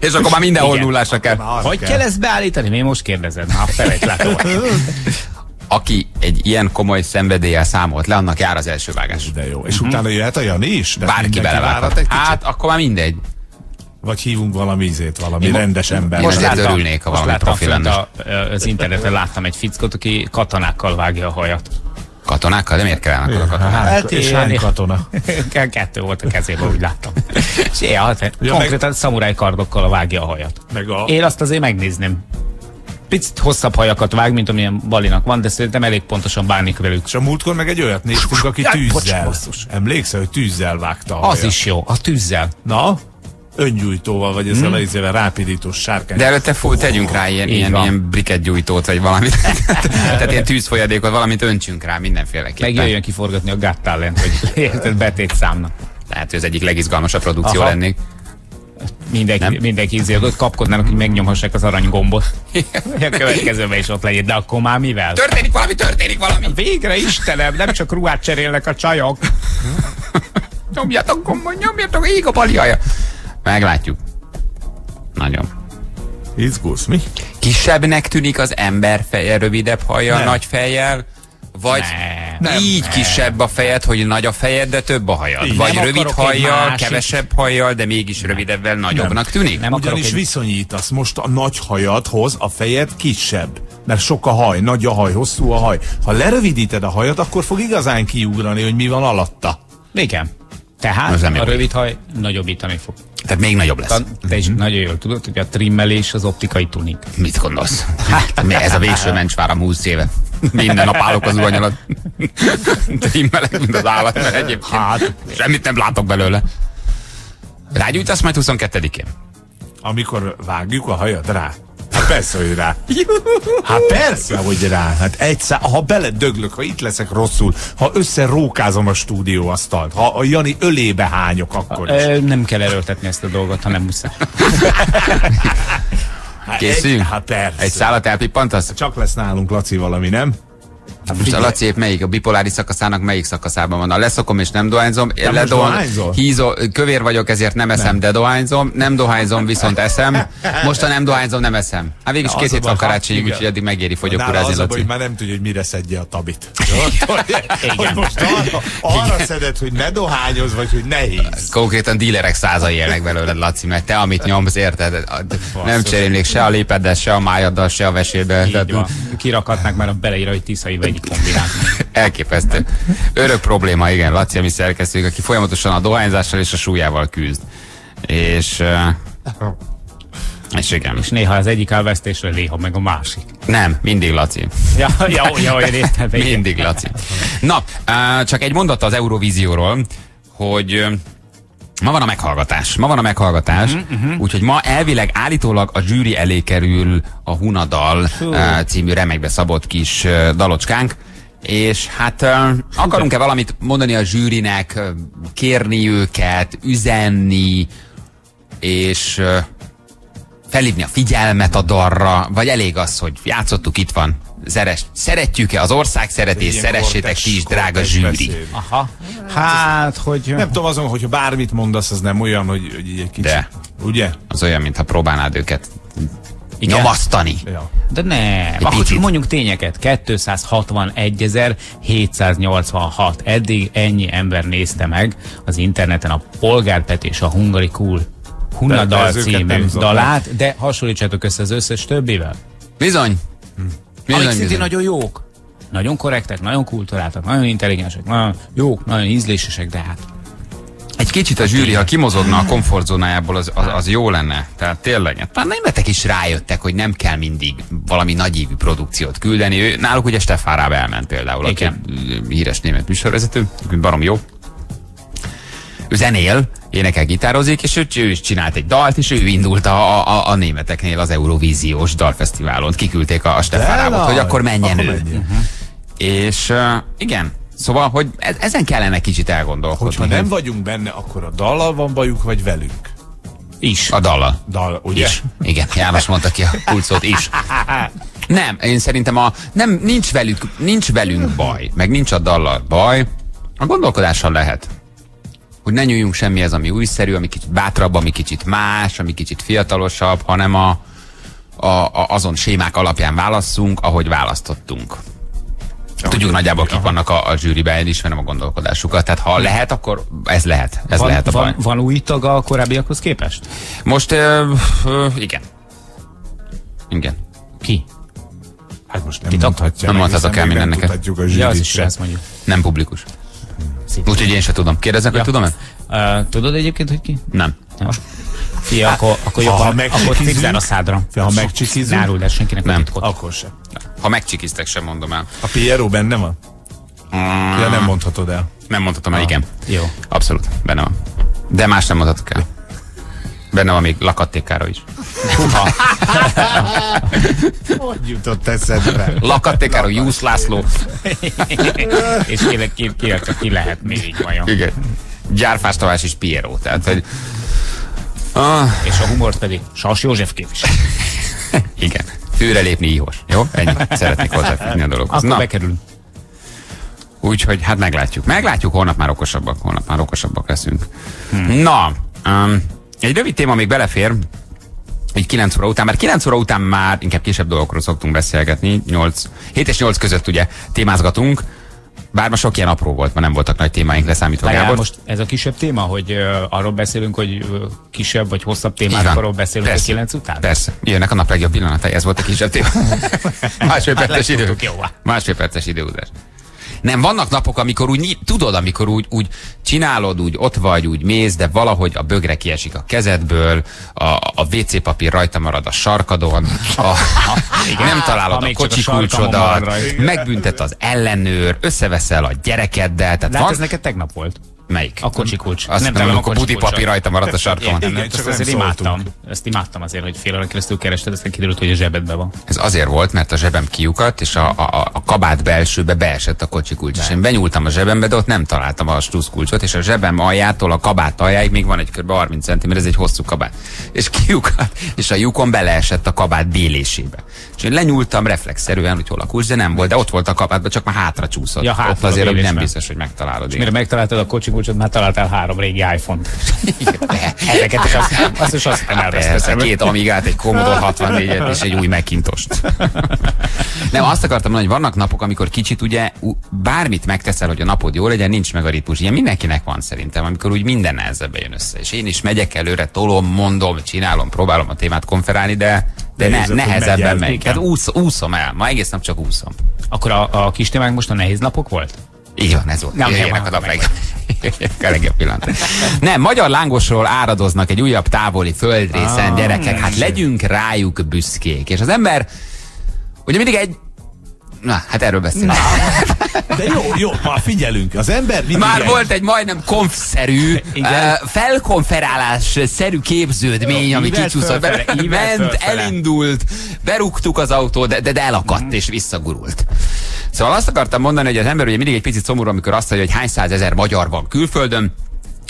És akkor már mindenhol nullásra kell. Hogy kell ezt beállítani? Még most kérdezed. Már felejtlátom. Aki egy ilyen komoly szenvedéllyel számolt le, annak jár az első vágás. De jó. És utána jöhet a Jani is? Bárki belevághat. Hát, akkor már mindegy. Vagy hívunk valami ízét, valami én rendes ember. Most hát örülnék, ha valami profi lenne. Az interneten láttam egy fickot, aki katonákkal vágja a hajat. Katonákkal? De miért kellene akkor a katonák? És hány katona? Kettő volt a kezében, úgy láttam. És én konkrétan szamuráj kardokkal vágja a hajat. Én azt azért megnézném. Picit hosszabb hajakat vág, mint amilyen Balinak van, de szerintem elég pontosan bánik velük. És a múltkor meg egy olyat néztünk, aki tűzzel. Emlékszel, hogy tűzzel vágta a hajat? Az is jó, a tűzzel. Na? Öngyújtóval, vagy ezzel hmm. a izével rápidítós sárkány. De előtte full, tegyünk rá ilyen, ilyen, ilyen brikettgyújtót, vagy valamit. Tehát ilyen tűzfolyadékot, valamit öntsünk rá mindenféleképpen. Meg jöjjön kiforgatni a Gattalent, hogy betét számnak. Lehet, hogy az egyik legizgalmasabb produkció aha. lennék. Mindenki, mindenki izélgott, kapkodnának, hogy megnyomhassák az aranygombot. A következőben is ott legyen, de akkor már mivel? Történik valami, történik valami! Végre, Istenem, nem csak ruhát cserélnek a csajok. Nyomjatok gombon, nyomjatok, ég a Bali haja. Meglátjuk. Nagyon. Izgulsz, mi? Kisebbnek tűnik az ember feje, rövidebb haja, nem. Nagy fejjel, vagy nem, így nem. Kisebb a fejed, hogy nagy a fejed, de több a hajad. Így. Vagy nem rövid hajjal, másik... kevesebb hajjal, de mégis nem. Rövidebbvel nagyobbnak nem. Tűnik. Nem ugyanis egy... viszonyítasz most a nagy hajadhoz, a fejed kisebb. Mert sok a haj, nagy a haj, hosszú a haj. Ha lerövidíted a hajat, akkor fog igazán kiugrani, hogy mi van alatta. Igen. Tehát a rövid haj nagyobbítani fog. Tehát még nagyobb lesz. Te is mm-hmm. nagyon jól tudod, hogy a trimmelés az optikai tuning. Mit gondolsz? Hát mi ez a végső mencsváram húsz éve. Minden nap állok az uganyalat. Trimmelek, mint az állat, mert egyébként hát, semmit nem látok belőle. Rágyújtasz majd huszonkettedikén? Amikor vágjuk a hajat rá. Hát persze, hogy rá. Hát persze, hogy rá. Hát egyszer, ha beledöglök, ha itt leszek rosszul, ha összerókázom a stúdióasztalt, ha a Jani ölébe hányok, akkor ha, is. Nem kell erőltetni ezt a dolgot, ha nem muszáj. Készüljünk? Hát persze. Egy szállat elpippantasz? Csak lesz nálunk, Laci, valami, nem? Hát most a Laci épp melyik? A bipolári szakaszának melyik szakaszában van? A leszokom és nem dohányzom. Én ledohányzom, dohányzol? hízó, kövér vagyok, ezért nem eszem, nem. de dohányzom. Nem dohányzom, viszont eszem. Most a nem dohányzom, nem eszem. Hát végig is két hét van karácsonyig, úgyhogy eddig megéri fogyokurázni, Laci. Az abban, hogy már nem tudja, hogy mire szedje a tabit. Hogy most arra, arra szeded, hogy ne dohányoz, vagy hogy nehéz. Konkrétan dílerek százai élnek belőled, Laci, mert te amit nyomsz, érted? Nem cserélnék se a lépeddel, se a májaddal, se a veséddel. Kirakhatnák már a beleír, hogy tiszai vagy. Elképesztő. Örök probléma, igen, Laci, ami szerkesztőjük, aki folyamatosan a dohányzással és a súlyával küzd. És... Uh, és igen. És néha az egyik elvesztésről, néha meg a másik. Nem, mindig Laci. Ja, ja, ja, ja, értem. Mindig Laci. Na, uh, csak egy mondata az Eurovízióról, hogy... Uh, Ma van a meghallgatás, ma van a meghallgatás, uh -huh, uh -huh. úgyhogy ma elvileg állítólag a zsűri elé kerül a Hunadal uh, című remekbe szabott kis uh, dalocskánk, és hát uh, akarunk-e valamit mondani a zsűrinek, kérni őket, üzenni, és uh, felhívni a figyelmet a dalra, vagy elég az, hogy játszottuk, itt van. Szeretjük-e az ország szeretés, szeressétek ti is, drága zsűri. Aha. Hát, hogy... Nem tudom, azon, hogyha bármit mondasz, az nem olyan, hogy, hogy egy kicsit... De. Ugye? Az olyan, mintha próbálnád őket igen? nyomasztani. Ja. De nem. Akkor mondjuk tényeket. kétszázhatvanegyezer-hétszáznyolcvanhat. Eddig ennyi ember nézte meg az interneten a Polgárpet és a Hungary Cool Hunadal című dalát, de hasonlítsátok össze az összes többivel. Bizony. Hm. Amik szintén nagyon jók, nagyon korrektek, nagyon kulturáltak, nagyon intelligensek, nagyon jók, nagyon ízlésesek, de hát... Egy kicsit a zsűri, ha kimozogna a komfortzónájából, az, az, az jó lenne. Tehát tényleg. Már németek is rájöttek, hogy nem kell mindig valami nagyívű produkciót küldeni. Ő, náluk ugye Stefán Ráb elment például, aki híres német műsorvezető, barom jó. Ő zenél, énekel, gitározik, és ő, ő is csinált egy dalt, és ő indult a, a, a németeknél az Eurovíziós dalfesztiválon. Kiküldték a, a Stefán Rábot, hogy akkor menjen akkor ő. Menjen. Uh-huh. És uh, igen, szóval, hogy e ezen kellene kicsit elgondolkodni. Hogyha nem vagyunk benne, akkor a dallal van bajuk, vagy velünk? Is. A dallal. Dal, ugye? Is. Igen, János mondta ki a kulcsot is. Nem, én szerintem a, nem, nincs, velük, nincs velünk baj, meg nincs a dallal baj, a gondolkodással lehet. Hogy ne nyúljunk semmihez, ami újszerű, ami kicsit bátrabb, ami kicsit más, ami kicsit fiatalosabb, hanem a, a, a, azon sémák alapján válasszunk, ahogy választottunk. Ja, tudjuk nagyjából, kik vannak a, a zsűriben, én ismerem a gondolkodásukat. Tehát ha lehet, akkor ez lehet. Ez van, lehet a baj. Van, van új tag a korábbiakhoz képest? Most ö, ö, igen. Igen. Ki? Hát most nem Ki mondhatja. Nem mondhatok el mindennek. Ja, az is ezt mondjuk. Nem publikus. Úgyhogy én sem tudom. Kérdezek, ja. hogy tudom-e? Uh, tudod egyébként, hogy ki? Nem. nem. Fia, hát, akkor, akkor jobban cipzár a szádra. Fia, ha megcsikizünk? Nárul, de senkinek nem. Akkor sem. Ha megcsikiztek, sem mondom el. A Piero benne van? Mm. Ja, nem mondhatod el. Nem mondhatom el, ah. igen. Jó. Abszolút, benne van. De más nem mondhatok el. Benne van még Lakattékáról is. Hogy jutott eszedbe? Lakattékáról, Jusz László. És kérlek, ki, ki, ki lehet még vajon? Igen. Gyárfás Tavás és Piero. Tehát, hogy... ah. És a humort pedig Sas József képvisel. Igen. Főre lépni íhos. Jó? Ennyi. Szeretnék hozzáfűzni a dologhoz. Akkor bekerülünk. Úgyhogy hát meglátjuk. Meglátjuk, holnap már okosabbak. Holnap már okosabbak leszünk. Hmm. Na... Um, Egy rövid téma még belefér, hogy kilenc óra után, mert kilenc óra után már inkább kisebb dolgokról szoktunk beszélgetni, nyolc, hét és nyolc között ugye témázgatunk, bár ma sok ilyen apró volt, ma nem voltak nagy témáink leszámítva, Gábor. Most ez a kisebb téma, hogy uh, arról beszélünk, hogy uh, kisebb vagy hosszabb témákról beszélünk, persze, a kilenc után? Persze, jönnek a nap legjobb pillanatai, ez volt a kisebb téma. Másfél perces idő. Másfél perces időzés. Nem, vannak napok, amikor úgy, tudod, amikor úgy, úgy csinálod, úgy ott vagy, úgy mész, de valahogy a bögre kiesik a kezedből, a, a vé cé papír rajta marad a sarkadon, a, a, igen, nem találod a kocsi kulcsodat, megbüntet az ellenőr, összeveszel a gyerekeddel. Tehát van... ez neked tegnap volt. Melyik? A kocsikulcs. Nem, nem, nem, a budipapír rajta maradt a sarkamon. Nem, nem, csak azért imádtam. Ezt imádtam azért, hogy fél órán keresztül kerested, aztán kiderült, hogy a zsebedben van. Ez azért volt, mert a zsebem kiukadt, és a, a, a kabát belsőbe beesett a kocsikulcs. És én benyúltam a zsebembe, de ott nem találtam a kulcsot, és a zsebem aljától a kabát aljáig még van egy kb. harminc centiméter, ez egy hosszú kabát. És kiukadt, és a lyukon beleesett a kabát délésébe. És én lenyúltam reflexzerűen, hogy hol a kulcs, de nem volt, de ott volt a kabátban, csak már hátra csúszott. Ja, hátra ott azért nem biztos, hogy megtalálod. És mire megtaláltad a kocsi kulcsot, már találtál három régi iPhone-t. Ezeket is azt, azt is azt elveszteszem. Két Amigát, egy Commodore hatvannégyet és egy új Macintost. Nem, azt akartam mondani, hogy vannak napok, amikor kicsit ugye bármit megteszel, hogy a napod jól legyen, nincs meg a ritmus. Ilyen mindenkinek van szerintem, amikor úgy minden nehezebben jön össze. És én is megyek előre, tolom, mondom, csinálom, próbálom a témát konferálni, de de ne, nehezebben megy. Hát úsz, úszom el, ma egész nap csak úszom. Akkor a, a kis témánk most a nehéz napok volt? Így van, ez volt. Nem, nem, nem, nem, nem, magyar lángosról áradoznak egy újabb távoli földrészen, ah, gyerekek, hát legyünk rájuk büszkék. És az ember, ugye mindig egy... Na, hát erről beszélünk. De jó, jó, már figyelünk. Az ember mindig már egy... volt egy majdnem konfszerű, uh, felkonferálás-szerű képződmény, jó, ami kicsúszott be, ment, elindult, berúgtuk az autót, de, de, de elakadt mm. és visszagurult. Szóval azt akartam mondani, hogy az ember ugye mindig egy picit szomorú, amikor azt mondja, hogy hány százezer magyar van külföldön,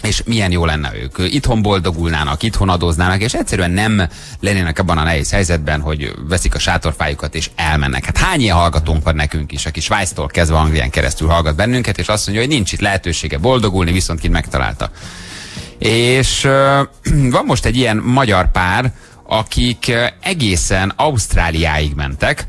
és milyen jó lenne ők. Itthon boldogulnának, itthon adóznának, és egyszerűen nem lennének abban a nehéz helyzetben, hogy veszik a sátorfájukat és elmennek. Hát hány ilyen hallgatónk van nekünk is, aki Svájctól kezdve Anglián keresztül hallgat bennünket, és azt mondja, hogy nincs itt lehetősége boldogulni, viszont kint megtalálta. És euh, van most egy ilyen magyar pár, akik egészen Ausztráliáig mentek,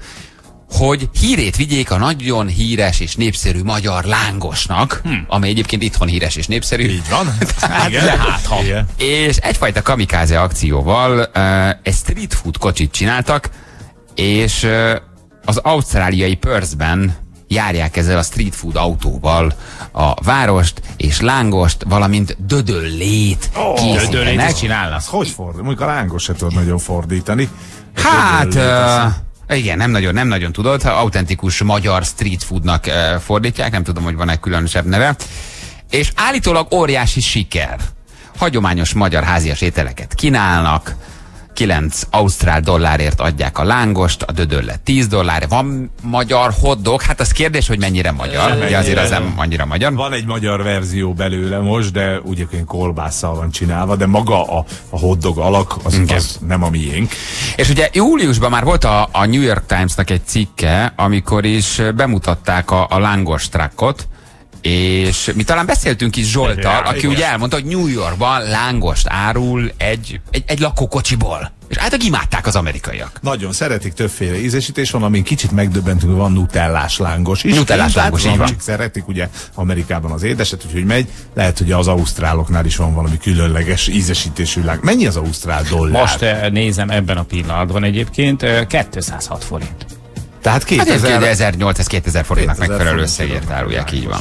hogy hírét vigyék a nagyon híres és népszerű magyar lángosnak, hm. amely egyébként itthon híres és népszerű. Így van. Hát, igen. Hát, ha. Igen. És egyfajta kamikáze akcióval uh, egy street food kocsit csináltak, és uh, az ausztráliai Perthben járják ezzel a street food autóval a várost és lángost, valamint dödöllét oh, készítenek. Dödöllét csinálnak. Hogy fordít? Mondjuk a lángos se tud nagyon fordítani. Hát... Igen, nem nagyon, nem nagyon tudod, ha autentikus magyar street foodnak e, fordítják, nem tudom, hogy van-e különösebb neve. És állítólag óriási siker. Hagyományos magyar házias ételeket kínálnak, kilenc ausztrál dollárért adják a lángost, a dödöllet tíz dollár. Van magyar hotdog? Hát az kérdés, hogy mennyire magyar. Mennyire, ugye azért az nem annyira magyar. Van egy magyar verzió belőle most, de ugye kolbásszal van csinálva, de maga a, a hotdog alak, az, az nem a miénk. És ugye júliusban már volt a, a New York Times-nak egy cikke, amikor is bemutatták a, a lángos trakkot, és mi talán beszéltünk is Zsolttal, aki igen. ugye elmondta, hogy New Yorkban lángost árul egy, egy, egy lakókocsiból. És általában imádták az amerikaiak. Nagyon szeretik, többféle ízesítés van, amin kicsit megdöbbentünk, hogy van nutellás lángos is. Nutellás lángos, így van. Szeretik ugye Amerikában az édeset, úgyhogy megy. Lehet, hogy az ausztráloknál is van valami különleges ízesítésű láng. Mennyi az ausztrál dollár? Most nézem ebben a pillanatban egyébként, kétszázhat forint. Tehát kétezer-nyolcszáz-kétezer forintnak megfelelő összegért árulják, így van.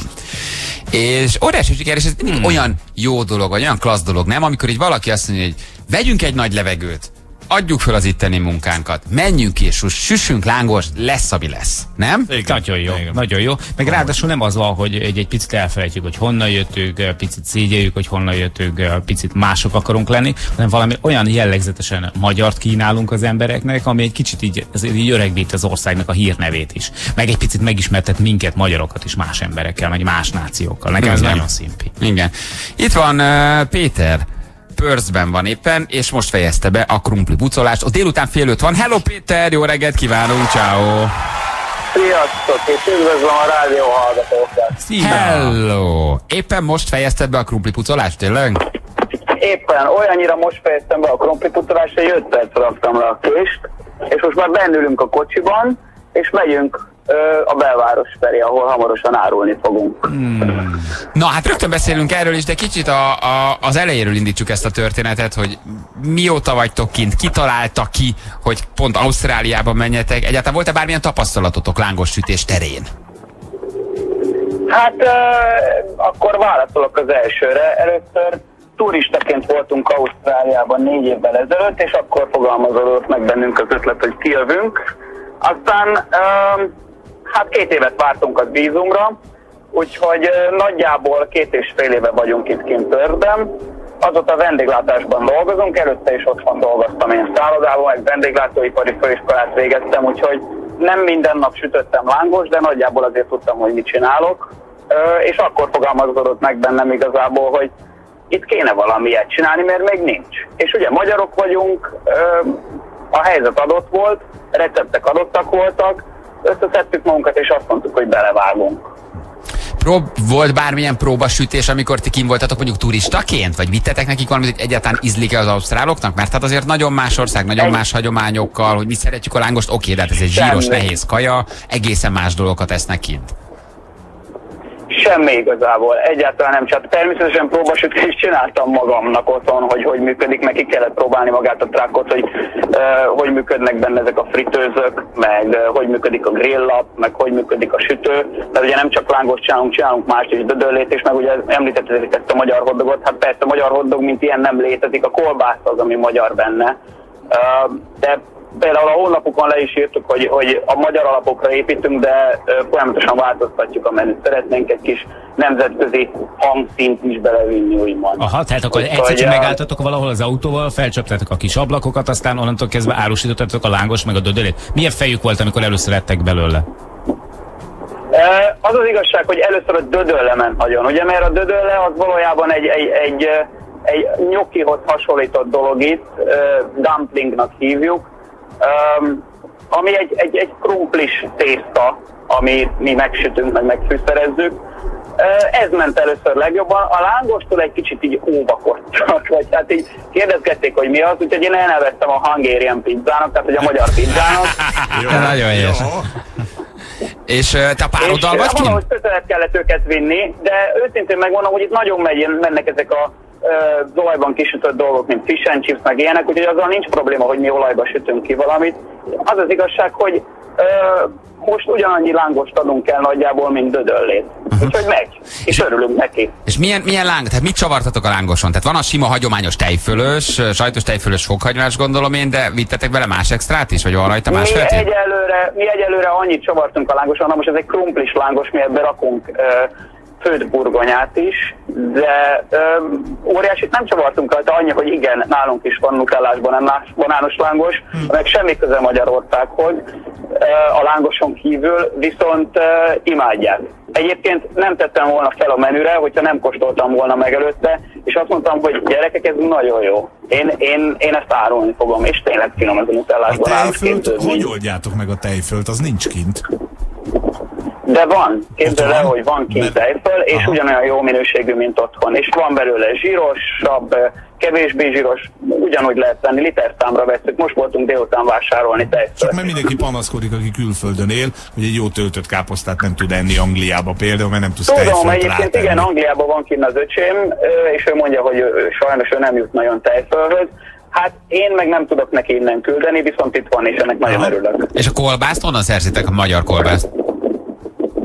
És óriási siker, és ez mindig hmm. olyan jó dolog, olyan klassz dolog, nem? Amikor így valaki azt mondja, hogy vegyünk egy nagy levegőt, adjuk fel az itteni munkánkat, menjünk és süssünk lángos, lesz, ami lesz. Nem? Igen. Nagyon jó, igen. Nagyon jó. Meg ráadásul nem az van, hogy egy, egy picit elfelejtjük, hogy honnan jöttünk, picit szégyeljük, hogy honnan jöttünk, picit mások akarunk lenni, hanem valami olyan jellegzetesen magyart kínálunk az embereknek, ami egy kicsit így, így öregít az országnak a hírnevét is. Meg egy picit megismertet minket, magyarokat is más emberekkel, meg más nációkkal. Nekem igen. ez nagyon szimpi. Igen. Itt van uh, Péter. Perthben van éppen, és most fejezte be a krumpli bucolást. A délután fél öt van. Hello Péter, jó reggelt kívánunk, ciao. Sziasztok, és üdvözlöm a rádió hallgatókat. Szia. Hello. Éppen most fejezted be a krumpli pucolást, tényleg? Éppen, olyannyira most fejeztem be a krumpli pucolást, hogy öt percre raktam le a kést, és most már bennülünk a kocsiban, és megyünk a belváros felé, ahol hamarosan árulni fogunk. Hmm. Na hát rögtön beszélünk erről is, de kicsit a, a, az elejéről indítsuk ezt a történetet, hogy mióta vagytok kint, ki találta ki, hogy pont Ausztráliában menjetek. Egyáltalán volt-e bármilyen tapasztalatotok lángos sütés terén? Hát euh, akkor válaszolok az elsőre. Először turistaként voltunk Ausztráliában négy évvel ezelőtt, és akkor fogalmazódott meg bennünk az ötlet, hogy kijövünk. Aztán euh, hát két évet vártunk az vízumra, úgyhogy nagyjából két és fél éve vagyunk itt kint Tördben. Azóta vendéglátásban dolgozunk, előtte is otthon dolgoztam én szállodában, egy vendéglátóipari főiskolát végeztem, úgyhogy nem minden nap sütöttem lángos, de nagyjából azért tudtam, hogy mit csinálok. És akkor fogalmazódott meg bennem igazából, hogy itt kéne valamilyet csinálni, mert még nincs. És ugye magyarok vagyunk, a helyzet adott volt, receptek adottak voltak, összeszedtük magunkat és azt mondtuk, hogy belevágunk. Prób volt bármilyen próbasütés, amikor ti kim voltatok mondjuk turistaként? Vagy vittetek nekik valamit, egyáltalán ízlik-e az ausztráloknak? Mert hát azért nagyon más ország, nagyon egy... más hagyományokkal, hogy mi szeretjük a lángost, oké, de hát ez egy zsíros, semmi. Nehéz kaja, egészen más dolgokat esznek kint. Semmi igazából, egyáltalán nem csak. Természetesen próbasütést csináltam magamnak otthon, hogy hogy működik, meg ki kellett próbálni magát a trákot, hogy uh, hogy működnek benne ezek a fritőzök, meg uh, hogy működik a grilllap, meg hogy működik a sütő. De ugye nem csak lángost csinálunk, csinálunk mást is, dödöllét, és meg ugye említettetek ezt a magyar hotdogot, hát persze a magyar hotdog, mint ilyen nem létezik, a kolbász az, ami magyar benne. Uh, de például a honlapukon le is írtuk, hogy, hogy a magyar alapokra építünk, de folyamatosan változtatjuk a menüt. Szeretnénk egy kis nemzetközi hangszínt is belevinni, úgymond. Aha, tehát akkor úgy, egyszer csak megálltatok valahol az autóval, felcsöptetek a kis ablakokat, aztán onnantól kezdve árusítottatok a lángos meg a dödölét. Milyen fejük volt, amikor először ettek belőle? Az az igazság, hogy először a dödölle ment nagyon, ugye, mert a dödölle az valójában egy... egy, egy egy nyokihoz hasonlított dolog itt, uh, dumplingnak hívjuk, um, ami egy, egy, egy krumplis tészta, amit mi megsütünk, meg megfűszerezzük. Uh, ez ment először legjobban. A lángostól egy kicsit így óvakodtak, vagy hát így kérdezgették, hogy mi az, úgyhogy én elneveztem a Hungarian pizzának, tehát hogy a magyar pizzának. Jó, nagyon jó. És te a pároddal vagy kint? Valahogy közelebb kellett őket vinni, de őszintén megmondom, hogy itt nagyon megy, mennek ezek a olajban kisütött dolgok, mint fish and chips, meg ilyenek, úgyhogy azzal nincs probléma, hogy mi olajba sütünk ki valamit. Az az igazság, hogy ö, most ugyanannyi lángost adunk el nagyjából, mint dödöllét. Uh-huh. Úgyhogy megy, és örülünk neki. És milyen, milyen láng, tehát mit csavartatok a lángoson? Tehát van a sima hagyományos tejfölös, sajtos tejfölös fokhagymás, gondolom én, de vittetek vele más extrát is, vagy van rajta más mi egyelőre, mi egyelőre annyit csavartunk a lángoson, na most ez egy krumplis lángos, mi ebbe rakunk ö, főtt burgonyát is, de um, óriásit nem csavartunk rajta, annyi, hogy igen, nálunk is van nukellásban banános lángos, meg semmi köze Magyarországhoz uh, a lángoson kívül, viszont uh, imádják. Egyébként nem tettem volna fel a menüre, hogyha nem kóstoltam volna meg előtte, és azt mondtam, hogy gyerekek, ez nagyon jó. Én, én, én ezt árulni fogom, és tényleg finom ez a nukellásban. A tejfölt, hogy oldjátok meg a tejfölt? Az nincs kint. De van, képzeld el, hogy van kint tejföl, és aha, ugyanolyan jó minőségű, mint otthon. És van belőle zsírosabb, kevésbé zsíros, ugyanúgy lehet tenni, literszámra veszük. Most voltunk délután vásárolni tejfölt. Csak mert mindenki panaszkodik, aki külföldön él, hogy egy jó töltött káposztát nem tud enni Angliába például, mert nem tudsz tejfölt rátenni. Tudom, egyébként igen, Angliában van kint az öcsém, és ő mondja, hogy ő, sajnos ő nem jut nagyon tejfölhöz. Hát én meg nem tudok neki innen küldeni, viszont itt van, és ennek nagyon aha, örülök. És a kolbászt honnan szerzitek, a magyar kolbászt?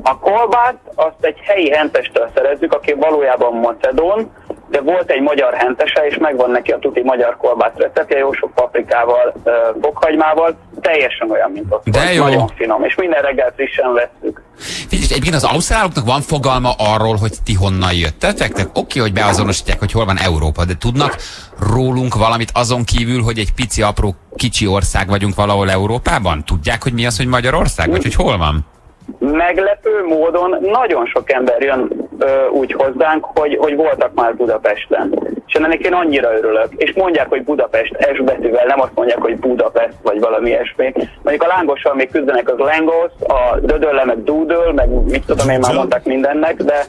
A kolbát azt egy helyi hentestől szerezzük, aki valójában macedón, de volt egy magyar hentese, és megvan neki a tuti magyar kolbát receptje, jó sok paprikával, bokhagymával, teljesen olyan, mint ott. De jó. Nagyon finom, és minden reggel frissen vesszük. Figyelj, egyébként az ausztráloknak van fogalma arról, hogy ti honnan jöttetek? Oké, okay, hogy beazonosítják, hogy hol van Európa, de tudnak rólunk valamit azon kívül, hogy egy pici, apró, kicsi ország vagyunk valahol Európában? Tudják, hogy mi az, hogy Magyarország, vagy hogy hol van? Meglepő módon nagyon sok ember jön ö, úgy hozzánk, hogy, hogy voltak már Budapesten. És ennek én annyira örülök. És mondják, hogy Budapest S betűvel, nem azt mondják, hogy Budapest, vagy valami ilyesmi. Mondjuk a lángossal még küzdenek az lengos, a dödölle, meg dúdöl, meg mit tudom én, már mondták mindennek, de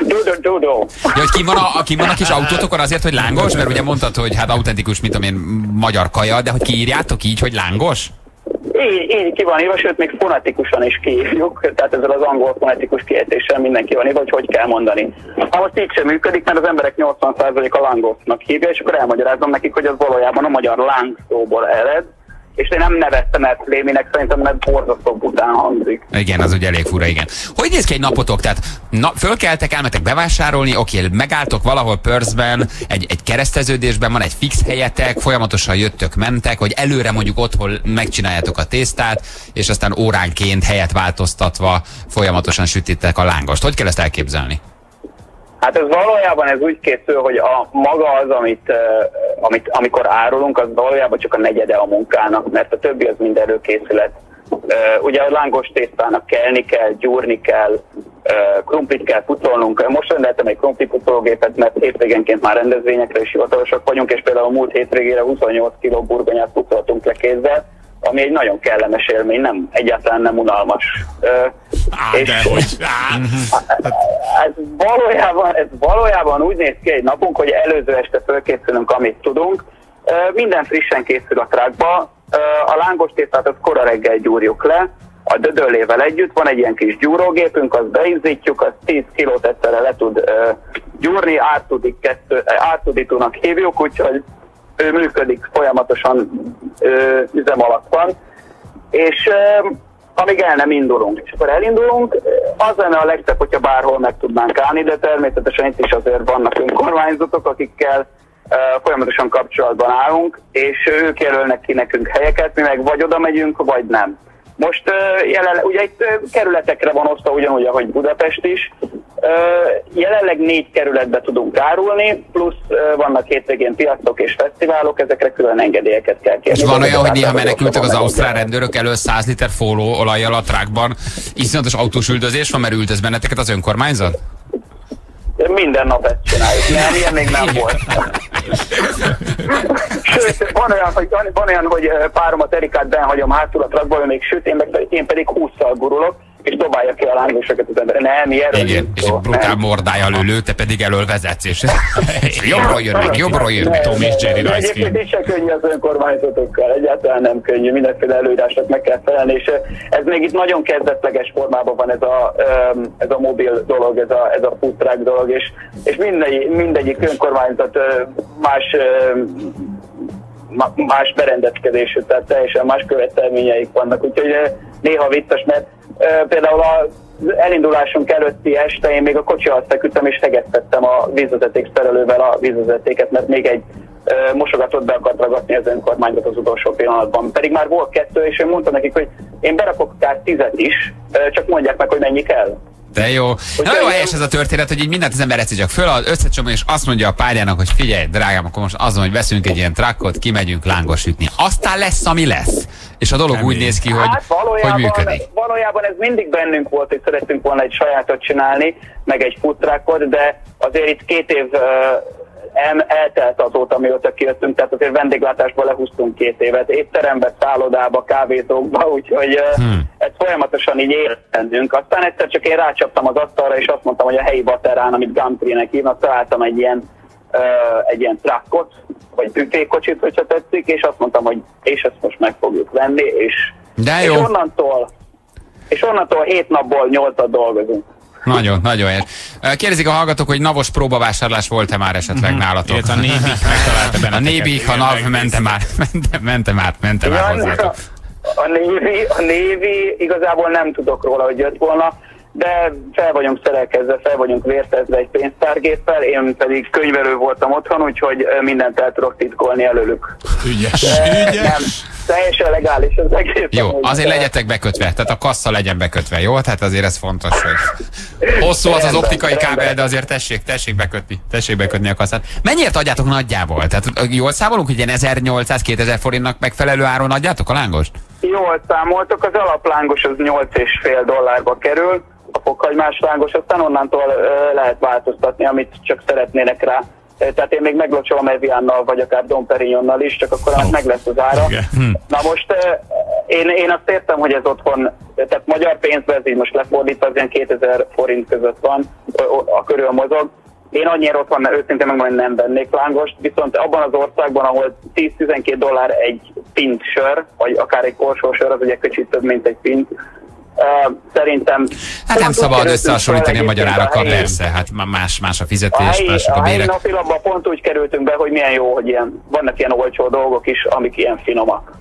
dúdöl, dúdöl. Ja, hogy ki van, a, ki van a kis autótokon azért, hogy lángos? Mert ugye mondtad, hogy hát autentikus, mit tudom én, magyar kaja, de hogy kiírjátok így, hogy lángos? Így, így ki van írva, sőt még fonetikusan is kiírjuk, tehát ezzel az angol fonetikus kiejtéssel mindenki van írva, hogy hogy kell mondani. Ha most így sem működik, mert az emberek nyolcvan százaléka lángosnak hívja, és akkor elmagyarázom nekik, hogy az valójában a magyar láng szóból ered, és én nem nevettem el Léminek, szerintem mert borzasztó után hangzik. Igen, az ugye elég fura, igen. Hogy néz ki egy napotok? Tehát na, fölkeltek, elmetek bevásárolni, oké, megálltok valahol Pörzben, egy, egy kereszteződésben, van egy fix helyetek, folyamatosan jöttök, mentek, hogy előre mondjuk otthon megcsináljátok a tésztát, és aztán óránként helyet változtatva folyamatosan sütitek a lángost. Hogy kell ezt elképzelni? Hát ez valójában ez úgy készül, hogy a maga az, amit, amit, amikor árulunk, az valójában csak a negyede a munkának, mert a többi az mind előkészület. Ugye a lángos tésztának kelni kell, gyúrni kell, krumplit kell pucolnunk. Most rendeltem egy krumpli pucológépet, mert hétvégenként már rendezvényekre is hivatalosak vagyunk, és például a múlt hétvégére huszonnyolc kiló burgonyát pucoltunk le kézzel, ami egy nagyon kellemes élmény, nem, egyáltalán nem unalmas. Á, és de hogy? Ez valójában, ez valójában úgy néz ki egy napunk, hogy előző este fölkészülünk, amit tudunk. Minden frissen készül a trákba. A lángostésztát az kora reggel gyúrjuk le, a dödöllével együtt van egy ilyen kis gyúrógépünk, azt beizzítjuk, az tíz kilót egyszerre le tud gyúrni, ártudítónak hívjuk, úgyhogy ő működik, folyamatosan ö, üzem alatt van, és ö, amíg el nem indulunk. És akkor elindulunk, az lenne a legszebb, hogyha bárhol meg tudnánk állni, de természetesen itt is azért vannak önkormányzatok, akikkel ö, folyamatosan kapcsolatban állunk, és ők jelölnek ki nekünk helyeket, mi meg vagy oda megyünk, vagy nem. Most ö, jelenleg, ugye itt ö, kerületekre van osztva ugyanúgy, ahogy Budapest is, jelenleg négy kerületbe tudunk árulni, plusz vannak hétvégén piacok és fesztiválok, ezekre külön engedélyeket kell kérni. És van olyan, hogy néha menekültek az ausztrál rendőrök elől száz liter fóróolajjal a trákban. Iszonyatos autós üldözés van, mert üldöz benneteket az önkormányzat? Minden nap ezt csináljuk. Nem, ilyen még nem volt. Sőt, van olyan, hogy, van olyan, hogy páromat, Erikát benhagyom hátul a trákba, ő még süt, én, meg, én pedig hússzal gurulok, és dobálja ki a lángosokat az ember. Nem, erről igen, és szó, egy brutál mordája lő, te pedig elől vezetsz, és jobbról jön meg, jobbról jön meg. Tom és Jerry Rice film. Egyébként is se könnyű az önkormányzatokkal, egyáltalán nem könnyű, mindenféle előírásnak meg kell felelni, és ez még itt nagyon kezdetleges formában van ez a, ez a mobil dolog, ez a, ez a food truck dolog, és, és mindegy, mindegyik önkormányzat más más berendezkedésű, tehát teljesen más követelményeik vannak, úgyhogy néha vicces, mert például az elindulásunk előtti este én még a kocsi alatt feküdtem és fegeztettem a vízvezeték szerelővel a vízvezetéket, mert még egy mosogatott be akart ragadni az önkormányzat az utolsó pillanatban. Pedig már volt kettő, és én mondtam nekik, hogy én berakok akár tízet is, csak mondják meg, hogy mennyi kell. De jó. Nagyon helyes ez a történet, hogy így mindent az ember egyszer csak föl, összecsomag, és azt mondja a párjának, hogy figyelj, drágám, akkor most azon, hogy veszünk egy ilyen trakkot, kimegyünk lángos ütni. Aztán lesz, ami lesz. És a dolog úgy néz ki, hogy, hát valójában, hogy működik. Valójában ez mindig bennünk volt, hogy szerettünk volna egy sajátot csinálni, meg egy food truckot, de azért itt két év uh, el, eltelt azóta, mióta kijöttünk, tehát azért vendéglátásba lehúztunk két évet, étterembe, szállodába, kávézókba, úgyhogy hmm. ezt folyamatosan így értendünk. Aztán egyszer csak én rácsaptam az asztalra, és azt mondtam, hogy a helyi baterán, amit Gumtree-nek hívnak, találtam egy ilyen, uh, egy ilyen truckot, vagy tütékocsit, hogyha tetszik, és azt mondtam, hogy és ezt most meg fogjuk venni, és, és onnantól és onnantól hét napból nyolcat dolgozunk. Nagyon, nagyon ér. Kérdezik a hallgatók, hogy navos próbavásárlás volt-e már esetleg mm-hmm. nálatok? Ilyet a nébik megtalálta benne. A nébik, ha nav, mentem már, mentem, mentem át, mentem ja, át hozzátok. A névi, a névi, igazából nem tudok róla, hogy jött volna, de fel vagyunk szerelkezve, fel vagyunk vértezve egy pénztárgéppel, én pedig könyvelő voltam otthon, úgyhogy mindent el tudok titkolni előlük. Ügyes, de ügyes! Nem, teljesen legális az egész. Jó, azért legyetek bekötve, tehát a kassa legyen bekötve, jó? Tehát azért ez fontos, hogy hosszú az az optikai kábel, de azért tessék, tessék bekötni, tessék bekötni a kasszát. Mennyiért adjátok nagyjából? Tehát jól számolunk, hogy ilyen ezernyolcszáz-kétezer forintnak megfelelő áron adjátok a lángost? Jól számoltok, az alaplángos az nyolc és fél dollárba kerül, a fokhagymás lángos, aztán onnantól ö, lehet változtatni, amit csak szeretnének rá. Tehát én még meglocsolom Eviannal, vagy akár Dom Perignonnal is, csak akkor oh. meg lesz az ára. Okay. Hm. Na most ö, én, én azt értem, hogy ez otthon, tehát magyar pénzben ez így most lefordítva, az ilyen kétezer forint között van, ö, a körül mozog. Én annyira otthon, mert őszintén meg majd nem vennék lángost, viszont abban az országban, ahol tíz-tizenkét dollár egy pint sör, vagy akár egy korsó sör, az ugye kicsit több, mint egy pint, Uh, szerintem... Hát nem szabad összehasonlítani a magyar árakkal, persze, hát más, más a fizetés, mások a bérek. A napilapban pont úgy kerültünk be, hogy milyen jó, hogy ilyen, vannak ilyen olcsó dolgok is, amik ilyen finomak.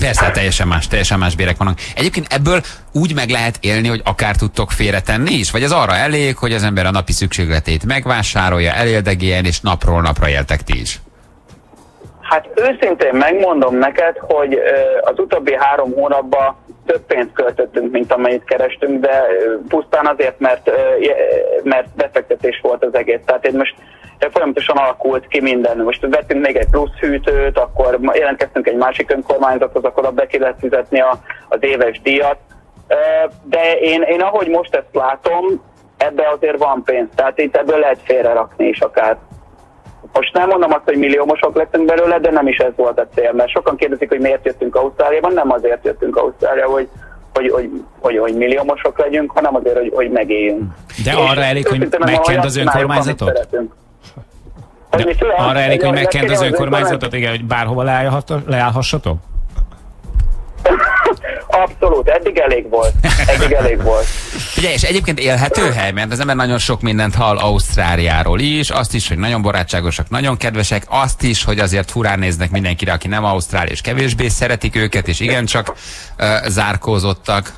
Persze, teljesen más, teljesen más bérek vannak. Egyébként ebből úgy meg lehet élni, hogy akár tudtok félretenni is? Vagy ez arra elég, hogy az ember a napi szükségletét megvásárolja, eléldegéljen, és napról napra éltek ti is? Hát őszintén megmondom neked, hogy az utóbbi három hónapban több pénzt költöttünk, mint amennyit kerestünk, de pusztán azért, mert, mert befektetés volt az egész. Tehát én most folyamatosan alakult ki minden. Most vettünk még egy plusz hűtőt, akkor jelentkeztünk egy másik önkormányzathoz, akkor abba ki lehet fizetni az éves díjat. De én, én ahogy most ezt látom, ebbe azért van pénz. Tehát itt ebből lehet félrerakni is akár. Most nem mondom azt, hogy milliómosok lettünk belőle, de nem is ez volt a cél, mert sokan kérdezik, hogy miért jöttünk Ausztráliában, nem azért jöttünk Ausztráliában, hogy, hogy, hogy, hogy, hogy milliómosok legyünk, hanem azért, hogy, hogy megéljünk. De és arra elég, hogy megkend az önkormányzatot? Arra elég, hogy megkend az önkormányzatot, igen, hogy bárhova leállhassatok? Abszolút, eddig elég volt. Eddig elég volt. Ugye, és egyébként élhető hely, mert az ember nagyon sok mindent hall Ausztráliáról is, azt is, hogy nagyon barátságosak, nagyon kedvesek, azt is, hogy azért furán néznek mindenkire, aki nem ausztrál, és kevésbé szeretik őket, és igencsak uh, zárkózottak.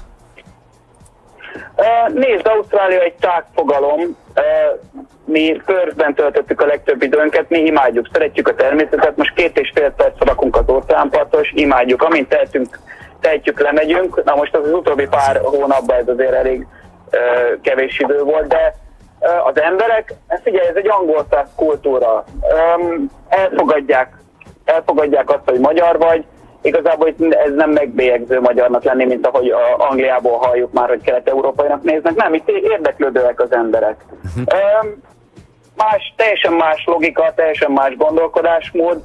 Uh, nézd, Ausztrália egy tágfogalom. Uh, mi körben töltöttük a legtöbb időnket, mi imádjuk, szeretjük a természetet, most két és fél perc rakunk az óceánparton, és imádjuk, amint tehetünk, tehetjük, lemegyünk. Na most az, az utóbbi pár hónapban ez azért elég ö, kevés idő volt, de ö, az emberek, figyelj, ez egy angol száz kultúra. Ö, elfogadják, elfogadják azt, hogy magyar vagy, igazából ez nem megbélyegző magyarnak lenni, mint ahogy a Angliából halljuk már, hogy kelet-európainak néznek. Nem, itt érdeklődőek az emberek. Ö, más, teljesen más logika, teljesen más gondolkodásmód.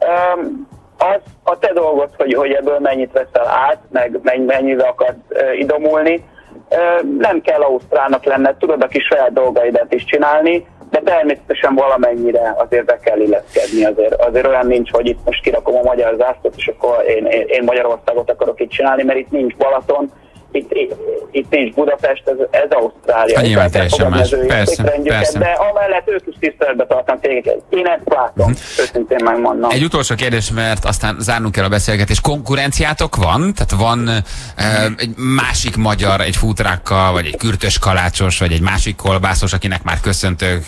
Ö, Az a te dolgod, hogy, hogy ebből mennyit veszel át, meg mennyire akarsz uh, idomulni. Uh, nem kell ausztrálnak lenned, tudod a kis saját dolgaidat is csinálni, de természetesen valamennyire azért be kell illeszkedni. Azért, azért olyan nincs, hogy itt most kirakom a magyar zászlót, és akkor én, én, én Magyarországot akarok itt csinálni, mert itt nincs Balaton, itt, itt, itt nincs Budapest, ez, ez Ausztrália. Nyilván teljesen más, persze, persze. De amellett ők is tiszteletbe tartanak téged. Én ezt látom, őszintén megmondom. Egy utolsó kérdés, mert aztán zárnunk kell a beszélgetést. Konkurenciátok van? Tehát van e, egy másik magyar, egy futrákkal, vagy egy kürtös kalácsos, vagy egy másik kolbászos, akinek már köszöntök,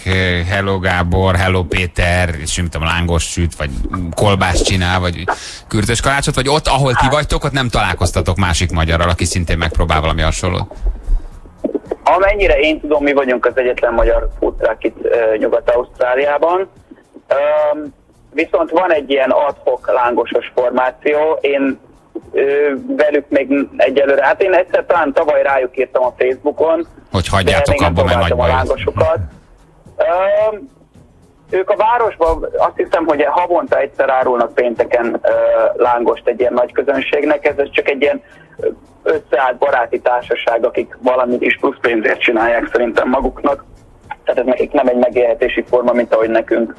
hello Gábor, hello Péter, és nem tudom, lángos süt, vagy kolbász csinál, vagy kürtös kalácsot, vagy ott, ahol ti vagytok, ott nem találkoztatok másik magyarral, aki szintén meg próbál valami hasonlót? Amennyire én tudom, mi vagyunk az egyetlen magyar foodtruck itt e, Nyugat-Ausztráliában. E, viszont van egy ilyen ad-hoc lángosos formáció. Én e, velük még egyelőre, hát én egyszer talán tavaly rájuk írtam a Facebookon. Hogy hagyjátok abba, mert nagy baj. E, ők a városban azt hiszem, hogy havonta egyszer árulnak pénteken e, lángost egy ilyen nagy közönségnek. Ez, ez csak egy ilyen összeállt baráti társaság, akik valamit is plusz pénzért csinálják szerintem maguknak. Tehát ez nekik nem egy megélhetési forma, mint ahogy nekünk.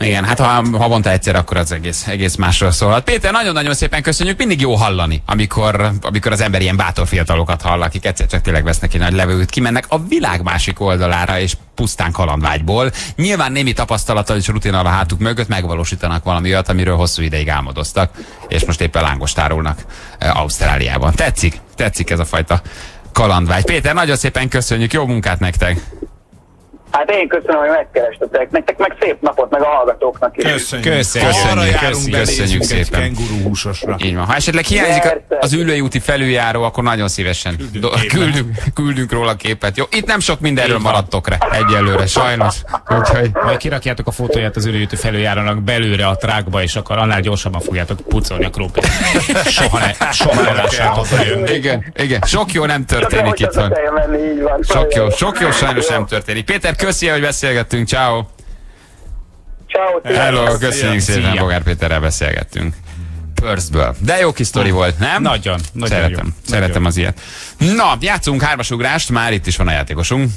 Igen, hát ha havonta egyszer, akkor az egész, egész másról szólhat. Péter, nagyon-nagyon szépen köszönjük, mindig jó hallani, amikor, amikor az ember ilyen bátor fiatalokat hall, akik egyszer csak tényleg vesznek egy nagy levegőt, kimennek a világ másik oldalára, és pusztán kalandvágyból. Nyilván némi tapasztalattal és rutinnal a hátuk mögött megvalósítanak valami olyat, amiről hosszú ideig álmodoztak, és most éppen lángost árulnak Ausztráliában. Tetszik, tetszik ez a fajta kalandvágy. Péter, nagyon szépen köszönjük, jó munkát nektek! Hát én köszönöm, hogy megkerestetek. Nektek meg szép napot, meg a hallgatóknak is. Köszönjük. Köszönjük. Köszönjük. Köszönjük. Köszönjük szépen. Kenguru húsosra. Így van. Ha esetleg hiányzik az ülői úti felüljáró, akkor nagyon szívesen küldünk, küldünk, küldünk róla képet. Jó, itt nem sok mindenről maradtok rá egyelőre, sajnos. Úgyhogy majd kirakjátok a fotóját az ülői úti felüljárónak belőle a trákba, és akkor annál gyorsabban fogjátok pucolni a krópét. Soha ne, soha ne lássátok. Igen, igen. Sok jó nem történik itt. Sok jó, sok jó sajnos nem történik. Péter, köszi, hogy beszélgettünk, ciao. Ciao. Hello, köszönjük szépen, Bogár Péterrel beszélgettünk. Pörszből. De jó kis sztori volt, nem? Nagyon. Nagyon szeretem, jó. Szeretem nagyon az ilyet. Na, játszunk hármasugrást, már itt is van a játékosunk.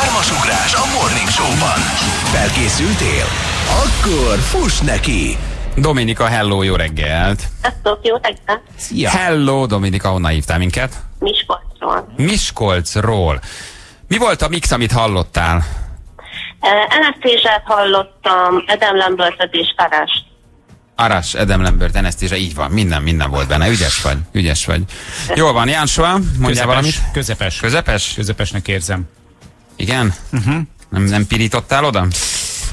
Hármasugrás a Morning Show-ban. Felkészültél? Akkor fuss neki! Dominika, hello, jó reggelt! Sziasztok, jó reggelt! Szia! Hello, Dominika, honnan hívtál minket? Miskolcról. Miskolcról. Mi volt a mix, amit hallottál? Uh, Anasztézsát hallottam, Edemlenből több is. Aras, Adam Lambert, Anastasia, így van, minden, minden volt benne. Ügyes vagy, ügyes vagy. Jól van, Jánsua, mondjál valamit? Közepes. Közepes? Közepesnek érzem. Igen? Uh-huh. Nem, nem pirítottál oda?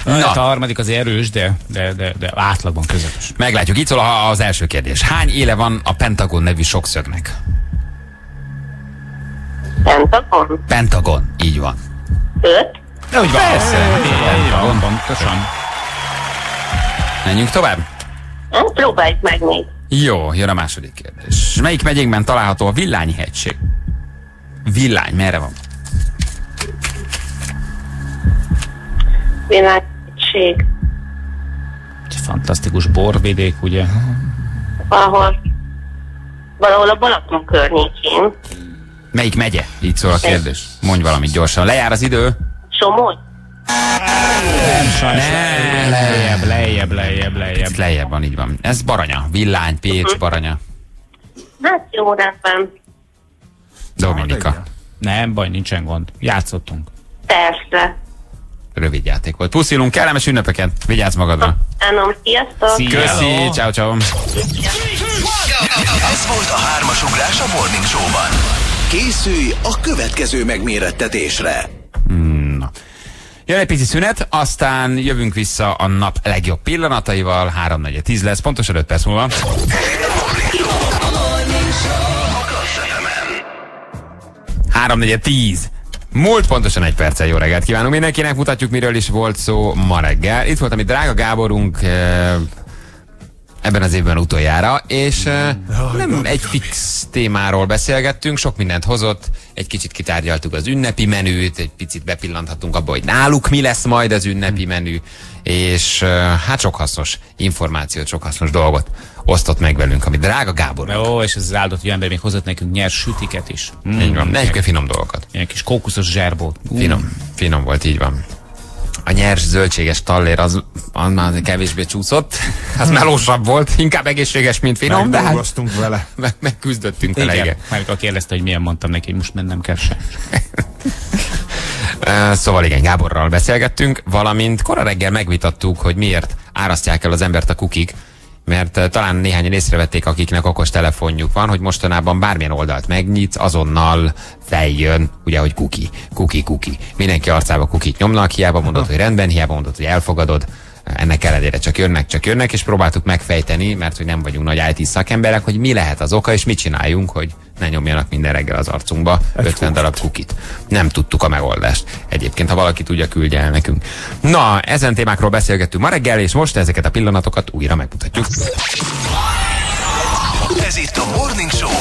Na. A harmadik azért erős, de, de, de, de átlagban közepes. Meglátjuk, itt szól az első kérdés. Hány éle van a Pentagon nevű sokszögnek? Pentagon? Pentagon, így van. Öt? De úgy van. Persze. Így van, pontosan. Menjünk tovább? Próbáljuk meg még. Jó, jön a második kérdés. Melyik megyénkben található a Villányi hegység? Villány, merre van? Villányi hegység. Fantasztikus borvidék, ugye? Valahol. Valahol a Balaton környékén. Melyik megye? Így szól a kérdés. Mondj valamit gyorsan. Lejár az idő. Somogy. Nem, nem, lejjebb, lejjebb, lejjebb, lejjebb. Lejjebb van, így van. Ez Baranya. Villány, Pécs, uh-huh. Baranya. Hát jó, rendben. Dominika. Nem baj, nincsen gond. Játszottunk. Persze. Rövid játék volt. Puszilunk, kellemes ünnepeket. Vigyázz magadra. Köszönöm, sziasztok. Köszi, ciao, ciao. Ez volt a hármas ugrás a Morning Show-ban. Készülj a következő megmérettetésre. Na. Jön egy pici szünet, aztán jövünk vissza a nap legjobb pillanataival. három negyven tíz lesz, pontosan öt perc múlva. három negyven tíz. Múlt pontosan egy perccel, jó reggelt kívánunk mindenkinek, mutatjuk, miről is volt szó ma reggel. Itt volt a mi drága Gáborunk ebben az évben utoljára, és nem egy fix témáról beszélgettünk, sok mindent hozott, egy kicsit kitárgyaltuk az ünnepi menüt, egy picit bepillanthatunk abba, hogy náluk mi lesz majd az ünnepi menü, és hát sok hasznos információt, sok hasznos dolgot osztott meg velünk, ami drága Gábor. Ó, és ez az áldott jó ember még hozott nekünk nyers sütiket is. Mm. Így van, nekünk finom dolgokat. Ilyen kis kókuszos zsárbót. Finom, finom volt, így van. A nyers zöldséges tallér az, az már kevésbé csúszott, az melósabb volt, inkább egészséges, mint finom, de hát vele. Meg, megküzdöttünk vele, igen. Márka kérdezte, hogy milyen, mondtam neki, most mennem kell sem. Szóval igen, Gáborral beszélgettünk, valamint kora reggel megvitattuk, hogy miért árasztják el az embert a kukik, mert talán néhányan észrevették, akiknek okos telefonjuk van, hogy mostanában bármilyen oldalt megnyitsz, azonnal feljön, ugye, hogy kuki, kuki, kuki. Mindenki arcába kukit nyomnak, hiába mondod, hogy rendben, hiába mondod, hogy elfogadod. Ennek ellenére csak jönnek, csak jönnek, és próbáltuk megfejteni, mert hogy nem vagyunk nagy í té szakemberek, hogy mi lehet az oka, és mit csináljunk, hogy ne nyomjanak minden reggel az arcunkba ötven darab kukit. Nem tudtuk a megoldást. Egyébként, ha valaki tudja, küldje el nekünk. Na, ezen témákról beszélgettünk ma reggel, és most ezeket a pillanatokat újra megmutatjuk. Ez itt a Morning Show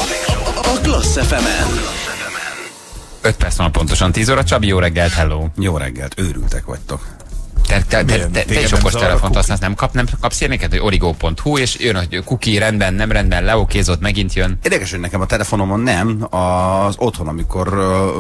a Klassz ef em-en. öt perc van pontosan tíz óra. Csabi, jó reggelt, hello! Jó reggelt, őrültek vagytok. Te, te, te, te, te is okos telefont használsz, nem, kap, nem kapsz érnéket, hogy origo pont hu, és jön, hogy kuki, rendben, nem rendben, leokézott, megint jön. Érdekes, hogy nekem a telefonomon nem, az otthon, amikor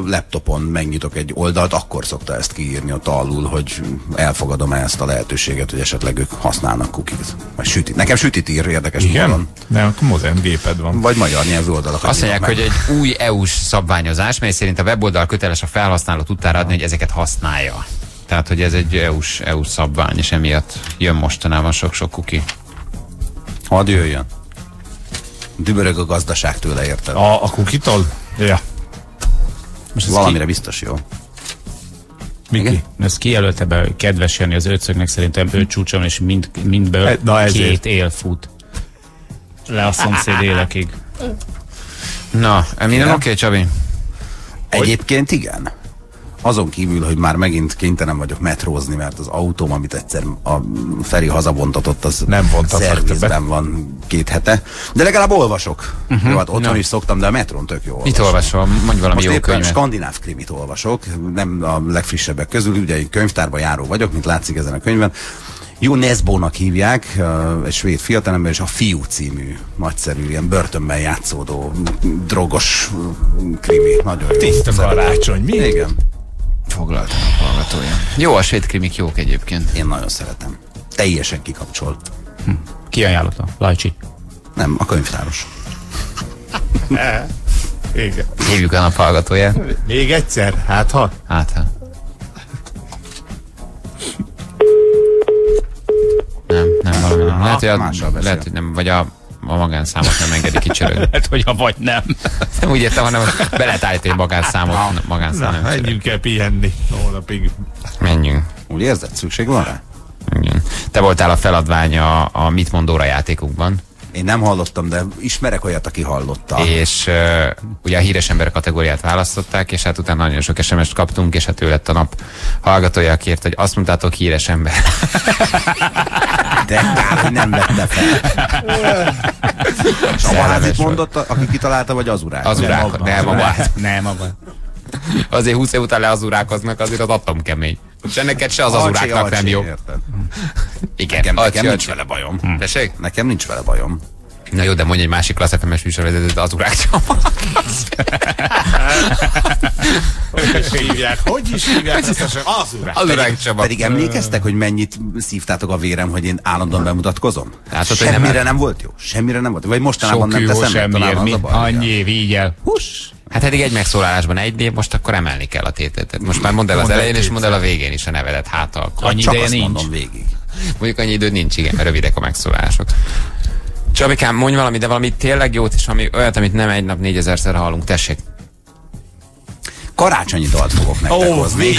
laptopon megnyitok egy oldalt, akkor szokta ezt kiírni ott alul, hogy elfogadom -e ezt a lehetőséget, hogy esetleg ők használnak kukit. Vagy sütit. Nekem sütit ír, érdekes módon. Nem, modern géped van. Vagy magyar nyelvű oldalakat. Azt mondják, hogy egy új é u-s szabványozás, mely szerint a weboldal köteles a felhasználó tudtára adni, hogy ezeket használja. Tehát, hogy ez egy é u-s é u szabvány, és emiatt jön mostanában sok-sok kuki. Hadd jöjjön. Dübörög a gazdaság tőle, érted? A, a kukitól? Ja. Most valamire ki... biztos jó. Miki, ezt kijelölte be, kedves Jani az ötszögnek, szerintem ő csúcson, és mind, mindből na, két él fut. Le a szomszéd élekig. Na, minden oké, Csabi? Egyébként igen. Azon kívül, hogy már megint kénytelen vagyok metrózni, mert az autóm, amit egyszer a Feri hazavontatott, az nem szervizben van két hete. De legalább olvasok. Uh-huh. Jó, hát otthon no. is szoktam, de a metrón tök jó olvasom. Mit olvasol? Mondj valami most jó könyvet. Skandináv krimit olvasok, nem a legfrissebbek közül, ugye egy könyvtárba járó vagyok, mint látszik ezen a könyvben. Jó Nesbónak hívják, egy svéd fiatalember, és a Fiú című nagyszerű, ilyen börtönben játszódó drogos krimi. Nagyon jó. Tiszta karácsony, mi? Igen. Foglaltam a hallgatóján. Jó, a svéd krimik jók egyébként. Én nagyon szeretem. Teljesen kikapcsolt. Hm. Ki ajánlotta? Lajcsi? Nem, a könyvtáros. Igen. Hívjuk a nap hallgatóját. Még egyszer? Hát ha? Hát ha. Nem, nem valami nem. lehet, hogy a, lehet, hogy nem, vagy a, a magánszámot nem engedi kicsörögni. Lehet, hogy a vagy nem. Nem úgy értem, hanem be lehet állítani magánszámot. Na, magánszám na, menjünk el pihenni holnapig. Menjünk. Úgy érzed, szükség van rá? Igen. Te voltál a feladvány a, a Mit mondóra játékukban. Én nem hallottam, de ismerek olyat, aki hallotta. És uh, ugye a híres ember kategóriát választották, és hát utána nagyon sok es em est kaptunk, és hát ő lett a nap hallgatója, aki írt, hogy azt mondtátok, híres ember. De kár, nem vette fel. Abaházit mondott, aki kitalálta, vagy az urák? Az urák, nem Abaház. Nem Abaház. Azért húsz év után leazurákoznak, azért az atomkemény. De neked se az azuráknak nem jó. Érted. Igen, nekem, nekem nincs vele bajom. Hm. Tessék? Nekem nincs vele bajom. Na jó, de mondj egy másik klassz ef em es műsorvezetőt, az Azurák Csaba. Hogy is hívják? Hogy is hívják? Azurák Csaba. Pedig emlékeztek, hogy mennyit szívtátok a vérem, hogy én állandóan bemutatkozom? Látod, semmire nem, nem volt jó. Semmire nem volt jó. Vagy mostanában nem teszem, mert talán az a baj. Annyi év, így el. Hús! Hát eddig egy megszólalásban egy név, most akkor emelni kell a tétletet. Most már mondd el az elején, és mondd el a végén is a nevedet, hát akkor. Annyi ideje nincs. Mondjuk annyi idő nincs, igen, rövidek a megszólalások. Csabikám, mondj valami, de valami tényleg jót, és ami olyat, amit nem egy nap négyezerszer hallunk. Tessék. Karácsonyi dalt fogok nektek hozni.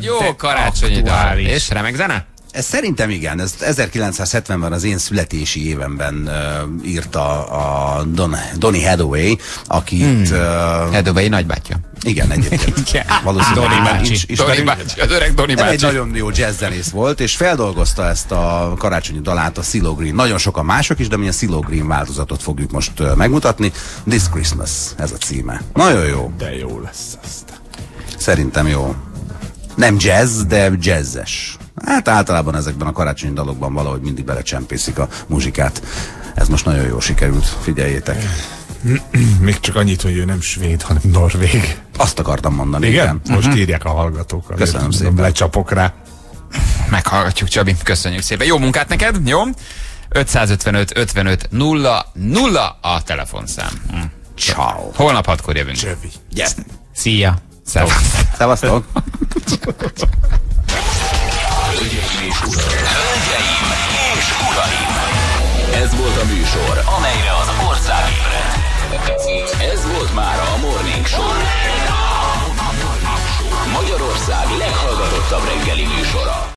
Jó karácsonyi dal. És remek zene? Ez szerintem igen, ez ezerkilencszázhetvenben az én születési évemben uh, írta a Don, Donny Hathaway, akit... Hmm. Uh, Hathaway nagybátyja. Igen, egyébként. Yeah. Valószínűleg Donny bácsi. Is, is Donny bácsi, az öreg Donny bácsi. Egy nagyon jó jazzzenész volt, és feldolgozta ezt a karácsonyi dalát a Silo Green. Nagyon sokan mások is, de mi a Silo Green változatot fogjuk most uh, megmutatni. This Christmas, ez a címe. Nagyon jó. De jó lesz aztán. Szerintem jó. Nem jazz, de jazzes. Hát általában ezekben a karácsonyi dalokban valahogy mindig belecsempészik a muzsikát. Ez most nagyon jól sikerült, figyeljétek. Még csak annyit, hogy ő nem svéd, hanem norvég. Azt akartam mondani. Igen? Igen. Most írják a hallgatókat. Köszönöm szépen. Lecsapok rá. Meghallgatjuk, Csabi. Köszönjük szépen. Jó munkát neked, jó? öt öt öt öt öt nulla nulla a telefonszám. Ciao. Holnap hatkor jövünk. Csabi. Yes. Szia. Szevasztok. Hölgyeim és uraim! Ez volt a műsor, amelyre az ország ébredt. Ez volt már a Morning Show. Magyarország leghallgatottabb reggeli műsora.